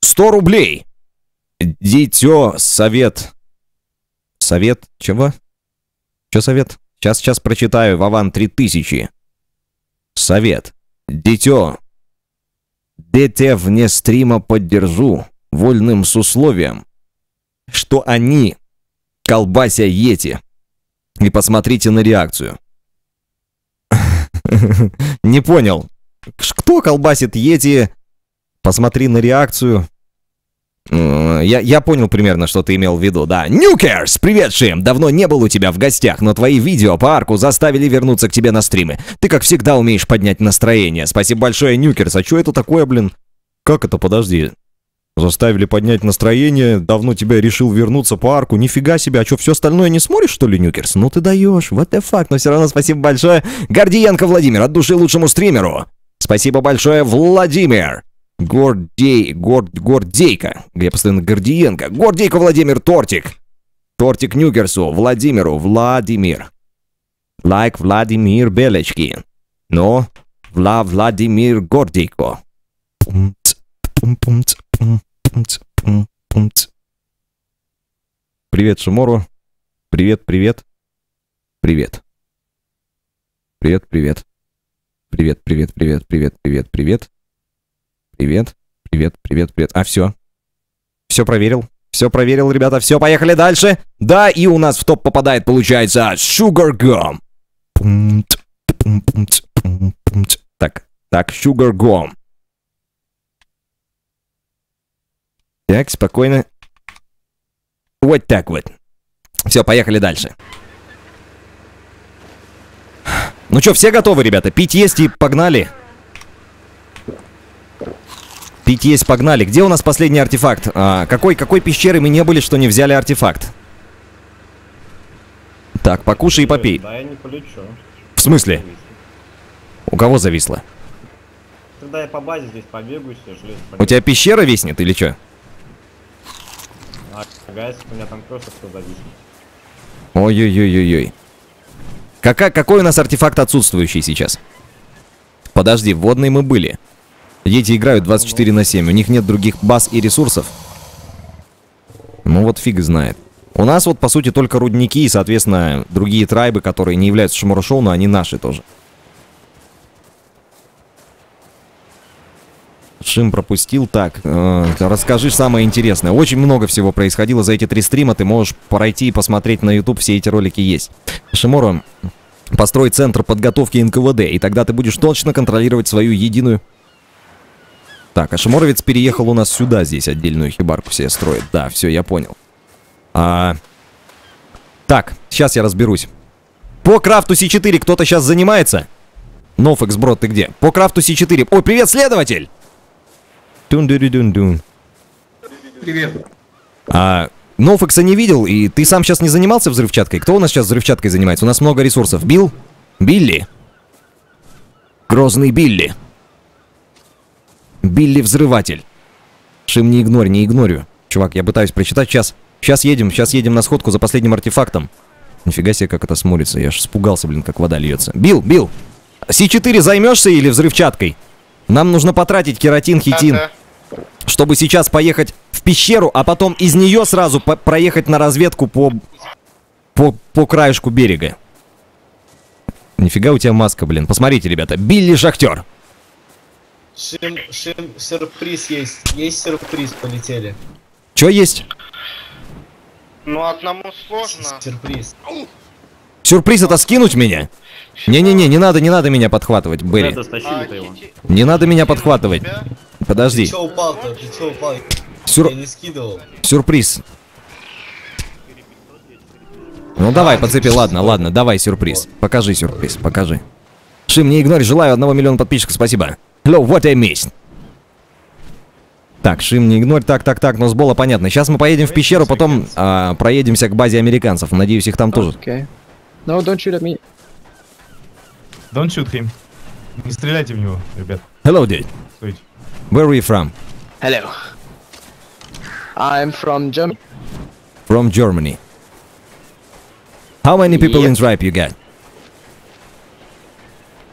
100 рублей. Дитё совет. Совет чего? Чё совет? Сейчас, сейчас прочитаю. Вован 3000. Совет. Дитё. Дитё вне стрима поддержу. Вольным с условием, что они колбася Йети. И посмотрите на реакцию. Не понял. Кто колбасит Йети? Посмотри на реакцию. Я понял примерно, что ты имел в виду, да. Нюкерс, привет, Шим. Давно не был у тебя в гостях, но твои видео по арку заставили вернуться к тебе на стримы. Ты, как всегда, умеешь поднять настроение. Спасибо большое, Нюкерс. А что это такое, блин? Как это, подожди? Заставили поднять настроение, давно тебя решил вернуться по арку, нифига себе, а что, все остальное не смотришь, что ли, Нюкерс? Ну ты даешь, what the fuck, но все равно спасибо большое. Гордиенко Владимир, от души лучшему стримеру. Спасибо большое, Владимир. Гордейка, я постоянно Гордиенко. Гордейка Владимир, тортик. Тортик Нюкерсу, Владимиру, Владимир. Лайк, Владимир, белочки. Но, Владимир Гордейко. Привет, Шиморо. Привет, привет. Привет. Привет, привет. Привет, привет, привет, привет, привет, привет. Привет, привет, привет, привет. А, все. Все проверил, ребята. Все, поехали дальше. Да, и у нас в топ попадает, получается, SugarGum. Так, так, SugarGum. Так, спокойно. Вот так вот. Все, поехали дальше. Ну что, все готовы, ребята? Пить, есть и погнали. Пить, есть, погнали. Где у нас последний артефакт? А, какой пещеры мы не были, что не взяли артефакт? Так, покушай и попей. Да, я не полечу. В смысле? У кого зависло? Тогда я по базе здесь побегу, если у тебя пещера виснет или что? У меня там просто кто зависит. Ой-ой-ой-ой-ой. Какой у нас артефакт отсутствующий сейчас? Подожди, водные мы были. Дети играют 24/7. У них нет других баз и ресурсов. Ну вот фиг знает. У нас вот по сути только рудники и, соответственно, другие трайбы, которые не являются Шиморо Шоу, но они наши тоже. Шим пропустил. Так, расскажи самое интересное. Очень много всего происходило за эти 3 стрима. Ты можешь пройти и посмотреть на YouTube. Все эти ролики есть. Шиморо, построй центр подготовки НКВД. И тогда ты будешь точно контролировать свою единую... Так, а Шиморовец переехал у нас сюда. Здесь отдельную хибарку себе строит. Да, все, я понял. Так, сейчас я разберусь. По крафту C4 кто-то сейчас занимается? Nofex, бро, ты где? По крафту C4... Ой, привет, следователь! Тун-дун-дун-дун. Привет. Ноуфекса не видел, и ты сам сейчас не занимался взрывчаткой? Кто у нас сейчас взрывчаткой занимается? У нас много ресурсов. Билл? Билли? Грозный Билли. Билли-взрыватель. Шим, не игнорь, не игнорю. Чувак, я пытаюсь прочитать. Сейчас едем на сходку за последним артефактом. Нифига себе, как это смотрится. Я аж испугался, блин, как вода льется. Билл, Билл, С4 займешься или взрывчаткой? Нам нужно потратить кератин, хитин, чтобы сейчас поехать в пещеру, а потом из нее сразу проехать на разведку по краешку берега. Нифига у тебя маска, блин. Посмотрите, ребята. Билли Шахтер. Шим, сюрприз есть. Есть сюрприз, полетели. Че есть? Ну, одному сложно. Сюрприз. Сюрприз это скинуть меня? Не-не-не, не надо, не надо меня подхватывать, Берри. Не надо меня подхватывать. Подожди. Сюрприз. Ну давай, подцепи, ладно, ладно, давай сюрприз. Покажи сюрприз, покажи. Шим, не игнорь, желаю 1 миллиона подписчиков, спасибо. Hello, what I missed. Так, Шим, не игнорь, так, но с Бола понятно. Сейчас мы поедем в пещеру, потом проедемся к базе американцев. Надеюсь, их там тоже. Okay. No, don't shoot at me. Don't shoot him. Не стреляйте в него, ребят. Hello, dude. Wait. Where are you from? Hello. I'm from Germany. From Germany. How many people in Tribe you got?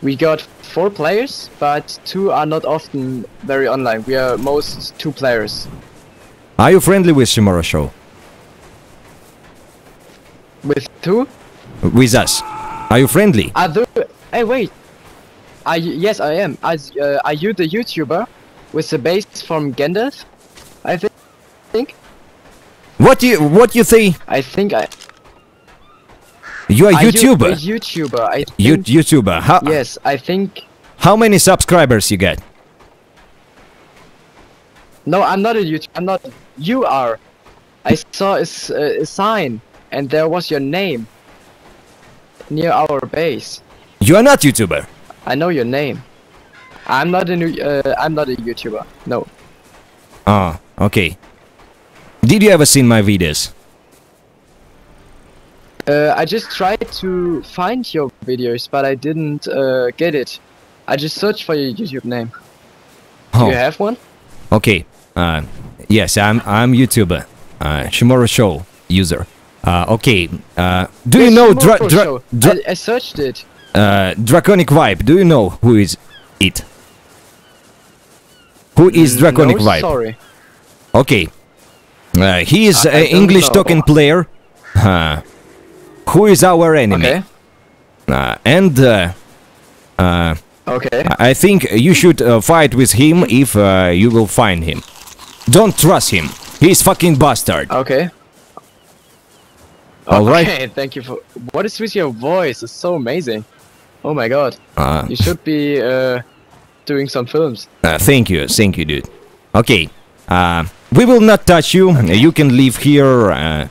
We got 4 players, but 2 are not often very online. We are most 2 players. Are you friendly with Shimoro Show? With who? With us. Are you friendly? Hey, wait. Yes, I am. Are you the YouTuber with the base from Gandalf? I think. What you say? I think I. You are YouTuber. YouTuber. I think. YouTuber. How, yes, I think. How many subscribers you get? No, I'm not a YouTuber. I'm not. You are. I saw a sign, and there was your name near our base. You are not YouTuber. I know your name. I'm not a new. I'm not a YouTuber. No. Ah, okay. Did you ever seen my videos? I just tried to find your videos, but I didn't get it. I just searched for your YouTube name. Oh. Do you have one? Okay. Yes, I'm YouTuber. Shimoro Show user. Okay. Do you know I searched it. Draconic Vibe. Do you know who is it? Who is Draconic Vibe? Sorry. Okay. He is an English talking player. Who is our enemy? Okay. Okay. I think you should fight with him if you will find him. Don't trust him. He's fucking bastard. Okay. All right. Okay, thank you for. What is with your voice? It's so amazing. Oh my god. You should be doing some films. Thank you, dude. Okay. We will not touch you. Okay. You can live here.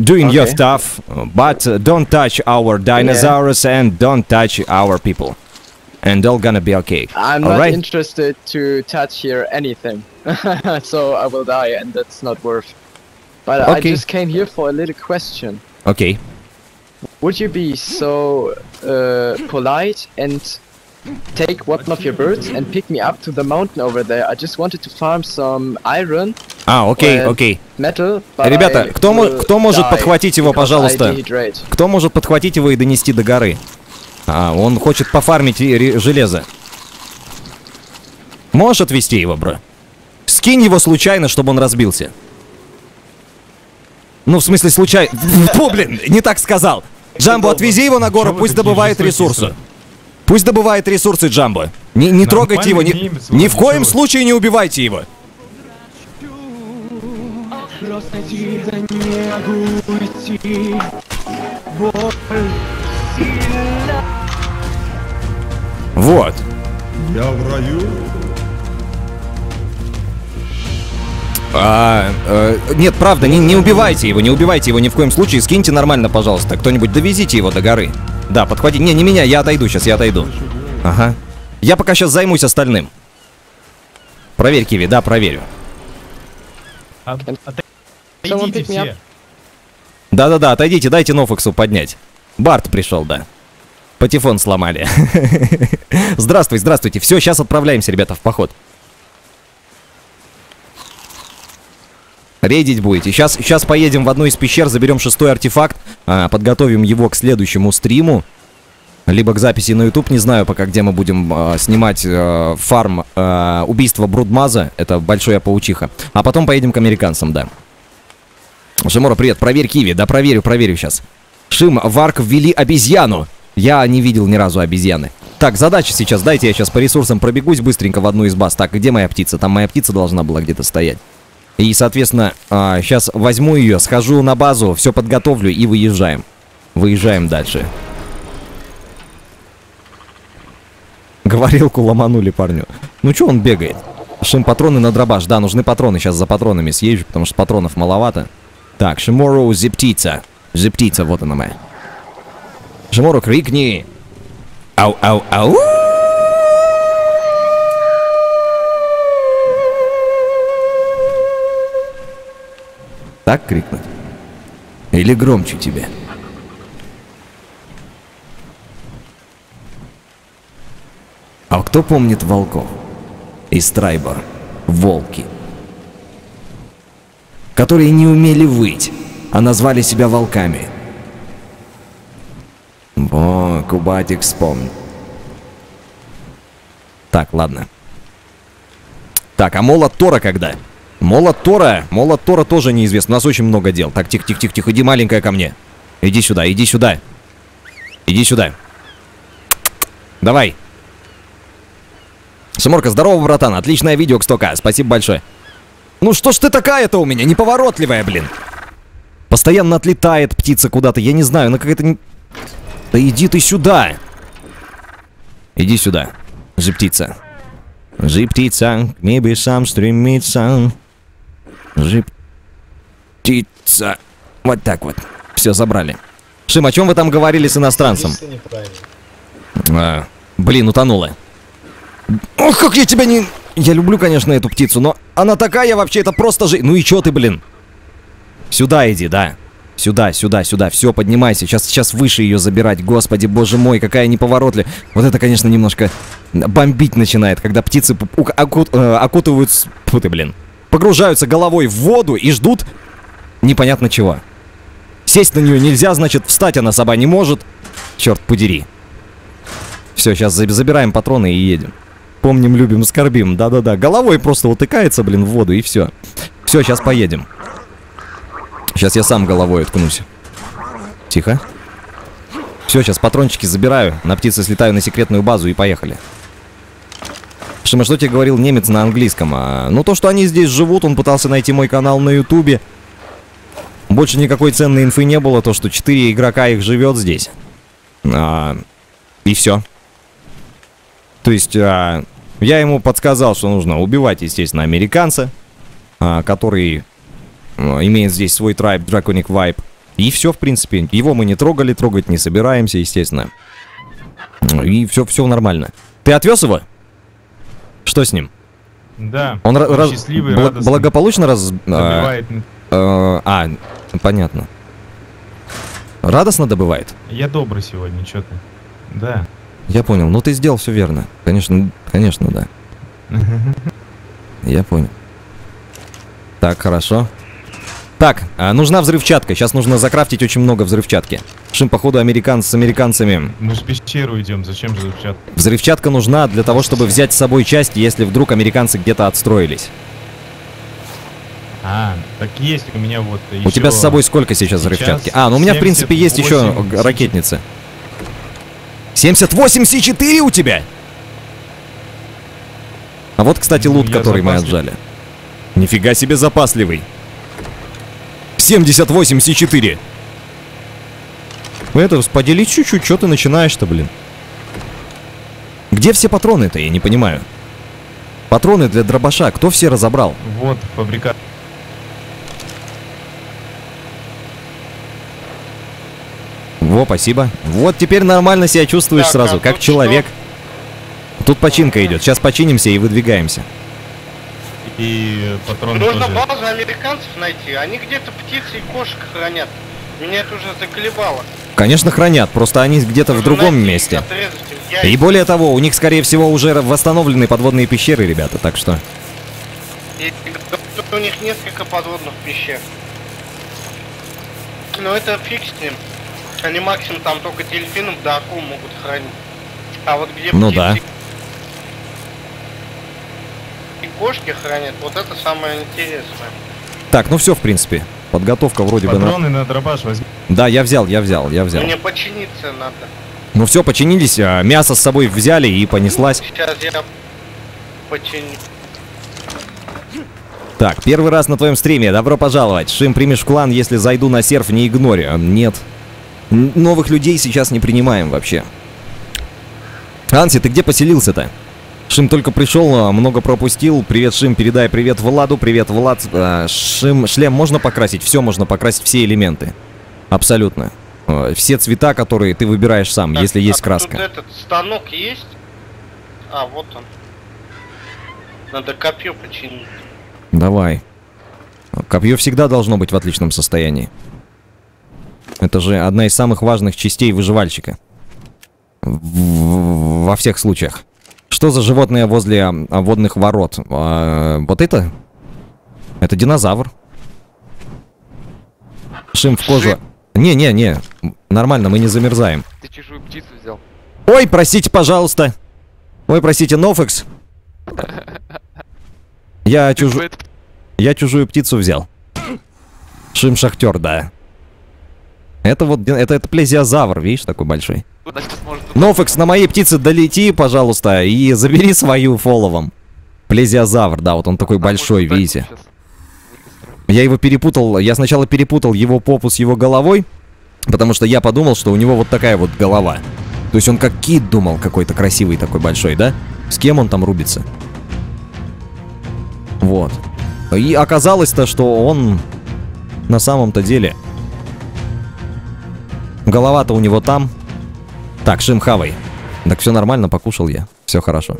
Doing your stuff, but don't touch our dinosaurs and don't touch our people, and all gonna be okay. I'm all not interested to touch here anything, so I will die, and that's not worth. But I just came here for a little question. Okay. Would you be so polite and take one of your birds and pick me up to the mountain over there? I just wanted to farm some iron. А, окей. Ребята, кто может подхватить его, пожалуйста? Кто может подхватить его и донести до горы? Он хочет пофармить железо. Можешь отвезти его, бро? Скинь его случайно, чтобы он разбился. Ну, в смысле, случайно... Фу, блин, не так сказал. Джамбо, отвези его на гору, пусть добывает ресурсы. Пусть добывает ресурсы, Джамбо. Не трогайте его, ни в коем случае не убивайте его. Просто тихо, не могу идти. Боль сильна. Вот. Я в раю. Нет, правда, не убивайте его, не убивайте его ни в коем случае. Скиньте нормально, пожалуйста. Кто-нибудь довезите его до горы. Да, подходи. Не меня, я отойду сейчас, я отойду. Ага. Я пока сейчас займусь остальным. Проверь, Киви, да, проверю. Отойдите все. Да-да-да, отойдите, дайте Нофексу поднять. Барт пришел, да. Патефон сломали. Здравствуйте. Все, сейчас отправляемся, ребята, в поход. Рейдить будете. Сейчас поедем в одну из пещер, заберем 6-й артефакт, подготовим его к следующему стриму. Либо к записи на YouTube, не знаю пока, где мы будем снимать фарм убийства Брудмаза. Это большая паучиха. А потом поедем к американцам, да. Шиморо, привет. Проверь Киви. Да, проверю сейчас. Шим, в арк ввели обезьяну. Я не видел ни разу обезьяны. Так, задача сейчас. Дайте я сейчас по ресурсам пробегусь быстренько в одну из баз. Так, где моя птица? Там моя птица должна была где-то стоять. И, соответственно, сейчас возьму ее, схожу на базу, все подготовлю и выезжаем. Выезжаем дальше. Говорилку ломанули парню. Ну чё он бегает? Шим-патроны на дробаш. Да, нужны патроны. Сейчас за патронами съезжу, потому что патронов маловато. Так, Шиморо, зиптица. Зиптица, вот она моя. Шиморо, крикни. Ау-ау-ау. Так крикнуть? Или громче тебе? А кто помнит волков? Из Трайбор. Волки. Которые не умели выть, а назвали себя волками. О, Кубатик вспомнил. Так, ладно. Так, а молот Тора когда? Молот Тора тоже неизвестно. У нас очень много дел. Так, тихо-тихо-тихо-тихо. Иди, маленькая, ко мне. Иди сюда, иди сюда. Иди сюда. Давай. Шиморка, здорово, братан. Отличное видео к 100к. Спасибо большое. Ну что ж ты такая-то у меня? Неповоротливая, блин. Постоянно отлетает птица куда-то. Я не знаю, она какая-то... Да иди ты сюда. Иди сюда. Жи-птица. Жи-птица к небесам стремится. Жи-птица. Вот так вот. Все, забрали. Шим, о чем вы там говорили с иностранцем? А, блин, утонула. Ох, как я тебя не... Я люблю, конечно, эту птицу, но она такая вообще, это просто же... Ну и чё ты, блин? Сюда иди, да. Сюда, сюда, сюда. Все, поднимайся. Сейчас выше ее забирать. Господи, боже мой, какая неповоротливая. Вот это, конечно, немножко бомбить начинает, когда птицы окутывают... Фу ты, блин. Погружаются головой в воду и ждут непонятно чего. Сесть на нее нельзя, значит, встать она сама не может. Черт, подери. Все, сейчас забираем патроны и едем. Помним, любим, скорбим. Да-да-да. Головой просто утыкается, блин, в воду, и все. Все, сейчас поедем. Сейчас я сам головой уткнусь. Тихо. Все, сейчас патрончики забираю. На птицы слетаю на секретную базу и поехали. Шима, что тебе говорил немец на английском? А, ну, то, что они здесь живут, он пытался найти мой канал на ютубе. Больше никакой ценной инфы не было. То, что 4 игрока их живет здесь. И все. То есть я ему подсказал, что нужно убивать, естественно, американца, который имеет здесь свой трайб, Draconic Vibe. И все, в принципе. Его мы не трогали, трогать не собираемся, естественно. И все нормально. Ты отвез его? Что с ним? Да, он счастливый, благополучно добывает. Понятно. Радостно добывает? Я добрый сегодня, что ты. Да. Я понял, ну ты сделал все верно. Конечно, конечно, да. Я понял. Так, хорошо. Так, нужна взрывчатка. Сейчас нужно закрафтить очень много взрывчатки. Шим, походу, с американцами. Мы же пещеру идем, зачем взрывчатка? Взрывчатка нужна для того, чтобы взять с собой часть, если вдруг американцы где-то отстроились. А, так есть у меня вот. У тебя с собой сколько сейчас взрывчатки? А, ну у меня, в принципе, есть еще ракетницы. 78 С4 у тебя? А вот, кстати, лут, который мы отжали. Нифига себе запасливый. 78 С4. Это, поделись чуть-чуть, что ты начинаешь-то, блин? Где все патроны-то, я не понимаю. Патроны для дробаша, кто все разобрал? Вот, фабрикат. Во, спасибо. Вот теперь нормально себя чувствуешь, так, сразу, как человек. Что? Тут починка идет. Сейчас починимся и выдвигаемся. И патроны нужно тоже. Базу американцев найти. Они где-то птиц и кошек хранят. Меня это уже заколебало. Конечно, хранят. Просто они где-то в другом месте. И более того, у них, скорее всего, уже восстановлены подводные пещеры, ребята. Так что... И, у них несколько подводных пещер. Но это фиг с ним. Они максимум там только дельфинов да акул могут хранить. А вот где ну птицы да. И кошки хранят, вот это самое интересное. Так, ну все, в принципе. Подготовка вроде бы... Патроны на дробаш возьми. Да, я взял. Мне починиться надо. Ну все, починились, мясо с собой взяли и понеслась. Сейчас я починю. Так, первый раз на твоем стриме, добро пожаловать. Шим, примешь в клан, если зайду на серф, не игнори. Нет. Новых людей сейчас не принимаем вообще. Анси, ты где поселился-то? Шим только пришел, много пропустил. Привет, Шим, передай привет Владу. Привет, Влад. Шим, шлем можно покрасить? Все можно покрасить, все элементы. Абсолютно. Все цвета, которые ты выбираешь сам, так, если есть краска. Тут этот станок есть? А, вот он. Надо копье починить. Давай. Копье всегда должно быть в отличном состоянии. Это же одна из самых важных частей выживальщика. Во всех случаях. Что за животное возле водных ворот? Вот это? Это динозавр. Шим в кожу. Не-не-не. Нормально, мы не замерзаем. Ты чужую птицу взял. Ой, простите, пожалуйста. Ой, простите, Нофекс. Я чужую птицу взял. Шим шахтер, да. Это вот, это плезиозавр, видишь, такой большой. Нофекс, на моей птице долети, пожалуйста, и забери свою фолловом. Плезиозавр, да, вот он такой большой, видите. Я его перепутал, я сначала перепутал его попу с его головой, потому что я подумал, что у него вот такая вот голова. То есть он как кит думал, какой-то красивый такой большой, да? С кем он там рубится? Вот. И оказалось-то, что он на самом-то деле... Голова-то у него там. Так, Шим, хавай. Так, все нормально, покушал я. Все хорошо.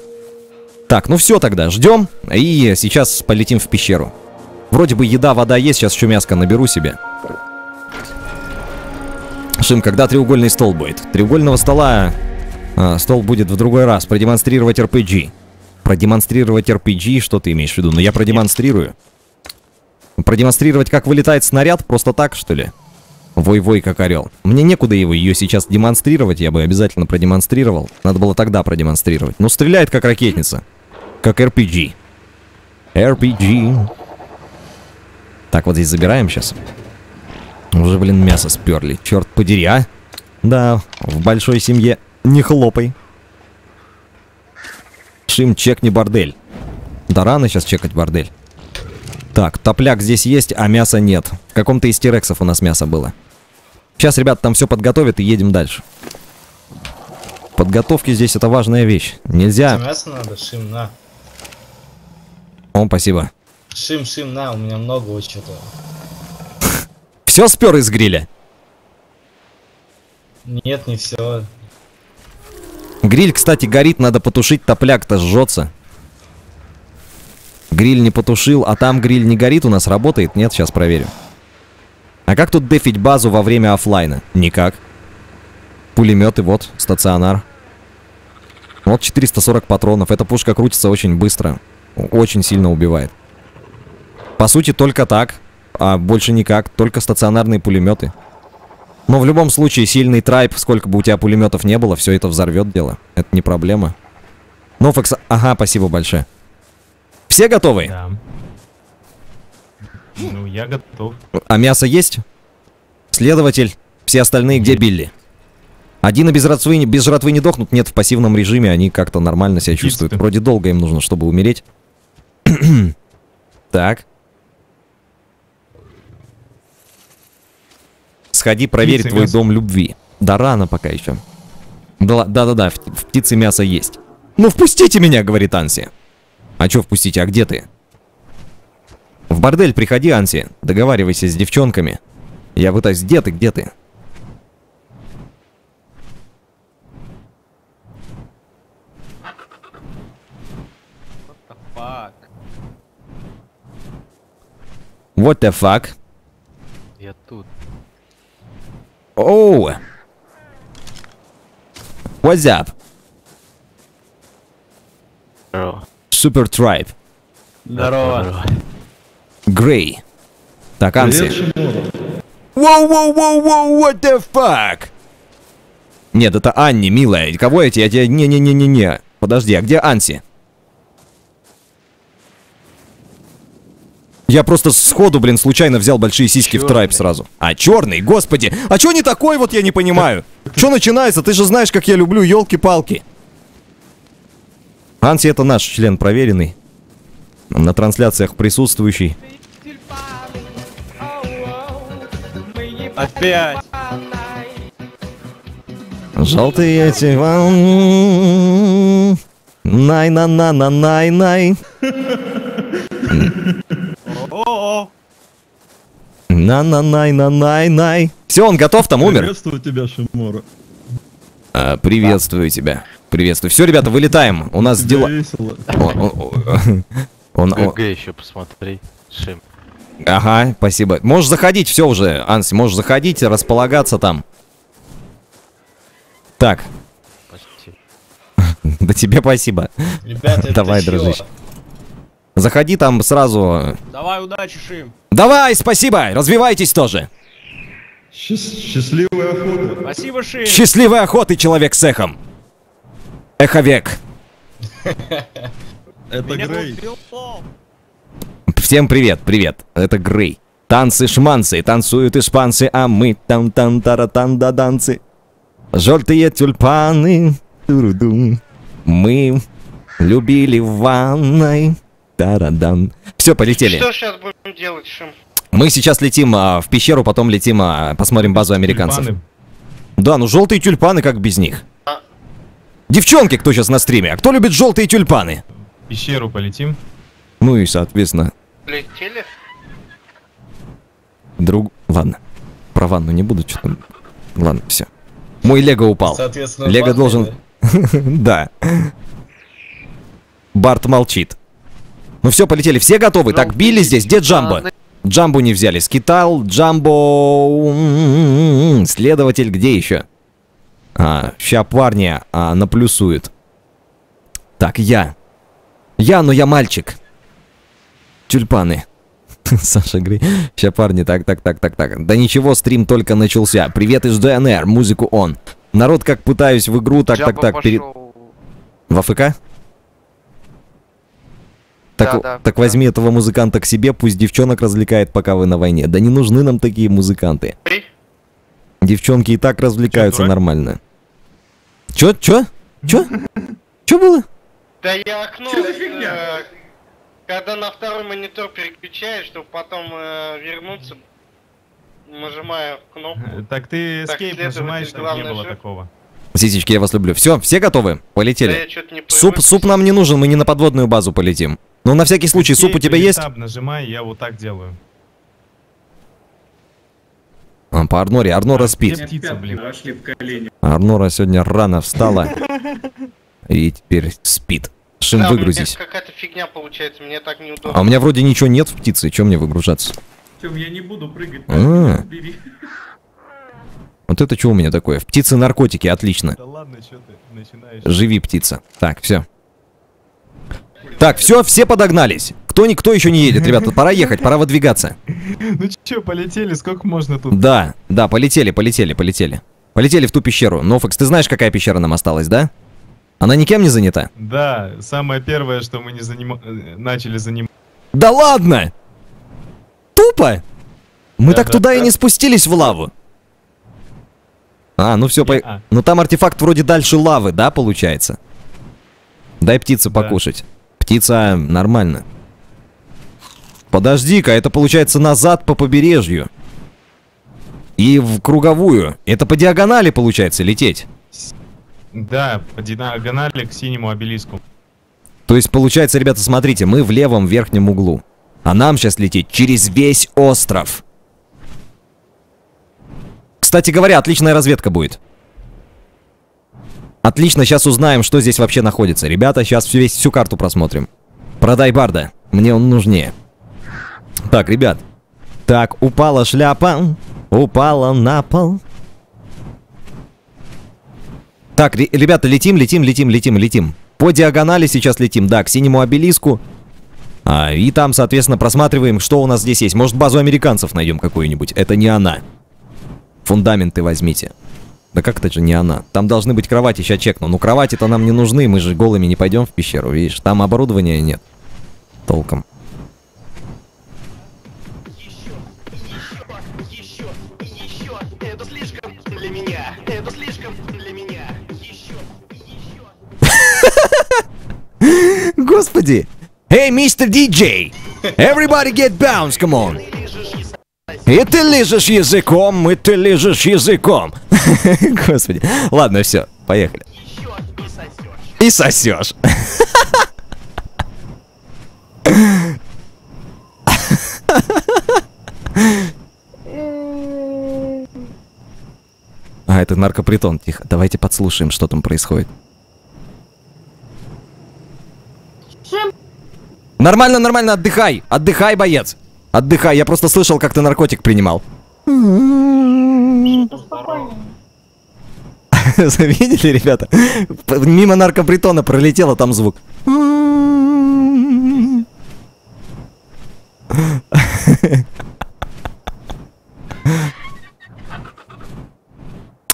Так, ну все тогда, ждем. И сейчас полетим в пещеру. Вроде бы еда, вода есть. Сейчас еще мяско наберу себе. Шим, когда треугольный стол будет? Треугольного стола... стол будет в другой раз. Продемонстрировать RPG. Продемонстрировать RPG, что ты имеешь в виду? Но я продемонстрирую. Продемонстрировать, как вылетает снаряд? Просто так, что ли? Вой-вой, как орел. Мне некуда его ее сейчас демонстрировать. Я бы обязательно продемонстрировал. Надо было тогда продемонстрировать. Но стреляет, как ракетница. Как RPG. RPG. Так, вот здесь забираем сейчас. Уже, блин, мясо сперли. Черт подери, а? Да, в большой семье не хлопай. Шим, чекни бордель. Да рано сейчас чекать бордель. Так, топляк здесь есть, а мяса нет. В каком-то из тирексов у нас мясо было. Сейчас, ребята, там все подготовят и едем дальше. Подготовки здесь это важная вещь. Нельзя... Мясо надо, Шим, на. О, спасибо. Шим, Шим, на, у меня много вот чего-то. Все спер из гриля? Нет, не все. Гриль, кстати, горит, надо потушить, топляк-то жжется. Гриль не потушил, а там гриль не горит, у нас работает? Нет, сейчас проверю. А как тут дефить базу во время оффлайна? Никак. Пулеметы, вот, стационар. Вот 440 патронов, эта пушка крутится очень быстро. Очень сильно убивает. По сути, только так, а больше никак, только стационарные пулеметы. Но в любом случае, сильный трайп, сколько бы у тебя пулеметов не было, все это взорвет дело. Это не проблема. Нофекс, ага, спасибо большое. Все готовы? Да. Ну, я готов. А мясо есть? Следователь, все остальные где Билли? Один и без жратвы не дохнут? Нет, в пассивном режиме они как-то нормально себя чувствуют. Вроде долго им нужно, чтобы умереть. Так. Сходи, проверь твой дом любви. Да рано пока еще. Да-да-да, в птице мясо есть. Ну впустите меня, говорит Анси. А чё впустите, а где ты? В бордель приходи, Анси. Договаривайся с девчонками. Я пытаюсь, где ты, где ты? What the fuck? What the fuck? Я тут. Оу! Oh. What's up? Bro. Супер Трайб. Здорово. Грей. Так, Анси. Воу-воу-воу-воу, what the fuck? Нет, это Анни, милая. Кого эти? Я тебя... Не-не-не-не-не. Подожди, а где Анси? Я просто сходу, блин, случайно взял большие сиськи черный в Трайб сразу. А, черный, господи. А чё не такой, вот я не понимаю. Чё начинается? Ты же знаешь, как я люблю, елки-палки. Анси это наш член проверенный, на трансляциях присутствующий. Опять. Желтые эти вам. Най-на-на-на-най-най. На-на-най-на-най-най. Все, он готов, там умер. Приветствую тебя, Шиморо. Приветствую тебя. Приветствую. Все, ребята, вылетаем. У нас дела. ГГ еще посмотри, Шим. Ага, спасибо. Можешь заходить, все уже, Анси, можешь заходить, располагаться там. Так. Да тебе спасибо. Ребята, давай, дружище. Заходи там сразу. Давай, удачи, Шим. Давай, спасибо, развивайтесь тоже. Счастливая охота. Спасибо, Шим. Счастливой охоты, человек с эхом. Эховек. Это Грей. Всем привет, привет. Это Грей. Танцы-шманцы, танцуют испанцы, а мы там-там-тара-танда-данцы. Желтые тюльпаны. Мы любили в ванной. Тарадан. Все, полетели. Что сейчас будем делать, Шим? Мы сейчас летим в пещеру, потом летим, посмотрим базу американцев. Тюльпаны. Да, ну желтые тюльпаны, как без них. А? Девчонки, кто сейчас на стриме? А кто любит желтые тюльпаны? В пещеру полетим. Ну и соответственно. Летели? Друг. Ладно. Про ванну не буду, что-то. Ладно, все. Мой Лего упал. Соответственно, Лего должен... Да. Барт молчит. Ну все, полетели. Все готовы? Так, Билли здесь. Где Джамбо? Джамбо не взяли. Скитал, Джамбо... Следователь где еще? Ща парня наплюсует. Так, я. Я, но я мальчик. Тюльпаны. Саша Грей. Ща, парни, так. Да ничего, стрим только начался. Привет из ДНР, музыку он. Народ, как пытаюсь в игру, так. Перед... В АФК? Да, так, да, так да. Возьми этого музыканта к себе, пусть девчонок развлекает, пока вы на войне. Да не нужны нам такие музыканты. Девчонки и так развлекаются нормально. Чё было? Да я окно... Когда на второй монитор переключаешь, чтобы потом вернуться, нажимаю кнопку. Так ты escape нажимаешь, чтобы не было такого. Сисечки, я вас люблю. Все, все готовы? Полетели. Да, суп нам не нужен, мы не на подводную базу полетим. Но на всякий случай, escape, суп у тебя есть? Таб нажимай, я вот так делаю. По Арноре, Арнора спит. Арнора сегодня рано встала и теперь спит. Шим, да, выгрузись. Какая-то фигня получается, мне так неудобно. А у меня вроде ничего нет в птице, чем мне выгружаться? Тем, я не буду прыгать. Вот это что у меня такое? В птице наркотики, отлично. Да ладно, что ты начинаешь? Живи, птица. Так, все. Так, все, все подогнались. Кто еще не едет, ребята, пора ехать, пора выдвигаться. Ну че, полетели, сколько можно тут? Да, да, полетели. Полетели в ту пещеру. Нофекс, ты знаешь, какая пещера нам осталась, да? Она никем не занята? Да, самое первое, что мы не начали занимать. Да ладно! Тупо! Мы так туда и не спустились в лаву. А, ну все, ну там артефакт вроде дальше лавы, да, получается? Дай птице покушать. Птица нормально. Подожди-ка, это получается назад по побережью. И в круговую. Это по диагонали получается лететь. Да, по диагонали к синему обелиску. То есть получается, ребята, смотрите, мы в левом верхнем углу. А нам сейчас лететь через весь остров. Кстати говоря, отличная разведка будет. Отлично, сейчас узнаем, что здесь вообще находится. Ребята, сейчас всю карту просмотрим. Продай барда, мне он нужнее. Так, ребят. Так, упала шляпа, упала на пол. Так, ребята, летим. По диагонали сейчас летим, да, к синему обелиску. И там, соответственно, просматриваем, что у нас здесь есть. Может, базу американцев найдем какую-нибудь. Это не она. Фундаменты возьмите. Да как это же не она? Там должны быть кровати, сейчас чекну. Ну, кровати-то нам не нужны, мы же голыми не пойдем в пещеру, видишь. Там оборудования нет. Толком. Еще. Это слишком для меня. Это слишком для меня. Господи! Hey, Mr. DJ! Everybody get bounce, come on! И ты лижешь языком, и ты лижешь языком. Господи. Ладно, все, поехали. И сосешь. А, это наркопритон. Тихо, давайте подслушаем, что там происходит. Нормально, нормально, отдыхай. Отдыхай, боец. Отдыхай, я просто слышал, как ты наркотик принимал. Видели, ребята? Мимо наркопритона пролетело там звук.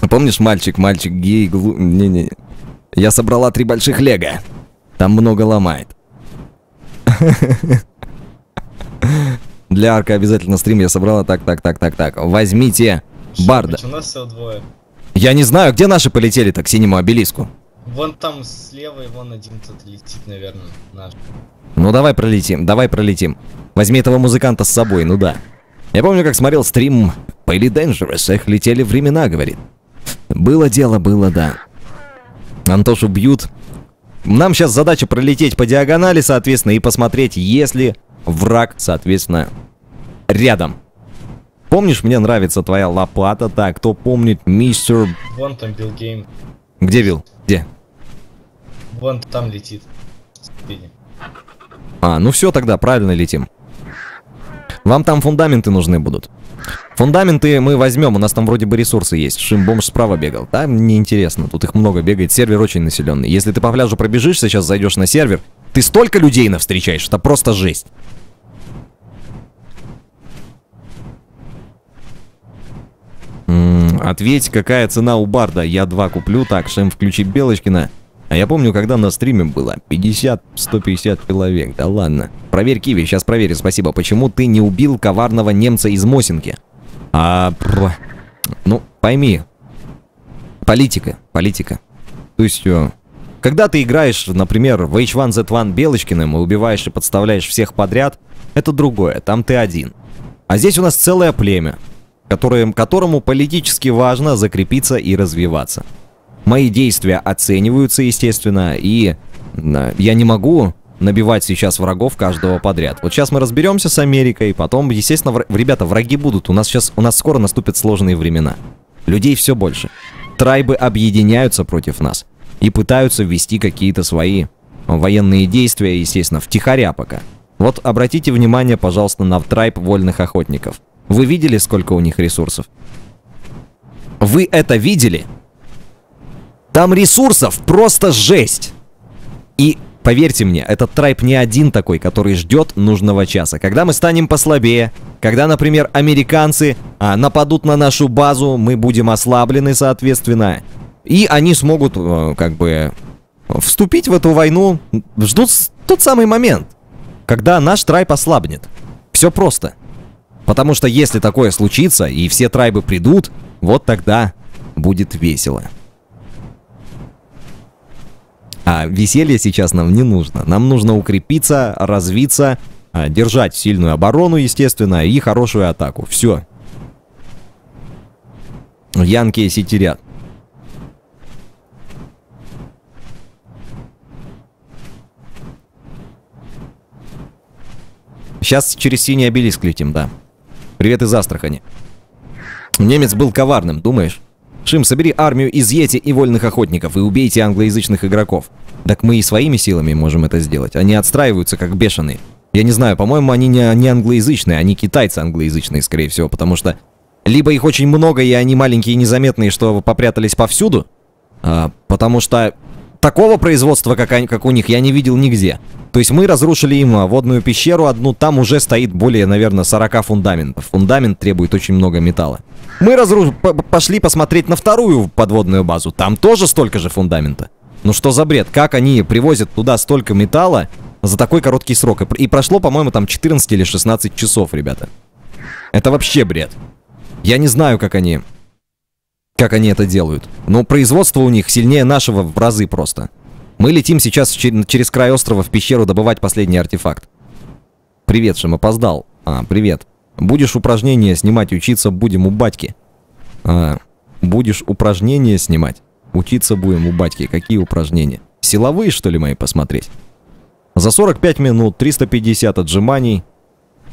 Помнишь, мальчик, гей, не-не-не. Я собрала 3 больших лего. Там много ломает. Для арка обязательно стрим я собрала. Так. Возьмите барда. У нас всего 2. Я не знаю, где наши полетели так к синему обелиску. Вон там слева и вон один тут летит, наверное, наш. Ну давай пролетим, Возьми этого музыканта с собой, ну да. Я помню, как смотрел стрим Payly Dangerous, их летели времена, говорит. Было дело, было, да. Антошу бьют. Нам сейчас задача пролететь по диагонали, соответственно, и посмотреть, если враг, соответственно, рядом. Помнишь, мне нравится твоя лопата. Так, кто помнит, мистер... Вон там Билл Гейм. Где Билл? Где? Вон там летит. А, ну все тогда, правильно летим. Вам там фундаменты нужны будут. Фундаменты мы возьмем, у нас там вроде бы ресурсы есть. Шимбомж справа бегал. Там неинтересно, тут их много бегает, сервер очень населенный. Если ты по пляжу пробежишь, сейчас зайдешь на сервер, ты столько людей навстречаешь, это просто жесть. Ответь, какая цена у барда? Я 2 куплю. Так, Шим, включи Белочкина. А я помню, когда на стриме было 50-150 человек. Да ладно. Проверь, Киви, сейчас проверю, спасибо. Почему ты не убил коварного немца из Мосинки? Ну, пойми. Политика. То есть, когда ты играешь, например, в H1Z1 Белочкиным и убиваешь и подставляешь всех подряд, это другое, там ты один. А здесь у нас целое племя, которому политически важно закрепиться и развиваться. Мои действия оцениваются, естественно, и я не могу набивать сейчас врагов каждого подряд. Вот сейчас мы разберемся с Америкой, потом, естественно, ребята, враги будут. У нас скоро наступят сложные времена. Людей все больше. Трайбы объединяются против нас и пытаются ввести какие-то свои военные действия, естественно, втихаря пока. Вот обратите внимание, пожалуйста, на трайб вольных охотников. Вы видели, сколько у них ресурсов? Вы это видели? Там ресурсов просто жесть. И поверьте мне, этот трайб не один такой, который ждет нужного часа. Когда мы станем послабее, когда, например, американцы нападут на нашу базу, мы будем ослаблены, соответственно. И они смогут, как бы, вступить в эту войну. Ждут тот самый момент, когда наш трайб ослабнет. Все просто. Потому что если такое случится, и все трайбы придут, вот тогда будет весело. А веселье сейчас нам не нужно. Нам нужно укрепиться, развиться, держать сильную оборону, естественно, и хорошую атаку. Все. Янки сетерят. Сейчас через синий обелиск летим, да. Привет из Астрахани. Немец был коварным, думаешь? Шим, собери армию из Йети и вольных охотников и убейте англоязычных игроков. Так мы и своими силами можем это сделать. Они отстраиваются как бешеные. Я не знаю, по-моему, они не англоязычные, они китайцы англоязычные, скорее всего, потому что либо их очень много, и они маленькие и незаметные, что попрятались повсюду, потому что такого производства, как у них, я не видел нигде. То есть мы разрушили им водную пещеру одну, там уже стоит более, наверное, 40 фундаментов. Фундамент требует очень много металла. Мы пошли посмотреть на вторую подводную базу, там тоже столько же фундамента. Ну что за бред, как они привозят туда столько металла за такой короткий срок? И прошло, по-моему, там 14 или 16 часов, ребята. Это вообще бред. Я не знаю, как они это делают. Но производство у них сильнее нашего в разы просто. Мы летим сейчас через край острова в пещеру добывать последний артефакт. Привет, Шим, опоздал. Привет. Будешь упражнения снимать, учиться будем у батьки. Будешь упражнения снимать, учиться будем у батьки. Какие упражнения? Силовые, что ли, мои посмотреть? За 45 минут 350 отжиманий,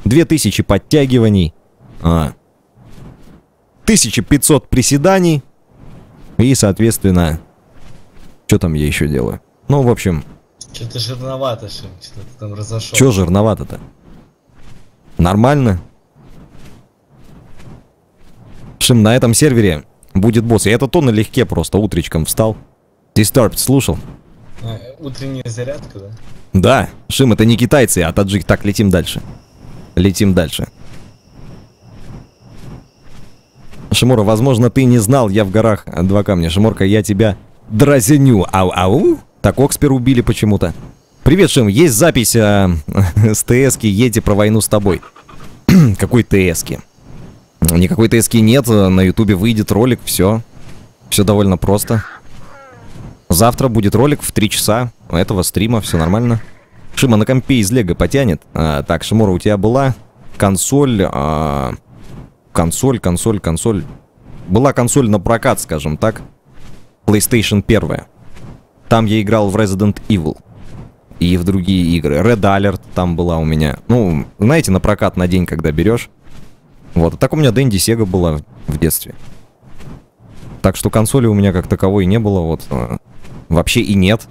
2000 подтягиваний, 1500 приседаний и, соответственно, что там я еще делаю? Ну, в общем... Что-то жирновато, что-то там разошел. Что жирновато-то? Нормально. Шим, на этом сервере будет босс. Я это то налегке просто утречком встал. Ты Старпт слушал? Утренняя зарядка, да? Да. Шим, это не китайцы, а таджики. Так, летим дальше. Летим дальше. Шиморо, возможно, ты не знал, я в горах два камня. Шиморка, я тебя дразню. Ау-ау. Так, Окспер убили почему-то. Привет, Шим, есть запись с ТС-ки Йети про войну с тобой. Какой ТС-ки? Никакой ТС-ки нет, на ютубе выйдет ролик, все. Все довольно просто. Завтра будет ролик в 3 часа этого стрима, все нормально. Шима на компе из Лего потянет. Так, Шиморо, у тебя была консоль... Консоль. Была консоль на прокат, скажем так. PlayStation 1. Там я играл в Resident Evil и в другие игры. Red Alert там была у меня. Ну, знаете, на прокат на день, когда берешь. Вот. А так у меня Дэнди Сега была в детстве. Так что консоли у меня как таковой не было. Вот. Вообще и нет.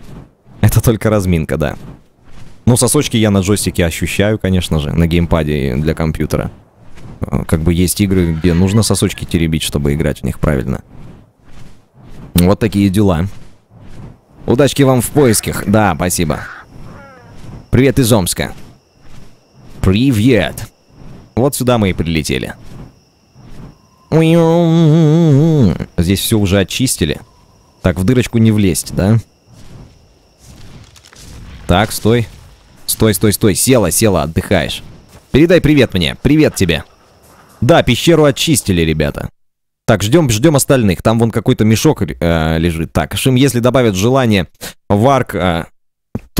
Это только разминка, да. Ну, сосочки я на джойстике ощущаю, конечно же. На геймпаде для компьютера. Как бы есть игры, где нужно сосочки теребить, чтобы играть в них правильно. Вот такие дела. Удачки вам в поисках. Да, спасибо. Привет из Омска. Привет. Вот сюда мы и прилетели. Здесь все уже очистили. Так, в дырочку не влезть, да? Так, стой. Стой. Села, отдыхаешь. Передай привет мне. Привет тебе. Да, пещеру очистили, ребята. Так, ждем остальных. Там вон какой-то мешок лежит. Так, Шим, если добавят желание в арк, то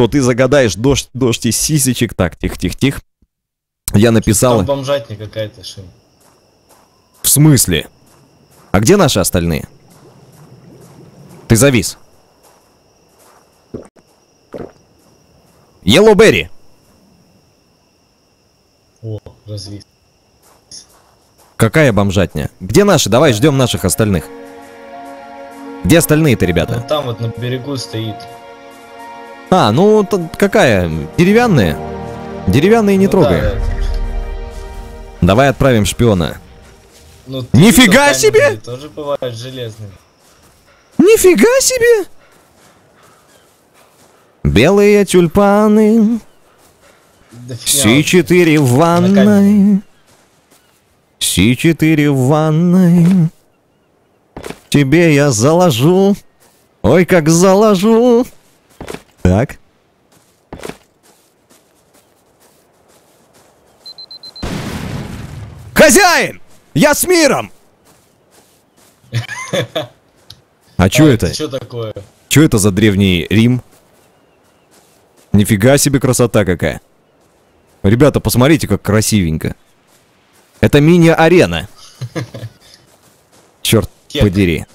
ты загадаешь дождь из сисечек. Так, тихо. Я написал... Там бомжатня какая-то, Шим. В смысле? А где наши остальные? Ты завис. Yellowberry. О, развис. Какая бомжатня? Где наши? Давай ждем наших остальных. Где остальные-то, ребята? Ну, там вот на берегу стоит. А, ну какая? Деревянные? Деревянные не, ну, трогай. Да. Давай отправим шпиона. Ну, нифига себе! Тоже бывают железные. Нифига себе! Белые тюльпаны. Да, С4 в ванной. С4 в ванной. Тебе я заложу. Ой, как заложу. Так. Хозяин! Я с миром! А чё это? Чё такое? Чё это за древний Рим? Нифига себе красота какая. Ребята, посмотрите, как красивенько. Это мини-арена. Черт подери.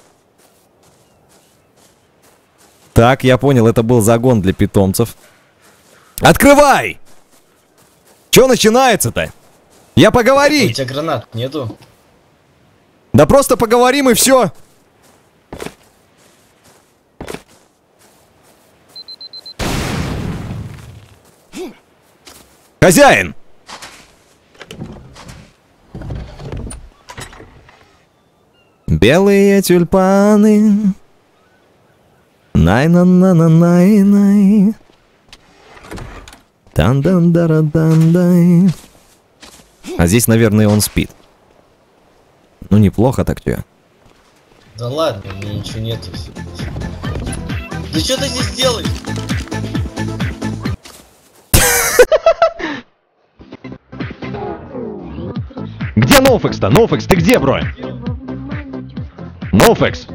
Так, я понял, это был загон для питомцев. Открывай! Че начинается-то? Я поговорить! У тебя гранат нету? Да просто поговорим и все. Хозяин! Белые тюльпаны. Най-на-на-на-най-най. Тан-дан-дара-дан-дай. А здесь, наверное, он спит. Ну, неплохо так-то. Да ладно, у меня ничего нету. Да что ты здесь делаешь? Где Нофекс-то? Нофекс, ты где, бро? Нофекс!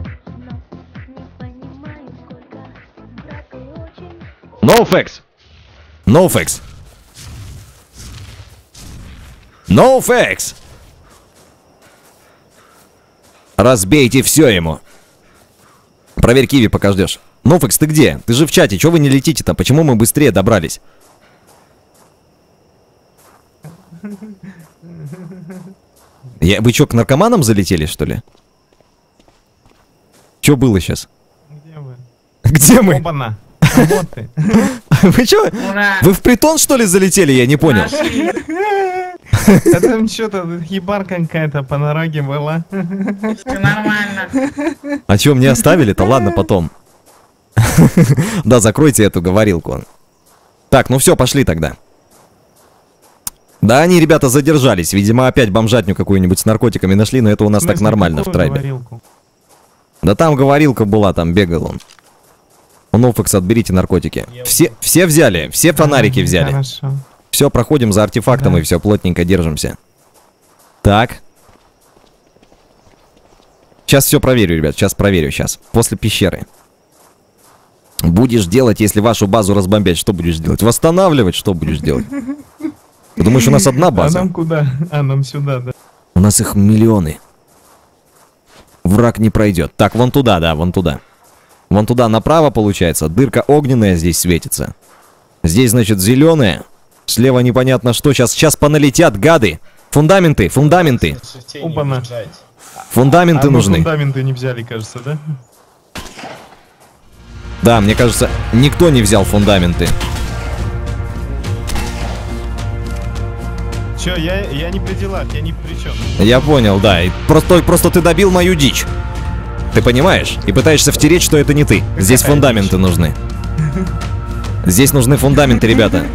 Нофекс! Нофекс! Nofex! Разбейте все ему. Проверь Киви, пока ждешь. Nofex, ты где? Ты же в чате. Чего вы не летите-то? Почему мы быстрее добрались? Вы что, к наркоманам залетели, что ли? Что было сейчас? Где мы? Где мы? Опа-на. А вот ты. Вы что? Вы в притон, что ли, залетели? Я не понял. А там что-то ебар какая-то по дороге была. Все нормально. А чё, мне оставили-то? Ладно, потом. Да, закройте эту говорилку. Так, ну все, пошли тогда. Да, они, ребята, задержались. Видимо, опять бомжатню какую-нибудь с наркотиками нашли, но это у нас так нормально в трайбе. Говорилку? Да там говорилка была, там бегал он. У Nofex отберите наркотики. Все взяли, все фонарики взяли. Хорошо. Все, проходим за артефактом, да. И все, плотненько держимся. Так. Сейчас все проверю, ребят, сейчас. После пещеры. Будешь делать, если вашу базу разбомбят, что будешь делать? Восстанавливать, что будешь делать? Ты думаешь, у нас одна база? А нам куда? А нам сюда, да. У нас их миллионы. Враг не пройдет. Так, вон туда, да, вон туда. Вон туда направо, получается. Дырка огненная здесь светится. Здесь, значит, зеленая. Слева непонятно что. Сейчас поналетят гады. Фундаменты. Опа-на. Фундаменты нужны. Фундаменты не взяли, кажется, да? Да, мне кажется, никто не взял фундаменты. Че, я не при делах, я не при чем. Я понял, да. И просто ты добил мою дичь. Ты понимаешь? И пытаешься втереть, что это не ты. Здесь фундаменты нужны. Здесь нужны фундаменты, ребята.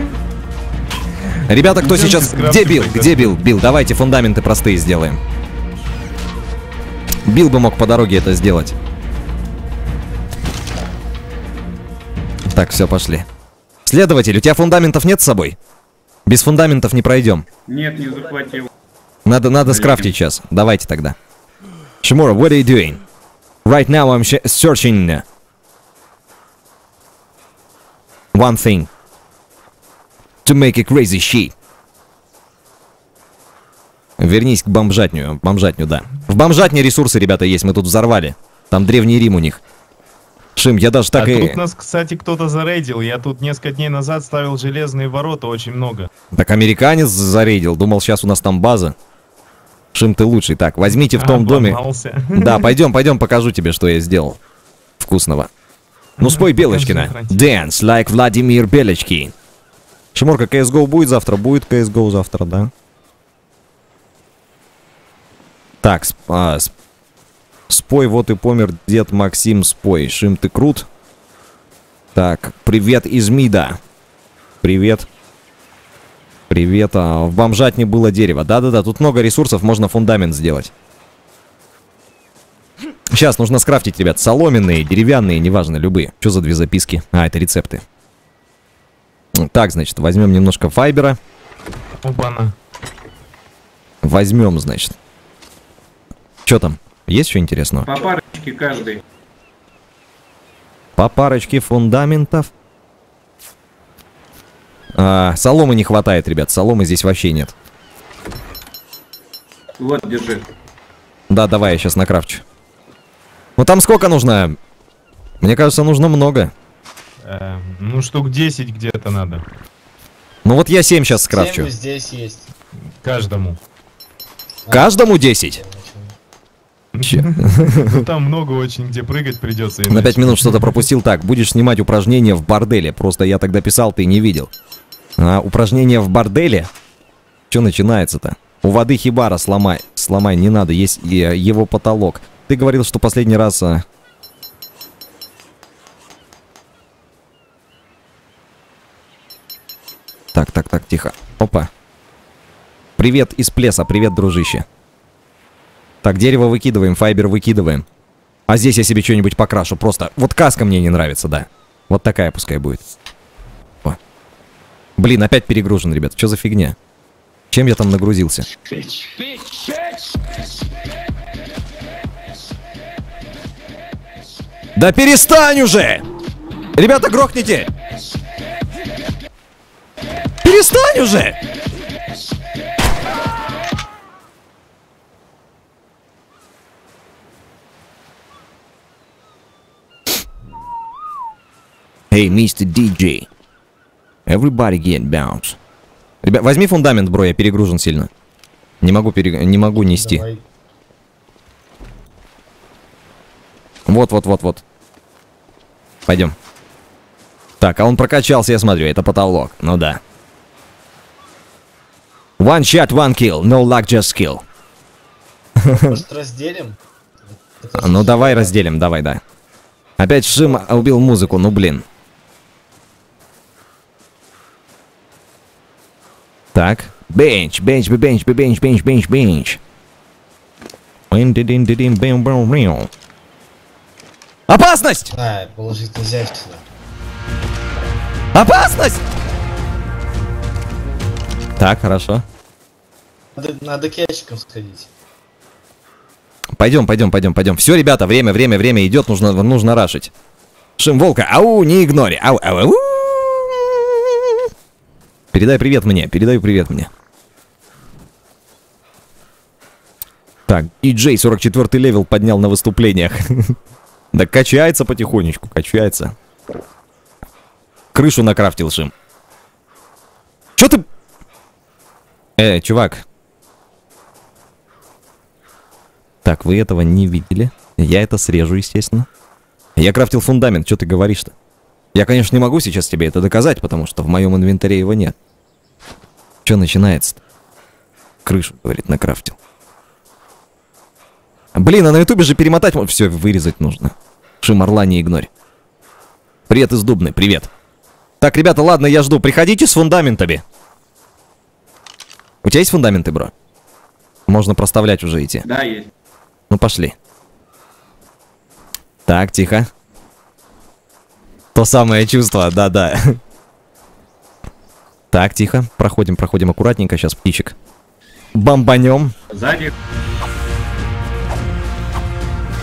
Ребята, кто сейчас... Где Билл? Где Билл? Билл, давайте фундаменты простые сделаем. Билл бы мог по дороге это сделать. Так, все, пошли. Следователь, у тебя фундаментов нет с собой? Без фундаментов не пройдем. Нет, не захватил. Надо скрафтить сейчас. Давайте тогда. Шиморо, what are you doing? Right now I'm searching... One thing. To make a crazy shit. Вернись к бомжатню. Бомжатню, да. В бомжатне ресурсы, ребята, есть. Мы тут взорвали. Там Древний Рим у них. Шим, я даже так и... Тут нас, кстати, кто-то зарейдил. Я тут несколько дней назад ставил железные ворота очень много. Так американец зарейдил. Думал, сейчас у нас там база. Шим, ты лучший. Так, возьмите в том доме... Да, пойдем, покажу тебе, что я сделал. Вкусного. Ну спой Белочкина. Dance like Владимир Белочкин. Шиморка, CSGO будет завтра? Будет CSGO завтра, да? Так, спой, вот и помер дед Максим, спой. Шим, ты крут. Так, привет из МИДа. Привет. Привет, в бомжатне было дерево. Да-да-да, тут много ресурсов, можно фундамент сделать. Сейчас нужно скрафтить, ребят, соломенные, деревянные, неважно, любые. Что за две записки? А, это рецепты. Так, значит, возьмем немножко файбера. Опа-на. Возьмем, значит. Что там? Есть что интересного? По парочке каждый. По парочке фундаментов. Соломы не хватает, ребят. Соломы здесь вообще нет. Вот, держи. Да, давай, я сейчас накрафчу. Ну там сколько нужно? Мне кажется, нужно много. Ну, штук 10 где-то надо. Ну вот я 7 сейчас скрафчу. 7 здесь есть. Каждому. Каждому 10? Там много очень, где прыгать придется. На 5 минут что-то пропустил. Так, будешь снимать упражнения в борделе. Просто я тогда писал, ты не видел. Упражнения в борделе? Че начинается-то? У воды хибара сломай, не надо, есть его потолок. Ты говорил, что последний раз... Так, тихо. Опа. Привет из плеса, привет, дружище. Так, дерево выкидываем, файбер выкидываем. А здесь я себе что-нибудь покрашу, просто... Вот каска мне не нравится, да. Вот такая пускай будет. О. Блин, опять перегружен, ребят, что за фигня? Чем я там нагрузился? Да перестань уже! Ребята, грохните! Перестань уже! Hey, Mr. DJ. Everybody get bounce. Ребят, возьми фундамент, бро, я перегружен сильно. Не могу нести. Давай. Вот. Пойдем. Так, а он прокачался, я смотрю, это потолок. Ну да. One shot, one kill. No luck, just kill. Может, разделим? Ну давай разделим, давай, да. Опять Шим убил музыку, ну блин. Так. Бенч. Опасность! А, положить нельзя сюда. Опасность! Так, хорошо. Надо к ящикам сходить. Пойдем. Все, ребята, время идет, нужно рашить. Шим Волка, ау, не игнори. Ау. Передай привет мне. Так, и Джей 44 левел поднял на выступлениях. Да качается потихонечку, качается. Крышу накрафтил, Шим. Чё ты... чувак. Так, вы этого не видели. Я это срежу, естественно. Я крафтил фундамент, чё ты говоришь-то? Я, конечно, не могу сейчас тебе это доказать, потому что в моем инвентаре его нет. Чё начинается-то? Крышу, говорит, накрафтил. Блин, а на ютубе же перемотать... Все, вырезать нужно. Шим, орла не игнорь. Привет из Дубны, привет. Так, ребята, ладно, я жду. Приходите с фундаментами. У тебя есть фундаменты, бро? Можно проставлять уже идти. Да, есть. Ну, пошли. Так, тихо. То самое чувство, да. Так, тихо. Проходим аккуратненько. Сейчас птичек. Бомбанем. Сзади.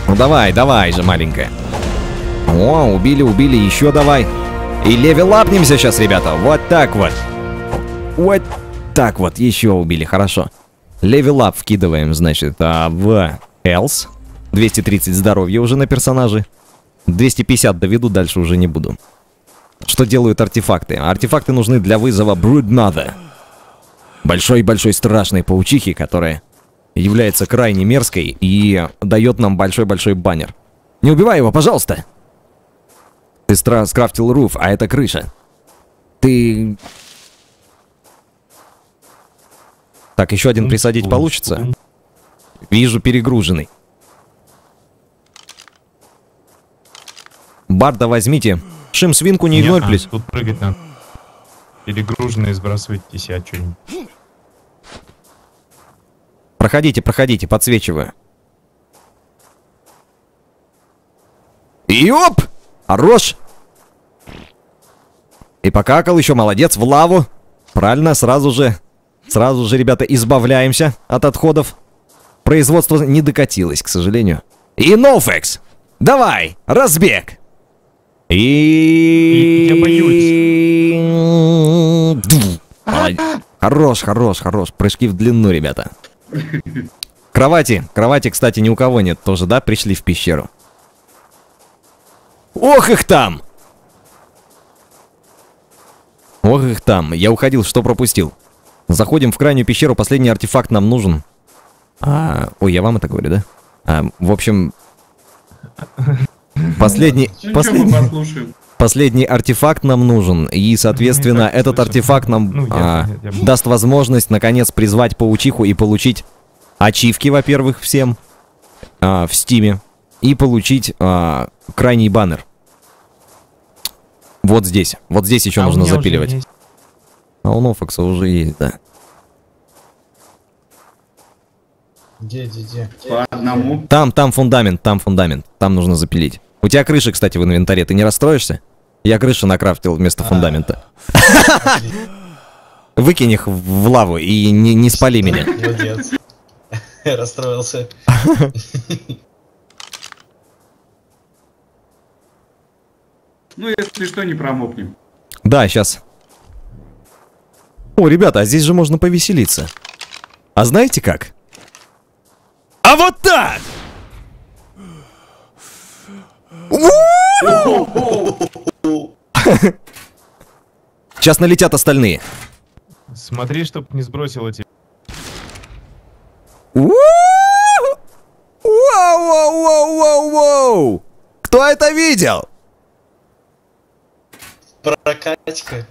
Ну, давай же, маленькая. О, убили, еще давай. И левелапнемся сейчас, ребята. Вот так вот, еще убили, хорошо. Левелап вкидываем, значит, в Элс. 230 здоровья уже на персонаже. 250 доведу, дальше уже не буду. Что делают артефакты? Артефакты нужны для вызова Broodmother. Большой-большой страшной паучихи, которая является крайне мерзкой и дает нам большой-большой баннер. Не убивай его, пожалуйста! Ты скрафтил руф, а это крыша. Ты... Так, еще один присадить получится? Вижу, перегруженный. Барда возьмите. Шим, свинку не игнорь, плюс. Тут прыгать надо. Перегруженный сбрасывать и себя что-нибудь. Проходите, подсвечиваю. И оп! Хорош! И покакал еще, молодец, в лаву. Правильно, сразу же, ребята, избавляемся от отходов. Производство не докатилось, к сожалению. И Nofex! Давай! Разбег! И... Я боюсь. Хорош. Прыжки в длину, ребята. Кровати, кстати, ни у кого нет тоже, да? Пришли в пещеру. Ох их там! Я уходил, что пропустил? Заходим в крайнюю пещеру, последний артефакт нам нужен. Ой, я вам это говорю, да? В общем... Последний артефакт нам нужен. И, соответственно, этот артефакт нам даст возможность, наконец, призвать паучиху и получить ачивки, во-первых, всем в стиме. И получить крайний баннер. Вот здесь еще нужно запиливать. А у Нофекса уже есть, да. Где? По одному. Там фундамент. Там нужно запилить. У тебя крыша, кстати, в инвентаре. Ты не расстроишься? Я крышу накрафтил вместо фундамента. Выкинь их в лаву и не спали меня. Молодец. Расстроился. Ну, если что, не промокнем. Да, сейчас. О, ребята, а здесь же можно повеселиться. А знаете как? А вот так! Сейчас налетят остальные. Смотри, чтоб не сбросило тебя. Воу-воу-воу-воу-воу! Кто это видел? Прокачка.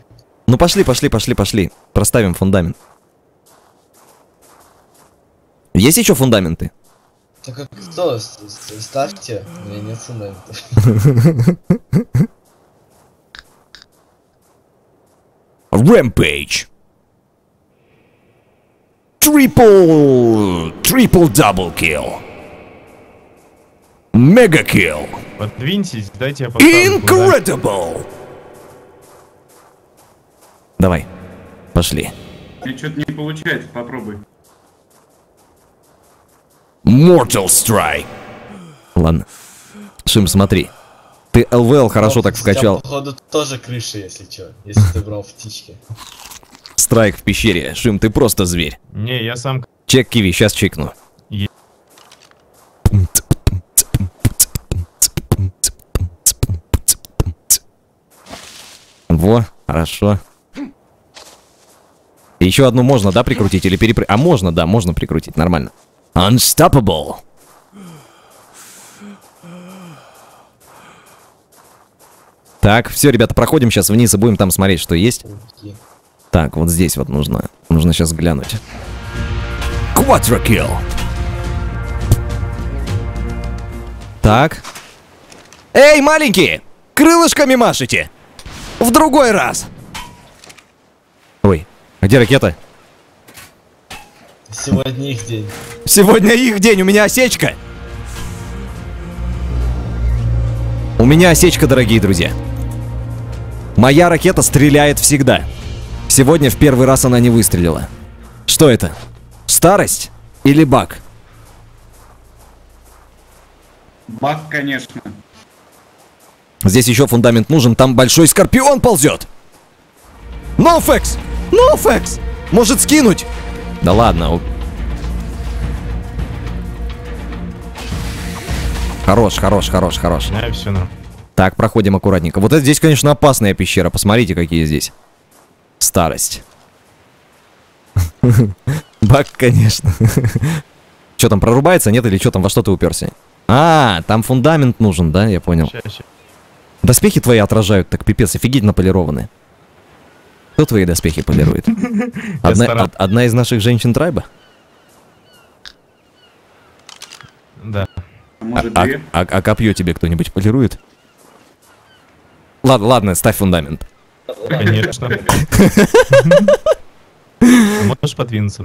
Ну пошли, пошли, пошли, пошли. Проставим фундамент. Есть еще фундаменты? Так как кто? Ставьте. У меня нет фундаментов. Rampage. Triple-double kill. Мега-килл. Подвиньтесь, дайте я поставлю. Incredible. Давай, пошли. Ты что-то не получается, попробуй. Mortal Strike. Ладно. Шим, смотри. Ты ЛВЛ хорошо так вкачал. Походу тоже крыша, если что. Если ты брал птички. Страйк в пещере. Шим, ты просто зверь. Не, я сам... Чек, Киви, сейчас чекну. Во, хорошо. Еще одну можно, да, прикрутить или перепры... А можно, да, можно прикрутить, нормально. Unstoppable. Так, все, ребята, проходим сейчас вниз и будем там смотреть, что есть. Так, вот здесь вот нужно. Нужно сейчас глянуть. Quadra-kill. Так. Эй, маленькие! Крылышками машите! В другой раз! Ой, а где ракета? Сегодня их день. Сегодня их день, у меня осечка! У меня осечка, дорогие друзья. Моя ракета стреляет всегда. Сегодня в первый раз она не выстрелила. Что это? Старость или баг? Баг, конечно. Здесь еще фундамент нужен, там большой скорпион ползет. Nofex! Nofex! Может скинуть? Да ладно. Хорош, хорош, хорош, хорош. Так, проходим аккуратненько. Вот это здесь, конечно, опасная пещера. Посмотрите, какие здесь. Старость. Баг, конечно. Что там, прорубается, нет? Или что там, во что ты уперся? А, там фундамент нужен, да? Я понял. Доспехи твои отражают, так пипец, офигительно полированы. Кто твои доспехи полирует? Одна из наших женщин трайба? Да. Может, а копье тебе кто-нибудь полирует? Ладно, ладно, ставь фундамент. Конечно. Можешь подвинуться?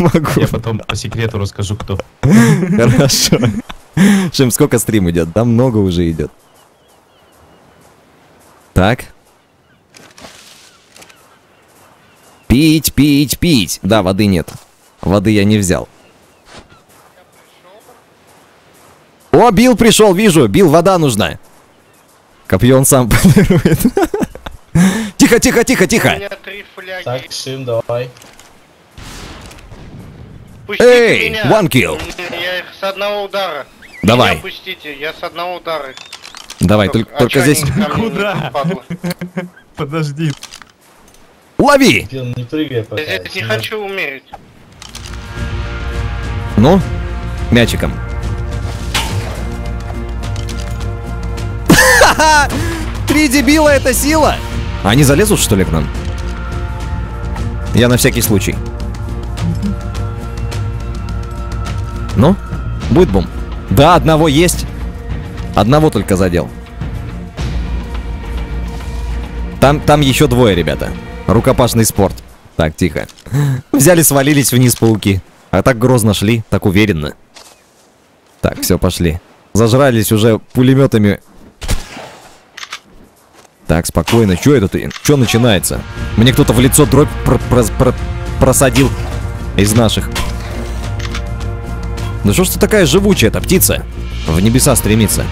Могу. Я потом по секрету расскажу, кто. Хорошо. Шим, сколько стрим идет? Да много уже идет. Так. Пить, пить, пить. Да, воды нет. Воды я не взял. О, Билл пришел, вижу. Билл, вода нужна. Копье он сам полирует. Тихо, тихо, тихо, тихо. Так, Шим, давай. Эй, one kill. Я их с одного удара. Давай. Пустите, я с одного удара. Давай, только здесь. Куда? Подожди. Лови! Я здесь не хочу умереть. Ну, мячиком. Ха-ха! Три дебила — это сила! Они залезут, что ли, к нам? Я на всякий случай. Ну, будет бум. Да, одного есть. Одного только задел. Там еще двое, ребята. Рукопашный спорт. Так, тихо. Взяли, свалились вниз пауки. А так грозно шли, так уверенно. Так, все, пошли. Зажрались уже пулеметами. Так, спокойно. Че это ты? Че начинается? Мне кто-то в лицо дробь просадил из наших. Ну что ж ты такая живучая эта птица? В небеса стремится.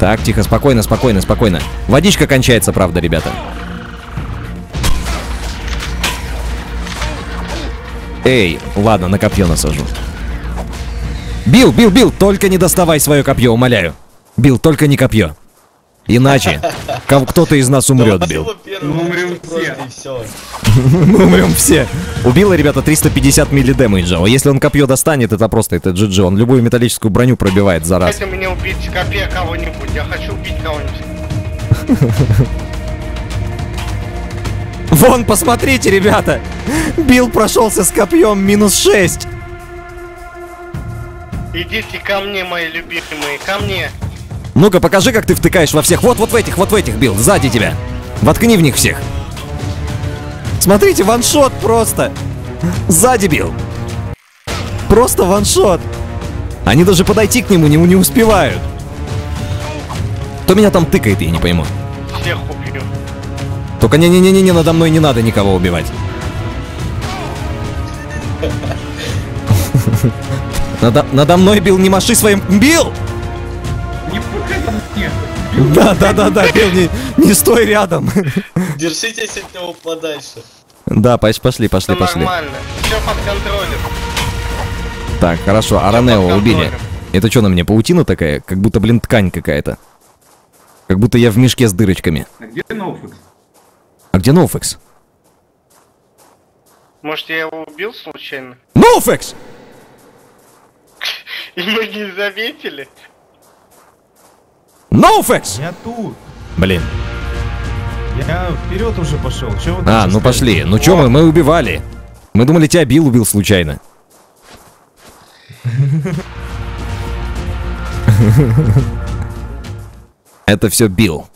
Так, тихо, спокойно, спокойно, спокойно. Водичка кончается, правда, ребята. Эй, ладно, на копье насажу. Билл, Билл, Билл, только не доставай свое копье, умоляю. Билл, только не копье. Иначе кто-то из нас умрет, Билл. Мы умрем все. Мы умрем все. У Билла, ребята, 350 милли дэмэджа. Если он копье достанет, это просто GG. Он любую металлическую броню пробивает за раз. Хотите мне убить копье кого-нибудь? Я хочу убить кого-нибудь. Вон, посмотрите, ребята. Билл прошелся с копьем минус 6. Идите ко мне, мои любимые, ко мне. Ну-ка, покажи, как ты втыкаешь во всех. Вот в этих, Билл, сзади тебя. Воткни в них всех. Смотрите, ваншот просто. Сзади, Билл. Просто ваншот. Они даже подойти к нему не успевают. Кто меня там тыкает, я не пойму. Всех убью. Только не-не-не-не, надо мной не надо никого убивать. Надо мной, Билл, не маши своим... Билл! Да, Билл, не стой рядом. Держитесь от него подальше. Да, пошли. Нормально, все под контролем. Так, хорошо, Аранео убили. Это что на мне, паутина такая? Как будто, блин, ткань какая-то. Как будто я в мешке с дырочками. А где Ноуфекс? Может, я его убил случайно? Ноуфекс! И мы не заметили. Ноуфекс! Я тут. Блин. Я вперед уже пошел. А, ну пошли. Ну чё, мы убивали. Мы думали, тебя Билл убил случайно. Это все Билл.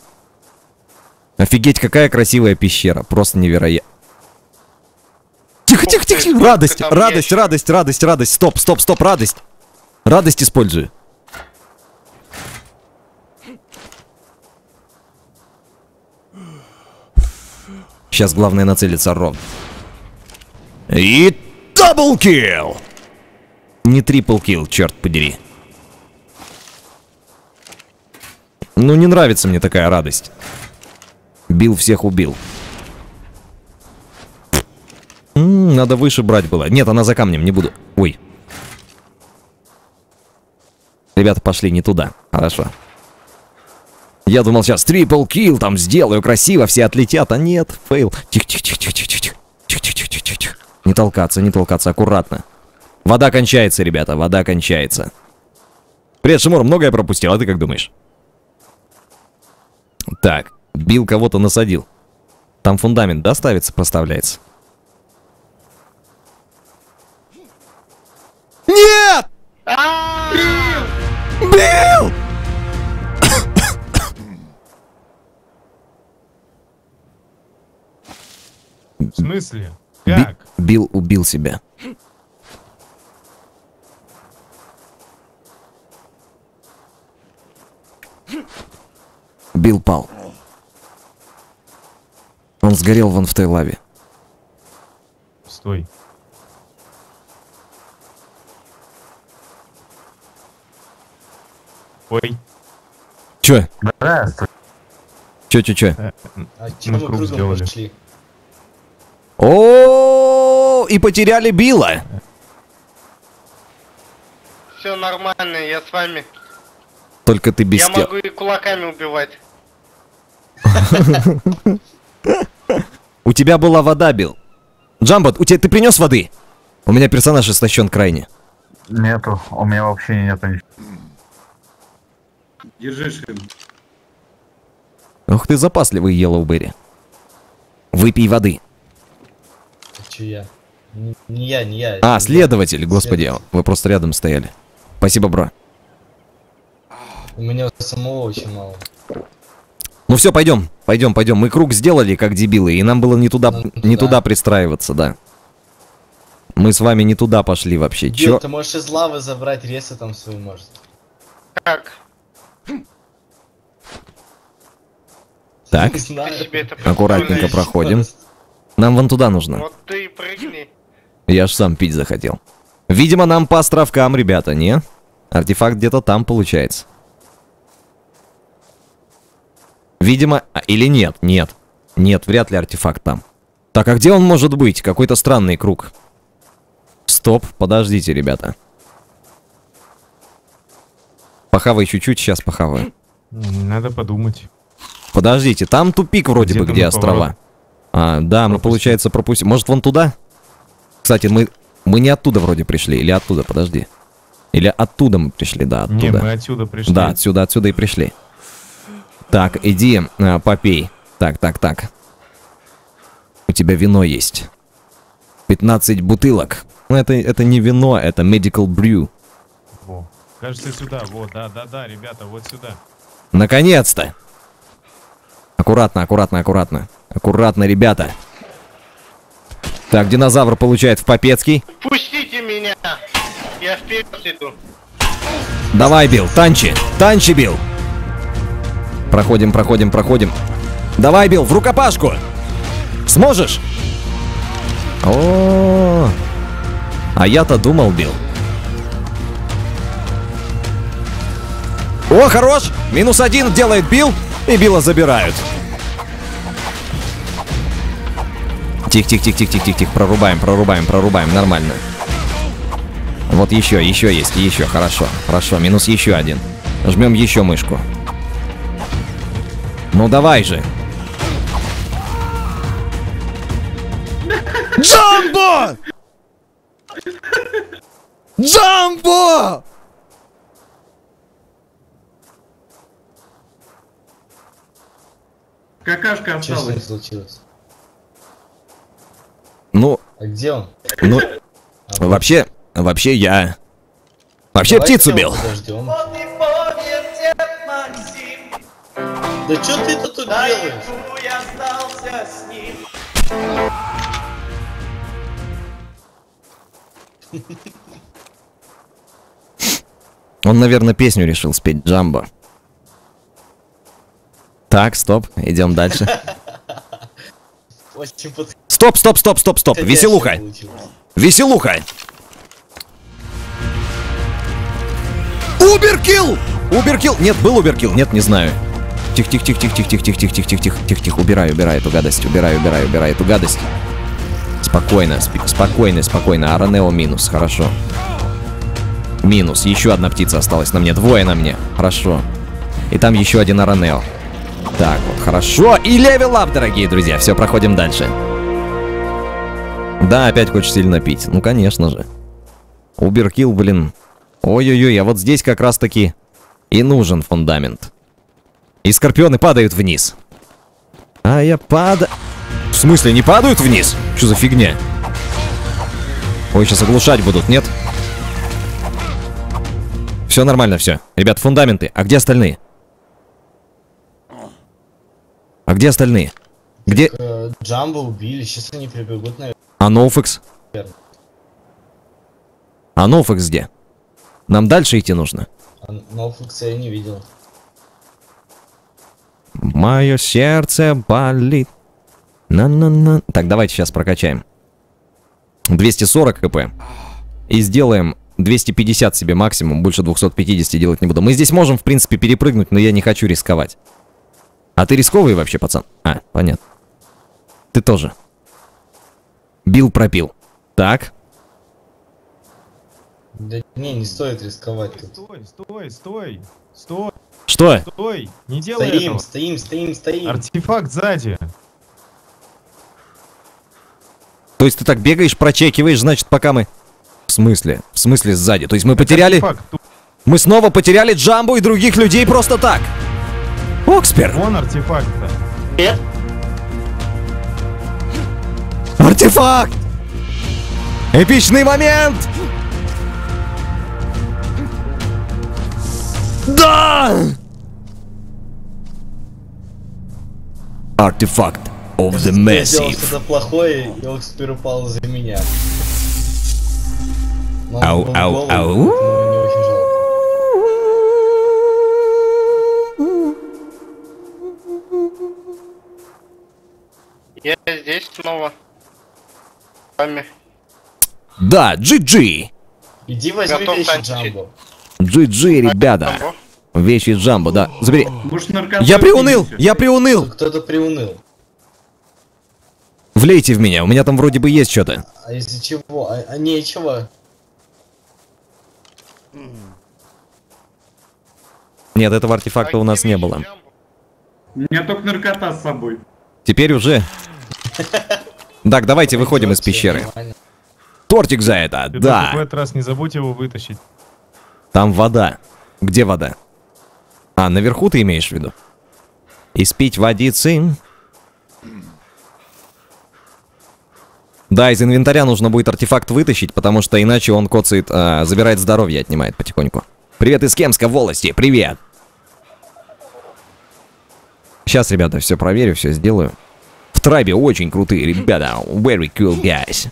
Офигеть, какая красивая пещера. Просто невероятно. Тихо. Радость. Стоп, радость. Радость использую. Сейчас главное нацелиться ровно. И даблкилл! Не триплкилл, черт подери. Ну не нравится мне такая радость. Билл всех убил. Надо выше брать было. Нет, она за камнем, не буду. Ой. Ребята пошли не туда. Хорошо. Я думал, сейчас триплкилл там сделаю, красиво, все отлетят, а нет, фейл. Тихо. Не толкаться, аккуратно. Вода кончается, ребята, вода кончается. Привет, Шиморо, многое пропустил, а ты как думаешь? Так, Билл кого-то насадил. Там фундамент, да, ставится, проставляется? Нет! Билл! В смысле? Как? Билл убил себя. Билл пал. Он сгорел вон в той лаве. Стой. Ой. Че? Че? А чего мы кругом пошли? О, и потеряли Билла. Все нормально, я с вами. Только ты без. Я могу и кулаками убивать. У тебя была вода, Билл. Джамбо, у тебя ты принес воды? У меня персонаж истощен крайне. Нету, у меня вообще нету ничего. Держишь. Ох ты запасливый, Йеллоуберри. Выпей воды. Я. Не я. А, следователь, господи, вы просто рядом стояли. Спасибо, бро. У меня самого очень мало. Ну все, пойдем. Мы круг сделали, как дебилы, и нам было не туда пристраиваться, да. Мы с вами не туда пошли вообще. Билл, ты можешь из лавы забрать ресы там свою, может. Как? Так, аккуратненько проходим. Нам вон туда нужно. Вот ты и прыгни. Я ж сам пить захотел. Видимо, нам по островкам, ребята, не? Артефакт где-то там получается. Видимо, или нет? Нет, вряд ли артефакт там. Так, а где он может быть? Какой-то странный круг. Стоп, подождите, ребята. похавай чуть-чуть, сейчас похаваю. Надо подумать. Подождите, там тупик вроде где бы, где острова. А, да, пропустим. Мы, получается, пропустим. Может, вон туда? Кстати, мы не оттуда вроде пришли. Или оттуда, подожди. Или оттуда мы пришли, да, оттуда. Не, мы отсюда пришли. Да, отсюда и пришли. Так, иди, попей. Так. У тебя вино есть. 15 бутылок. Ну, это не вино, это medical brew. Во. Кажется, сюда, вот, да, ребята, вот сюда. Наконец-то! Аккуратно. Аккуратно, ребята. Так, динозавр получает в попецкий. Пустите меня! Я вперед иду. Давай, Билл, танчи, Билл. Проходим. Давай, Билл, в рукопашку! Сможешь? О-о-о. А я-то думал, Билл. О, хорош! -1 делает Билл, и Билла забирают. Тихо. Прорубаем. Нормально. Вот еще есть, еще. Хорошо. Минус -1. Жмем еще мышку. Ну давай же. Джамбо! Какашка осталась. Что случилось? Ну... А где он? Ну... Вообще я... Вообще птицу бил. Да что ты тут делаешь? Он, наверное, песню решил спеть, Джамбо. Так, стоп, идем дальше. Стоп, веселуха! Уберкил! Нет, был уберкил, нет, не знаю. Тихо, убирай эту гадость, убирай эту гадость. Спокойно. Аронео минус, хорошо. Минус, еще одна птица осталась на мне, двое на мне, хорошо. И там еще один Аронео. Так вот, хорошо, и левелап, дорогие друзья, все, проходим дальше. Да, опять хочешь сильно пить, ну конечно же. Уберкил, блин. Ой-ой-ой, а вот здесь как раз таки и нужен фундамент. И скорпионы падают вниз. А я падаю... В смысле, не падают вниз? Что за фигня? Ой, сейчас оглушать будут, нет? Все нормально, все. Ребят, фундаменты. А где остальные? Где... Джамбо убили, сейчас они прибегут, наверное. А Нофекс? А Нофекс где? Нам дальше идти нужно. А Нофекса я не видел. Мое сердце болит. На-на-на. Так, давайте сейчас прокачаем. 240 кп. И сделаем 250 себе максимум. Больше 250 делать не буду. Мы здесь можем, в принципе, перепрыгнуть, но я не хочу рисковать. А ты рисковый вообще, пацан? А, понятно. Ты тоже. Бил пропил. Так. Да не стоит рисковать. Стой. Что? Стой, не делай этого. Стоим. Артефакт сзади. То есть ты так бегаешь, прочекиваешь, значит, пока мы... В смысле сзади? То есть мы потеряли... Мы снова потеряли Джамбо и других людей просто так. Окспер. Вон артефакт-то. Нет. Артефакт! Эпичный момент! Да! Артефакт. Я сделал что-то плохое, и Окспер упал за меня. Ау. Я здесь снова. Да, GG. Иди возьми вещи Джамбо. GG, ребята. Вещи Джамбо, да. Забери. Я приуныл. Кто-то приуныл. Влейте в меня, у меня там вроде бы есть что-то. А из-за чего? А нечего. Нет, этого артефакта у нас не было. У меня только наркота с собой. Теперь уже. Так, давайте выходим из пещеры. Тортик за это, да. В этот раз не забудь его вытащить. Там вода. Где вода? А, наверху ты имеешь в виду? Испить водицы. Да, из инвентаря нужно будет артефакт вытащить, потому что иначе он коцает, забирает здоровье, отнимает потихоньку. Привет из Кемска, волости, привет! Сейчас, ребята, все проверю, все сделаю. В трайбе очень крутые ребята. Very cool guys.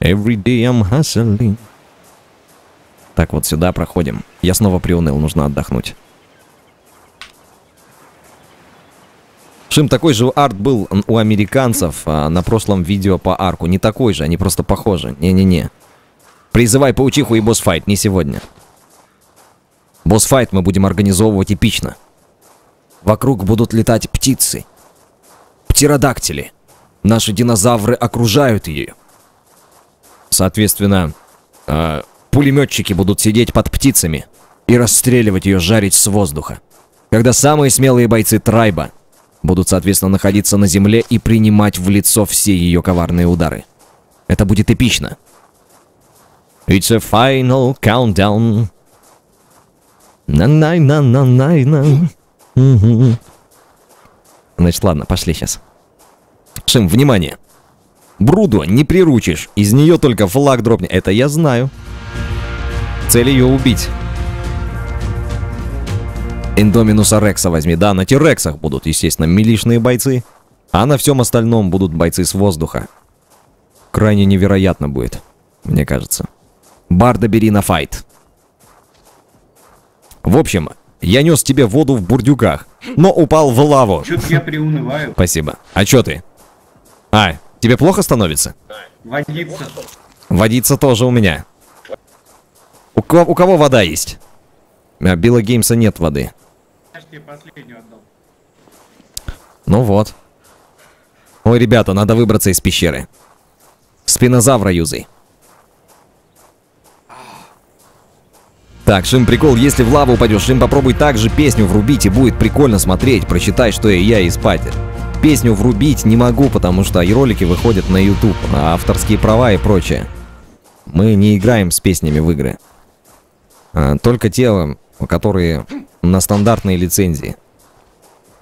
Every day I'm hustling. Так, вот сюда проходим. Я снова приуныл, нужно отдохнуть. Шим, такой же арт был у американцев на прошлом видео по арку. Не такой же, они просто похожи. Не-не-не. Призывай паучиху и босс-файт, не сегодня. Босс-файт мы будем организовывать эпично. Вокруг будут летать птицы. Птеродактили. Наши динозавры окружают ее. Соответственно... пулеметчики будут сидеть под птицами и расстреливать ее, жарить с воздуха. Когда самые смелые бойцы трайба будут, соответственно, находиться на земле и принимать в лицо все ее коварные удары. Это будет эпично. It's a final countdown. На-на-на-на-на-на. Значит, ладно, пошли сейчас. Шим, внимание. Бруду не приручишь, из нее только флаг дропни. Это я знаю. Цель ее убить. Индоминуса Рекса возьми. Да, на Тирексах будут, естественно, милишные бойцы. А на всем остальном будут бойцы с воздуха. Крайне невероятно будет, мне кажется. Барда бери на файт. В общем, я нес тебе воду в бурдюках, но упал в лаву. Чё-то я приунываю. Спасибо. А чё ты? А, тебе плохо становится? Водиться. Водиться тоже у меня. У кого вода есть? А Билла Геймса нет воды. Ну вот. Ой, ребята, надо выбраться из пещеры. Спинозавра юзай. Так, Шим, прикол, если в лаву упадешь, Шим, попробуй также песню врубить, и будет прикольно смотреть. Прочитай, что я и спать. Песню врубить не могу, потому что и ролики выходят на YouTube, на авторские права и прочее. Мы не играем с песнями в игры. Только те, которые на стандартные лицензии.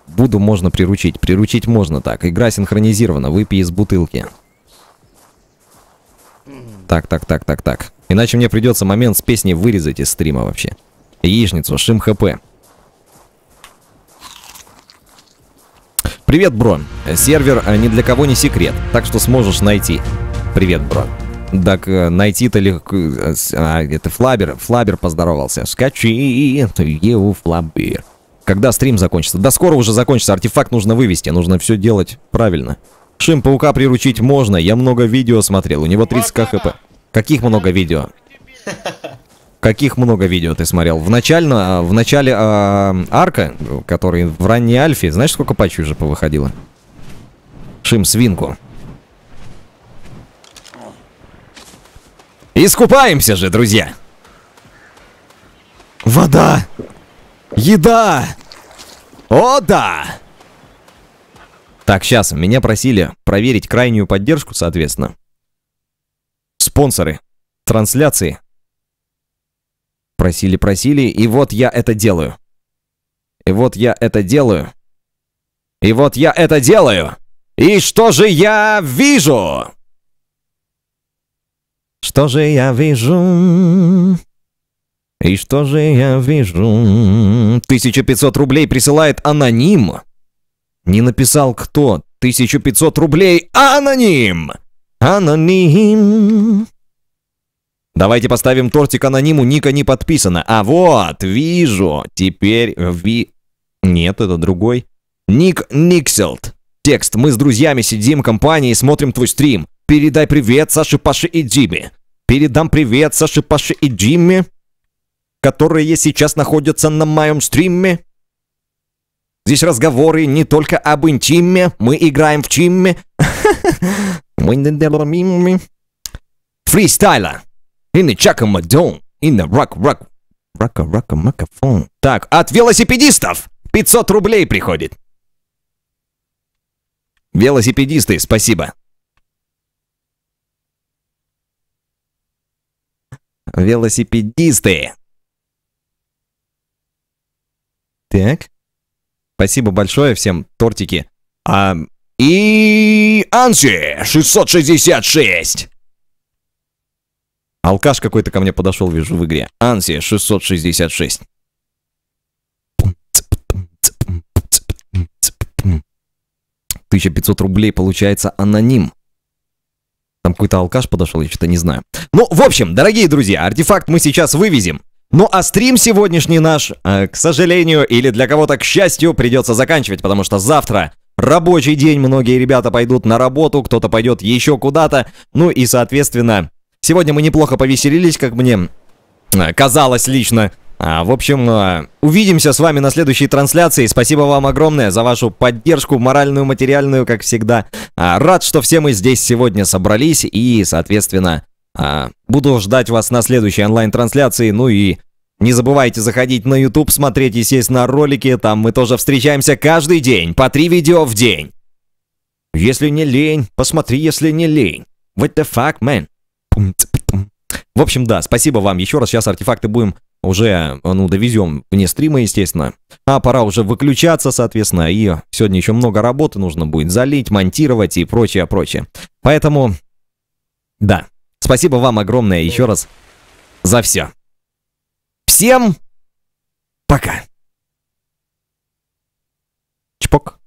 Буду можно приручить. Приручить можно так. Игра синхронизирована. Выпей из бутылки. Так. Иначе мне придется момент с песней вырезать из стрима вообще. Яичницу, Шим ХП. Привет, бро. Сервер ни для кого не секрет, так что сможешь найти. Привет, бро. Так найти-то легко. Это Флабер. Флабер поздоровался. Скачи. Еу, Флабер. Когда стрим закончится? Да скоро уже закончится. Артефакт нужно вывести. Нужно все делать правильно. Шим, паука приручить можно. Я много видео смотрел. У него 30 хп. Каких много видео? Каких много видео ты смотрел? В начале арка, который в ранней альфе, знаешь, сколько патчей уже повыходило? Шим, свинку. Искупаемся же, друзья! Вода! Еда! О, да! Так, сейчас, меня просили проверить крайнюю поддержку, соответственно. Спонсоры. Трансляции. Просили, и вот я это делаю. И что же я вижу? Что же я вижу? И что же я вижу? 1500 рублей присылает аноним. Не написал кто. 1500 рублей аноним. Аноним. Давайте поставим тортик анониму. Ника не подписано. А вот, вижу. Теперь Нет, это другой. Ник Никселт. Текст. Мы с друзьями сидим в компании и смотрим твой стрим. Передай привет Саше, Паше и Диме. Передам привет Саше, Паше и Диме, которые сейчас находятся на моем стриме. Здесь разговоры не только об интиме. Мы играем в чимме. Фристайла. In the Chakamadon. In the rock. Рака-рака-макафон. Так, от велосипедистов 500 рублей приходит. Велосипедисты, спасибо. Велосипедисты. Так. Спасибо большое всем, тортики. И... Анси, 666. Алкаш какой-то ко мне подошел, вижу, в игре. Анси, 666. Тысяча 500 рублей, получается, аноним. Там какой-то алкаш подошел, я что-то не знаю. Ну, в общем, дорогие друзья, артефакт мы сейчас вывезем. Ну, а стрим сегодняшний наш, к сожалению, или для кого-то, к счастью, придется заканчивать, потому что завтра рабочий день, многие ребята пойдут на работу, кто-то пойдет еще куда-то. Ну и, соответственно, сегодня мы неплохо повеселились, как мне казалось лично. В общем, увидимся с вами на следующей трансляции. Спасибо вам огромное за вашу поддержку, моральную, материальную, как всегда. Рад, что все мы здесь сегодня собрались. И, соответственно, буду ждать вас на следующей онлайн-трансляции. Ну и не забывайте заходить на YouTube, смотреть, естественно, ролики. Там мы тоже встречаемся каждый день, по 3 видео в день. Если не лень, посмотри, если не лень. What the fuck, man? В общем, да, спасибо вам еще раз. Сейчас артефакты будем... Уже, ну, довезем вне стрима, естественно. А пора уже выключаться, соответственно. И сегодня еще много работы нужно будет залить, монтировать и прочее, прочее. Поэтому, да. Спасибо вам огромное еще раз за все. Всем пока. Чпок.